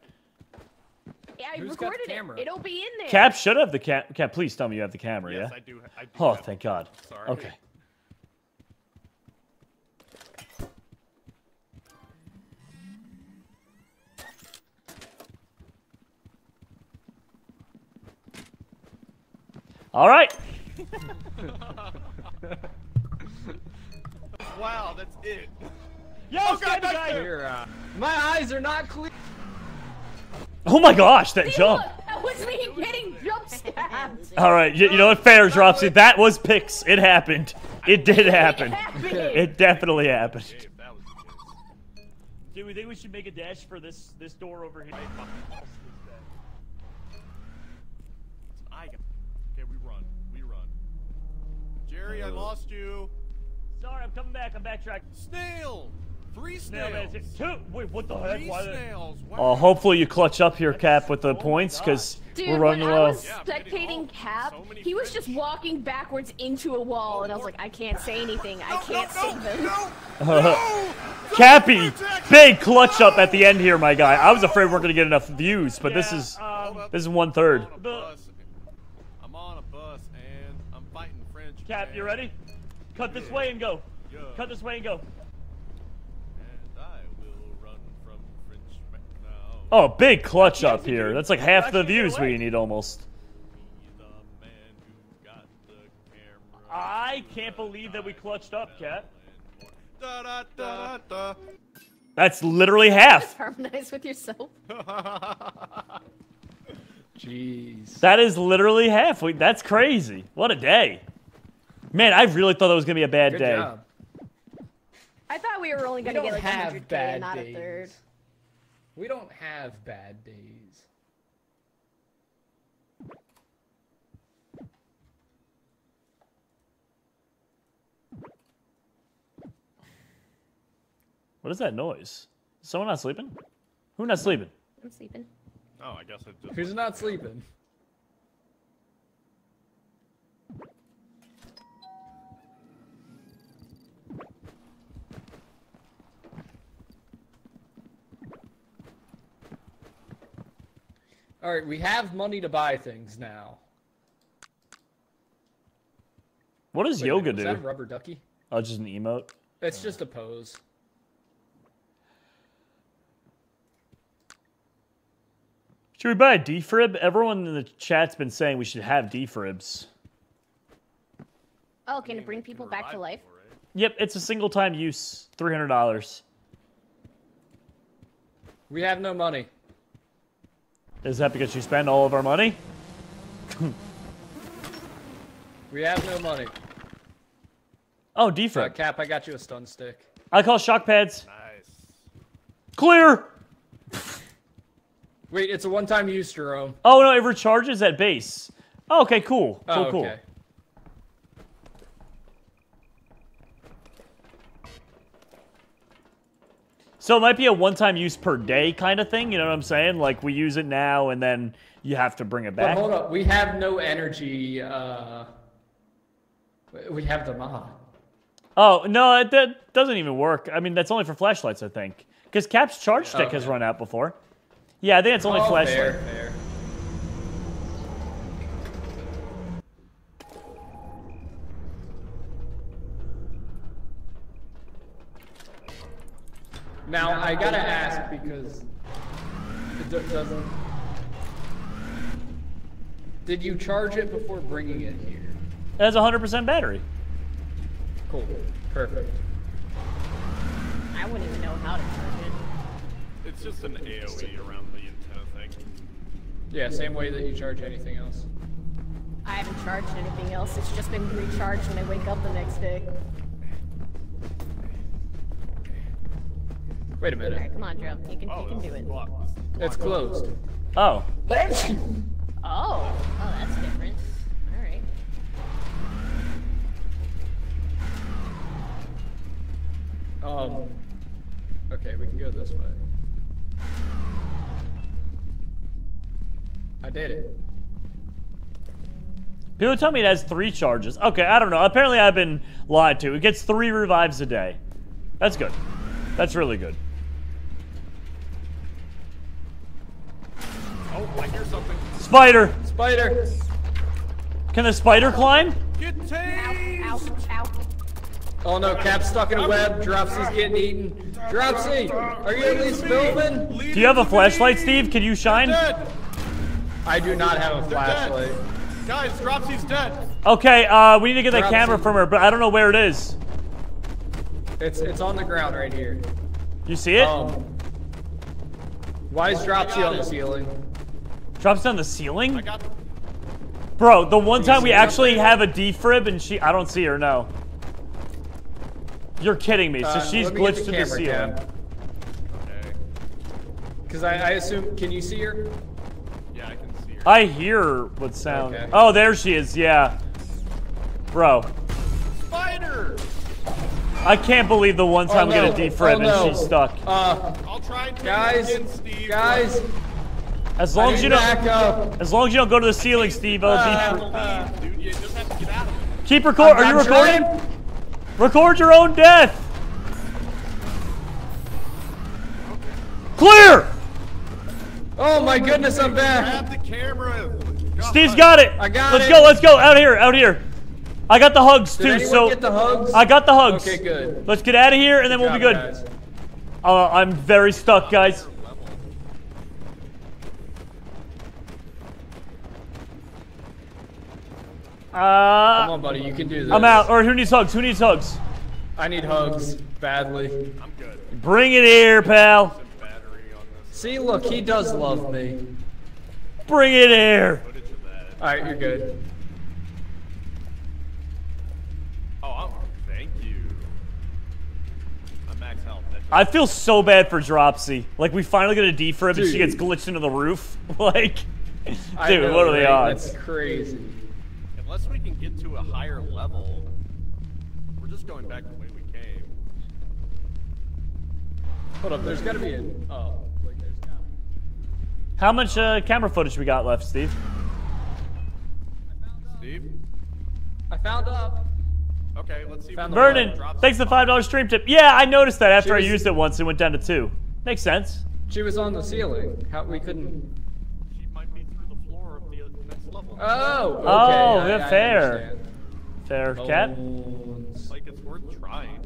Yeah, I Who's recorded got the camera? It. It'll be in there. Cap should have the cap. Cap, please tell me you have the camera. Yes, yeah. I do. I do oh, have thank it. God. Sorry. Okay. All right. Wow, that's it. Yo, oh God, here, uh, my eyes are not clear. Oh my gosh, that See, jump. Look, that was me getting jump stabbed. All right, you, you know what? Fair, Dropsy. That was Pix. It happened. It did happen. It, happened. It definitely happened. Do we think we should make a dash for this this door over here? Jerry, I lost you. Sorry, I'm coming back. I'm backtracking. Snail! Three snails! Snail Two! Wait, what the heck? Three snails! Wow. Uh, hopefully you clutch up here, Cap, with the oh points, because we're running low. Dude, when I was spectating Cap, he was just walking backwards into a wall, and I was like, I can't say anything. I can't save them. Cappy! Big clutch up at the end here, my guy. I was afraid we weren't going to get enough views, but this is this is one-third. I'm on a bus, and I'm fighting French. Cap, you ready? Cut this way and go. Cut this way and go. Oh, big clutch up here. That's like half the views we need almost. I can't believe that we clutched up, Cat. That's literally half. Just harmonize with yourself. Jeez. That is literally half. We, that's crazy. What a day. Man, I really thought that was going to be a bad Good day. Job. I thought we were only going to get like one hundred K and not days. a third. We don't have bad days. What is that noise? Is someone not sleeping? Who's not sleeping? I'm sleeping. Oh, I guess I just... Who's not sleeping? All right, we have money to buy things now. What does Wait, yoga do? Is that a rubber ducky? Oh, just an emote? It's oh. just a pose. Should we buy a defrib? Everyone in the chat's been saying we should have defribs. Oh, can it bring people back to life? Yep, it's a single-time use. three hundred dollars. We have no money. Is that because you spend all of our money? We have no money. Oh, defrag. Uh, Cap, I got you a stun stick. I call shock pads. Nice. Clear! Wait, it's a one-time use, Jerome. Oh, no, it recharges at base. Oh, okay, cool. Cool, oh, cool. Okay. So it might be a one-time use per day kind of thing, you know what I'm saying? Like, we use it now, and then you have to bring it back. But hold up, we have no energy, uh... we have the mod. Oh, no, it, that doesn't even work. I mean, that's only for flashlights, I think. Because Cap's charge stick okay. has run out before. Yeah, I think it's only oh, flashlight. Fair, fair. Now, I gotta ask, because it doesn't... Did you charge it before bringing it here? It has one hundred percent battery. Cool. Perfect. I wouldn't even know how to charge it. It's just an AoE around the antenna thing. Yeah, same way that you charge anything else. I haven't charged anything else. It's just been recharged when I wake up the next day. Wait a minute. Right, come on, Joe. You can, oh, you can do it. Block. It's closed. Oh. Oh. Oh, that's different. All right. Um. Okay, we can go this way. I did it. People tell me it has three charges. Okay, I don't know. Apparently, I've been lied to. It gets three revives a day. That's good. That's really good. Oh, I hear something. Spider! Spider! Can the spider climb? Get tased! Ow, ow, ow. Oh no, Cap's stuck in a web. Dropsy's getting eaten. Dropsy! Are you at least filming? Do you have a flashlight, Steve? Can you shine? I do not have a flashlight. Guys, Dropsy's dead. Okay, uh, we need to get that camera from her, but I don't know where it is. It's it's on the ground right here. You see it? Um, why is Dropsy on the ceiling? Dropsy on the ceiling? I got it. Bro, the one time we actually have a defrib and she I don't see her, no. You're kidding me. So uh, she's glitched to the ceiling. Okay. Cause I, I assume can you see her? Yeah, I can see her. I hear her with sound. Okay. Oh, there she is, yeah. Bro. I can't believe the one time oh, no. we got a deep rib oh, no. and she's stuck. Uh, I'll try to guys, in, Steve. guys. As long as you don't, up. as long as you don't go to the ceiling, Steve. Uh, uh, dude, you just have to get out of it. Keep record. Are you recording? Trying. Record your own death. Clear! Oh my goodness, I'm back. Grab the camera. Steve's got it. I got let's it. Let's go, let's go. Out here, out here. I got the hugs too, Did so. Get the hugs? I got the hugs. Okay, good. Let's get out of here and then good we'll job, be good. Uh, I'm very stuck, guys. Uh, Come on, buddy, you can do this. I'm out. Or who needs hugs? Who needs hugs? I need hugs badly. I'm good. Bring it here, pal. See, look, he does love me. Bring it here. Alright, you're good. Oh, thank you. I'm max health. I feel so bad for Dropsy. Like, we finally get a defrib and she gets glitched into the roof. Like, dude, what are the odds? That's crazy. Unless we can get to a higher level, we're just going back the way we came. Hold up, there's gotta be a... Oh. How much uh, camera footage we got left, Steve? I found up. Steve? I found up. Okay, let's see. Vernon, thanks for the five dollar stream tip. Yeah, I noticed that after I used it once, it went down to two. Makes sense. She was on the ceiling. How we couldn't... She might be through the floor of the next level. Oh, okay. Oh, yeah, fair. Fair, Cap. Like, it's worth trying.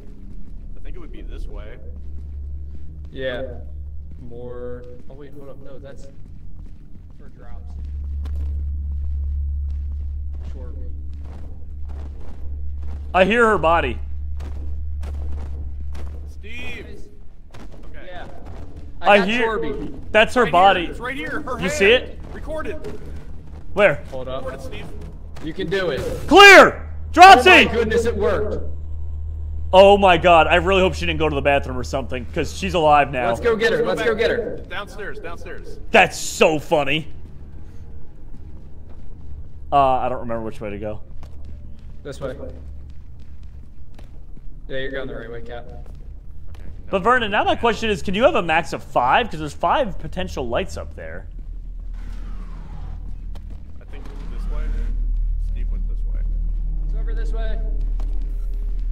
I think it would be this way. Yeah. More. Oh wait, hold up. No, that's for drops. Chorby. I hear her body. Steve. Okay. Yeah. I, I hear. Chorby. That's her right body. Here. It's right here. Her you hand. See it? Recorded. Where? Hold up. Record it, Steve. You can do it. Clear. Dropsy. Oh my goodness, it worked. Oh my god, I really hope she didn't go to the bathroom or something, because she's alive now. Let's go get her, let's go get her. Downstairs, downstairs. That's so funny. Uh, I don't remember which way to go. This way. Yeah, you're going the right way, Cap. But Vernon, now my question is, can you have a max of five? Because there's five potential lights up there. I think this way. Steve went this way. It's over this way.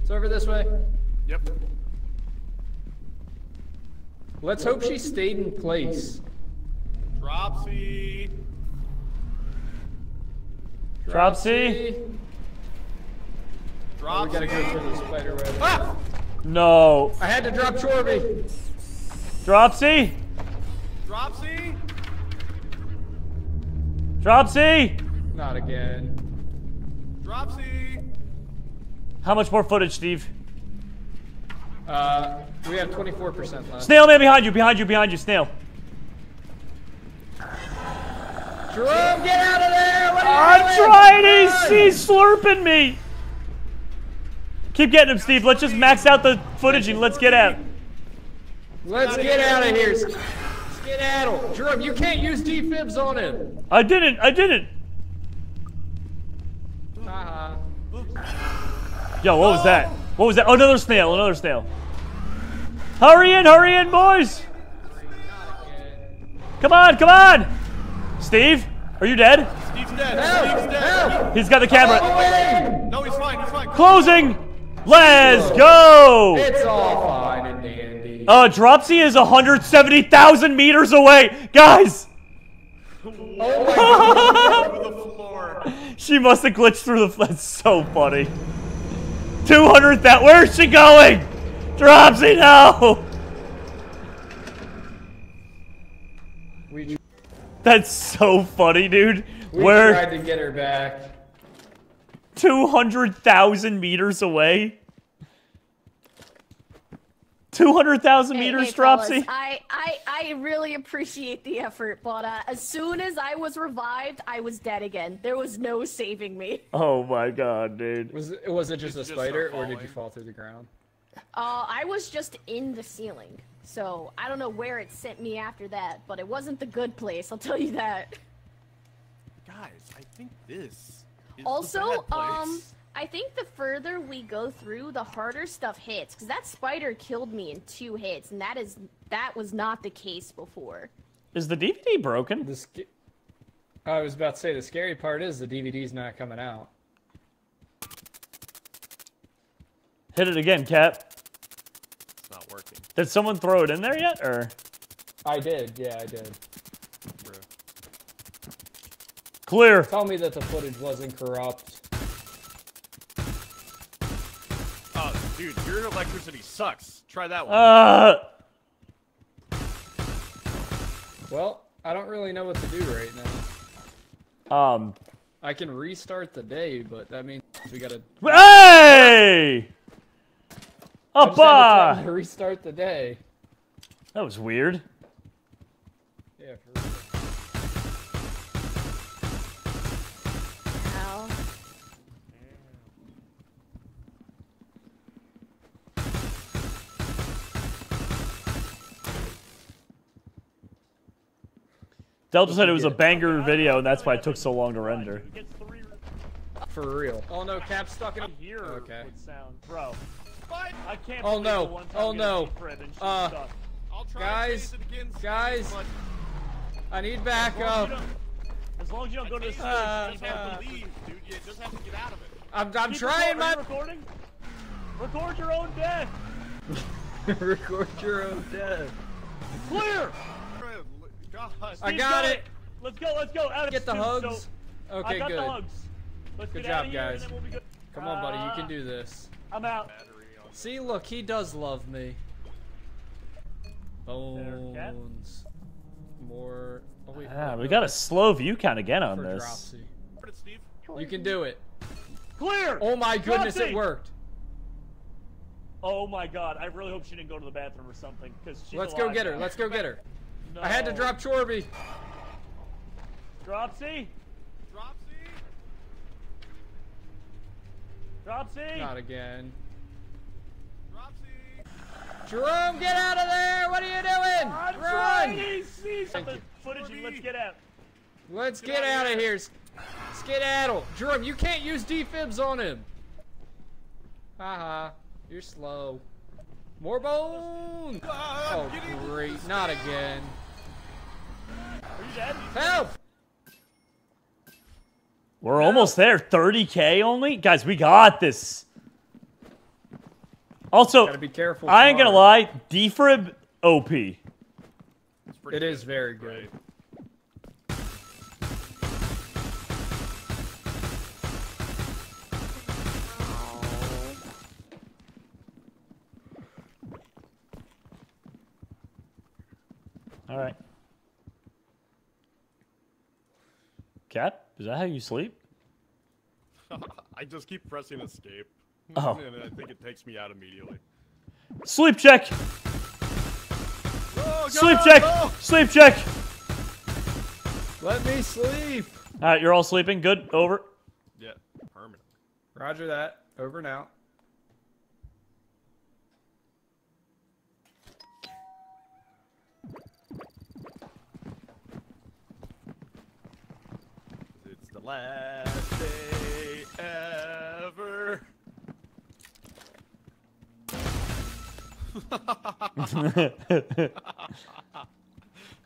It's over this way. Yep. Let's hope she stayed in place. Dropsy. Dropsy. Dropsy. Oh, we gotta go through the spider web. Ah! No. I had to drop Chorby. Dropsy. Dropsy. Dropsy. Not again. Dropsy. How much more footage, Steve? Uh, we have twenty-four percent left. Snail man behind you, behind you, behind you, Snail. Jerome, get out of there! What are you I'm doing? trying to he's slurping me! Keep getting him, Steve. Let's just max out the footage and let's get out. Let's get out of here. Skedaddle. Jerome, you can't use defibs on him. I didn't, I didn't. Haha. Uh-huh. Yo, what was that? What was that? Oh, another snail, another snail. Hurry in, hurry in, boys! Come on, come on! Steve, are you dead? Steve's dead. Help, Steve's dead. Help. He's got the camera. Oh, no, he's fine, he's fine. Closing! Let's go! It's all fine and dandy. Uh, Dropsy is one hundred seventy thousand meters away! Guys! Oh my God. She must have glitched through the floor. That's so funny. two hundred thousand. Where's she going? Dropsy, no! We That's so funny, dude. We Where tried to get her back. two hundred thousand meters away? two hundred thousand hey, meters, hey, Dropsy? Fellas, I, I, I really appreciate the effort, but uh, as soon as I was revived, I was dead again. There was no saving me. Oh my god, dude. Was it, was it just it's a just spider, or did you fall through the ground? Uh, I was just in the ceiling, so I don't know where it sent me after that, but it wasn't the good place, I'll tell you that. Guys, I think this is also, the bad place. um... I think the further we go through, the harder stuff hits. Because that spider killed me in two hits, and that is that was not the case before. Is the D V D broken? The sc I was about to say, the scary part is the D V D's not coming out. Hit it again, Cap. It's not working. Did someone throw it in there yet, or...? I did, yeah, I did. True. Clear. Tell me that the footage wasn't corrupt. Dude, your electricity sucks. Try that one. Uh, well, I don't really know what to do right now. Um, I can restart the day, but that means we gotta. Hey! Up! To to restart the day. That was weird. Yeah. For real. Ow. Delta said it was a banger video, and that's why it took so long to render. For real. Oh no, Cap's stuck in a here. Okay. Bro. I can't oh no. Oh no. Uh, guys, guys, I need backup. As long as you don't go to the stage, uh, you have to leave, dude. You just have to get out of it. I'm, I'm trying, my. Recording? Record your own death. Record your own death. Clear. God, I got it. it. Let's go, let's go. Out get the hugs. So okay, I got good. The hugs. Let's good get job, out of here, guys. We'll be good. Come on, buddy. You can do this. I'm out. See, look, he does love me. Bones. More. Oh, wait, ah, we got a slow view count again on this. Dropsy. You can do it. Clear. Oh my goodness, Dropsy. It worked. Oh my God. I really hope she didn't go to the bathroom or something, because she's Let's alive. go get her. Let's go get her. No. I had to drop Chorby. Dropsy? Dropsy? Dropsy? Not again. Dropsy? Jerome, get out of there! What are you doing? I'm Run! To see something. Footage you. Let's get out. Let's get, get out, out of here. Skedaddle. Jerome, you can't use defibs on him. Haha. Uh-huh. You're slow. More bones! Oh, great. Not again. Are you dead? Help! We're Help. almost there. thirty K only? Guys, we got this. Also, gotta be careful I ain't gonna lie. Defrib O P. It good. is very good. All right. Cap, is that how you sleep? I just keep pressing escape. Oh. And I think it takes me out immediately. Sleep check! Oh, God, sleep check! No. Sleep check! Let me sleep! All right, you're all sleeping. Good. Over. Yeah, permanent. Roger that. Over now. Last day ever.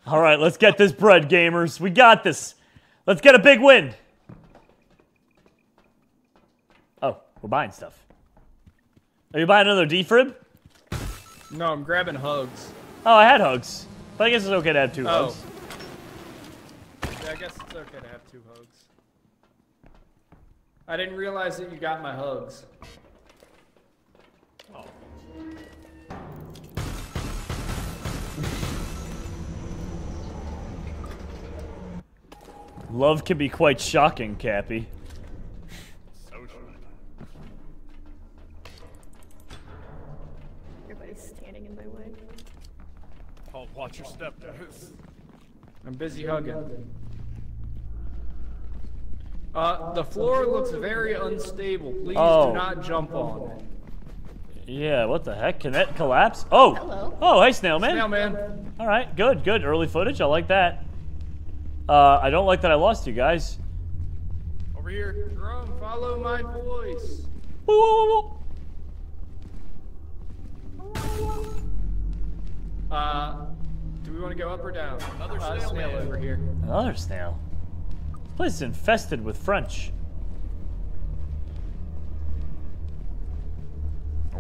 All right, let's get this bread, gamers. We got this. Let's get a big win. Oh, we're buying stuff. Are you buying another defrib? No, I'm grabbing hugs. Oh, I had hugs. But I guess it's okay to have two oh. hugs. Yeah, I guess it's okay to have two hugs. I didn't realize that you got my hugs. Oh. Love can be quite shocking, Cappy. So shocking. Everybody's standing in my way. Oh, watch your step, guys. I'm busy hugging. Uh, the floor looks very unstable. Please oh. do not jump on it. Yeah, what the heck? Can that collapse? Oh! Hello. Oh, hey, Snail Man. Snail Man. All right, good, good. Early footage. I like that. Uh, I don't like that I lost you guys. Over rear drum, follow my voice. Whoa, whoa, whoa, whoa. Uh, do we want to go up or down? Another uh, snail, snail over here. Another snail. This place is infested with French.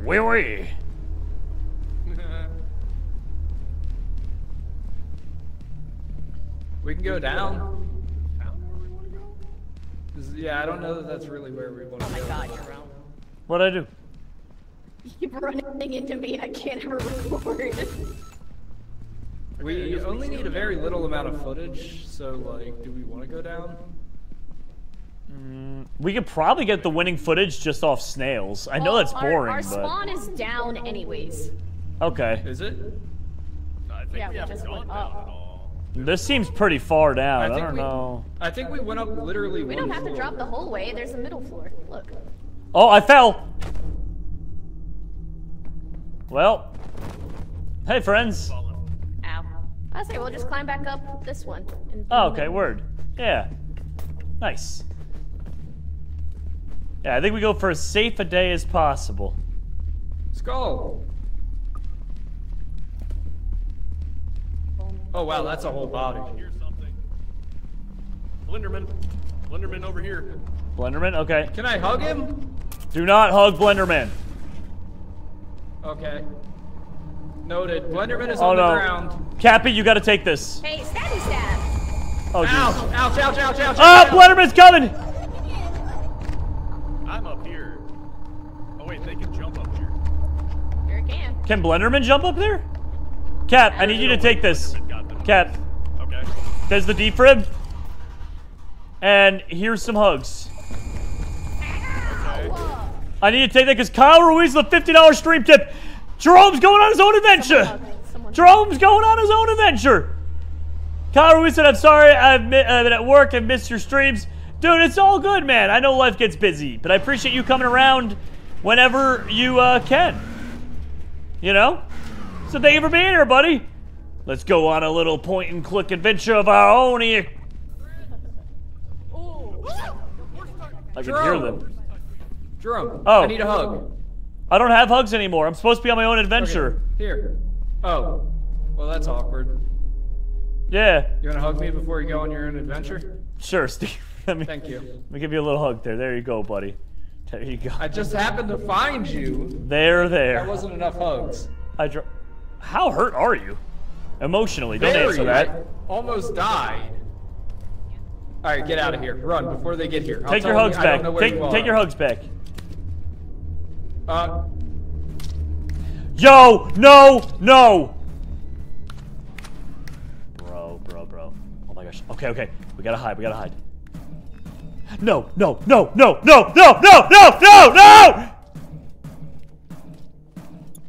Oui, oui. We can go down. Yeah, I don't know that that's really where we want to go. Oh my god, you're wrong. What'd I do? You keep running into me, I can't ever record. We only need a very little amount of footage, so, like, do we want to go down? Mm, we could probably get the winning footage just off snails. I know oh, that's boring, our, our but... spawn is down anyways. Okay. Is it? I think yeah, we, we haven't gone down at all. This seems pretty far down. I, think I don't we, know. I think we went up literally. We don't have floor. to drop the whole way. There's a middle floor. Look. Oh, I fell. Well. Hey, friends. Ow. I say we'll just climb back up this one. Oh, okay. Word. Yeah. Nice. Yeah, I think we go for as safe a day as possible. Let's go. Oh wow, that's a whole body. Blenderman, Blenderman over here. Blenderman, okay. Can I hug him? Do not hug Blenderman. Okay. Noted. Blenderman is oh, on no. the ground. Cappy, you got to take this. Hey, stabby stab. Oh geez. Ouch! Ouch! Ouch! Ouch! Ouch! Ah, oh, Blenderman's coming. I'm up here. Oh wait, they can jump up here. Sure it can. Can Blenderman jump up there? Cap, I need you to take this. Cap, okay. There's the defrib, and here's some hugs. Ow. I need to take that because Kyle Ruiz with a fifty dollar stream tip. Jerome's going on his own adventure. Jerome's going on his own adventure. Kyle Ruiz said, I'm sorry, I've been at work and missed your streams. Dude, it's all good, man. I know life gets busy, but I appreciate you coming around whenever you uh, can. You know? So thank you for being here, buddy. Let's go on a little point-and-click adventure of our own here. Oh. I can Jerome. hear them. Jerome, oh. I need a hug. I don't have hugs anymore. I'm supposed to be on my own adventure. Okay. Here. Oh. Well, that's awkward. Yeah. You want to hug me before you go on your own adventure? Sure, Steve. Let me, Thank you. Let me give you a little hug there. There you go, buddy. There you go. I just happened to find you. There, there. That wasn't enough hugs. I dro- How hurt are you? Emotionally, don't there answer that. I almost died. All right, get out of here. Run before they get here. I'll take your hugs me, back. Take, you take your hugs back. Uh. Yo, no, no. Bro, bro, bro. Oh my gosh. Okay, okay. We gotta hide. We gotta hide. No, no, no, no, no, no, no, no, no, no.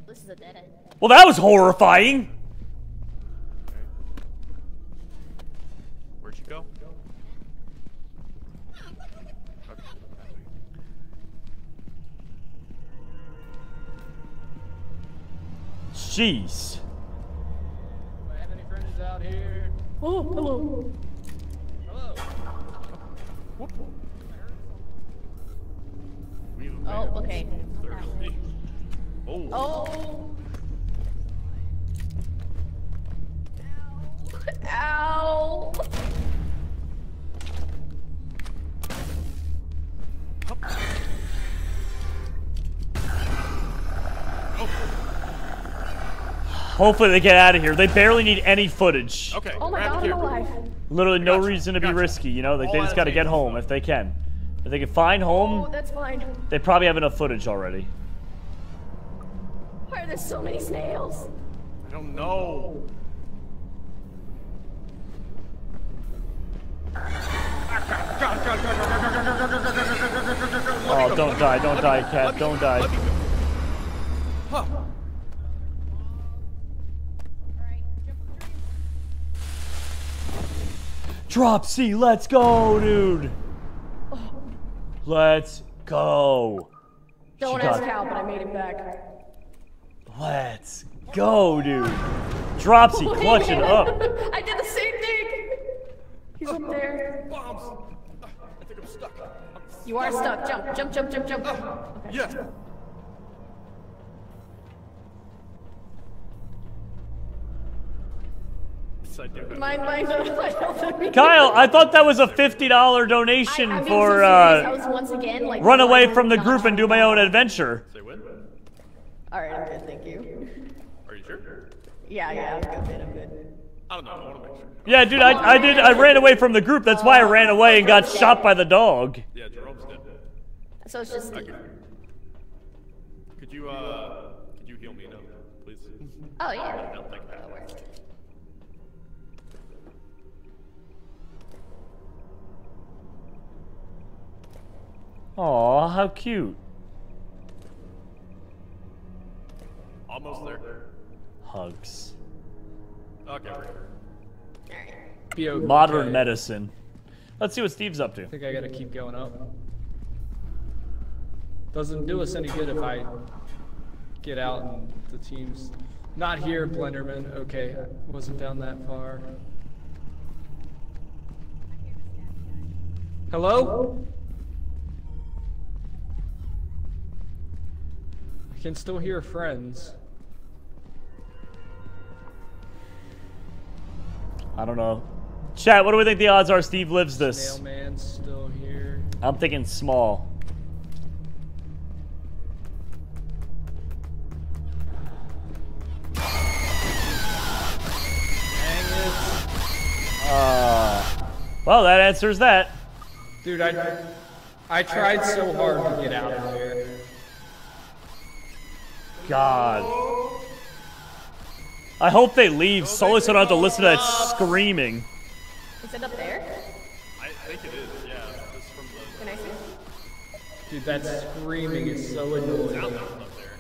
This is a dead end. Well, that was horrifying. Jeez. Do I have any friends out here? Oh, hello. Hello. Oh, okay. Oh. Oh. Ow. Ow. Oh. Hopefully they get out of here. They barely need any footage. Okay. Oh my god, I'm alive. Literally no reason to be risky, you know? Like, they just gotta get home if they can. If they can find home, oh, that's fine. They probably have enough footage already. Why are there so many snails? I don't know. Oh, don't die, don't die, Cap, don't die. Huh. Dropsy, let's go, dude. Let's go. Don't ask how, but I made him back. Let's go, dude. Dropsy, clutch it up. I did the same thing. He's up there. Bombs. I think I'm stuck. You are stuck. Jump, jump, jump, jump, jump. Oh, okay. Yes. Yeah. Mine, mine, mine. Kyle, I thought that was a fifty dollar donation I, I mean, for uh, once again, like, run away from the group and do my own adventure. Say what? All right, I'm good, thank you. Are you sure? Yeah, yeah, I'm good, I'm good. I don't know, I want to make sure. Yeah, dude, I, I did. I ran away from the group. That's why I ran away and got shot by the dog. Yeah, Jerome's dead. So it's just. Okay. Could you uh, could you heal me now, please? Oh yeah. I don't think that'll work. Aw, how cute. Almost there. Hugs. Okay. okay. Modern medicine. Let's see what Steve's up to. I think I gotta keep going up. Doesn't do us any good if I get out and the team's not here, Blenderman. Okay, I wasn't down that far. Hello? Hello? Can still hear friends. I don't know. Chat, what do we think the odds are Steve lives this? Snail man's still here. I'm thinking small. Dang it. Uh, well, that answers that. Dude, I, I tried so hard to get out of here. God. I hope they leave solely so I don't have to listen to that screaming. Is it up there? I think it is, yeah. It's from the... Can I see? Dude, that screaming is so annoying. It's up there.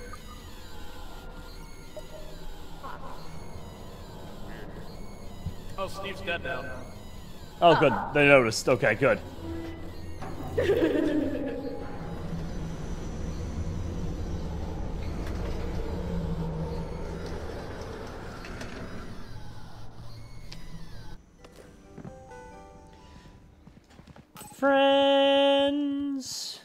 Oh, Steve's dead now. Oh, good. They noticed. Okay, good. Friends.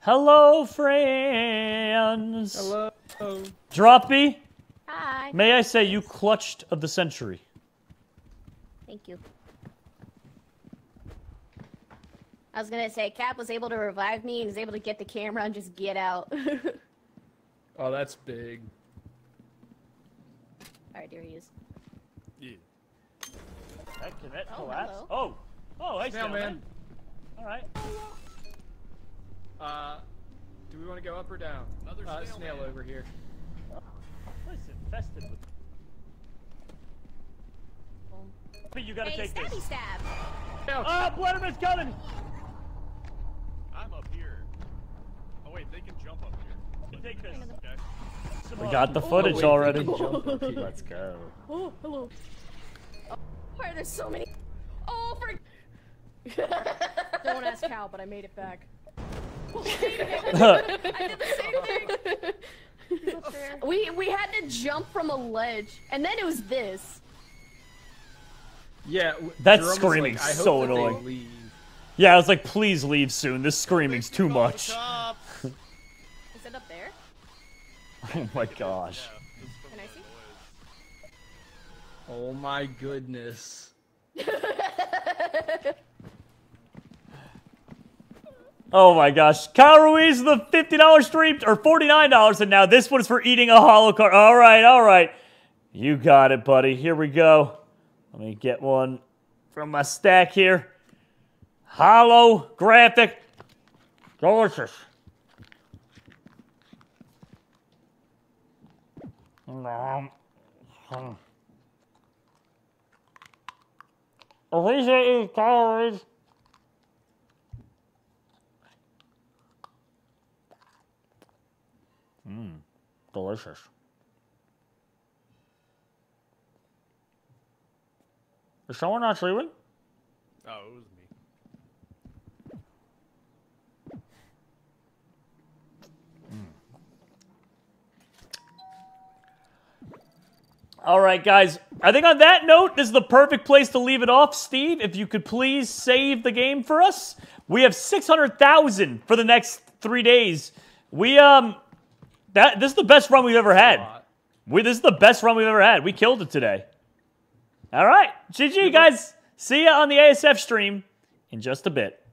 Hello, friends. Hello. Dropsy. Hi. May I say you clutched of the century? Thank you. I was gonna say Cap was able to revive me. He was able to get the camera and just get out. Oh, that's big. All right, there he is. That, can that oh, collapse? Hello. Oh! Oh, hey, Snail man. Alright. Uh, do we want to go up or down? Another snail, uh, snail over here. Oh, what is infested with? Oh. You gotta hey, take stabby this. Stab. Oh, Blenderman's coming! I'm up here. Oh, wait, they can jump up here. Take this. Okay. We got the footage oh, wait, already. Let's go. Oh, hello. Why are there so many? Oh, for... Don't ask how, but I made it back. I did the same thing. we we had to jump from a ledge, and then it was this. Yeah, that's screaming like, so annoying. Yeah, I was like, please leave soon. This screaming's too much. Is it up there? Oh my gosh. Oh my goodness. Oh my gosh. Kyle Ruiz, the fifty dollar stream, or forty-nine dollars, and now this one's for eating a hollow card. All right, all right. You got it, buddy. Here we go. Let me get one from my stack here. Hollow graphic. Delicious. Alicia is calories. Mmm, delicious. Is someone not sleeping? Oh, it was me. Mm. All right, guys. I think on that note, this is the perfect place to leave it off. Steve, if you could please save the game for us. We have six hundred thousand for the next three days. We, um, that this is the best run we've ever had. We, this is the best run we've ever had. We killed it today. All right. G G, guys. See you on the A S F stream in just a bit.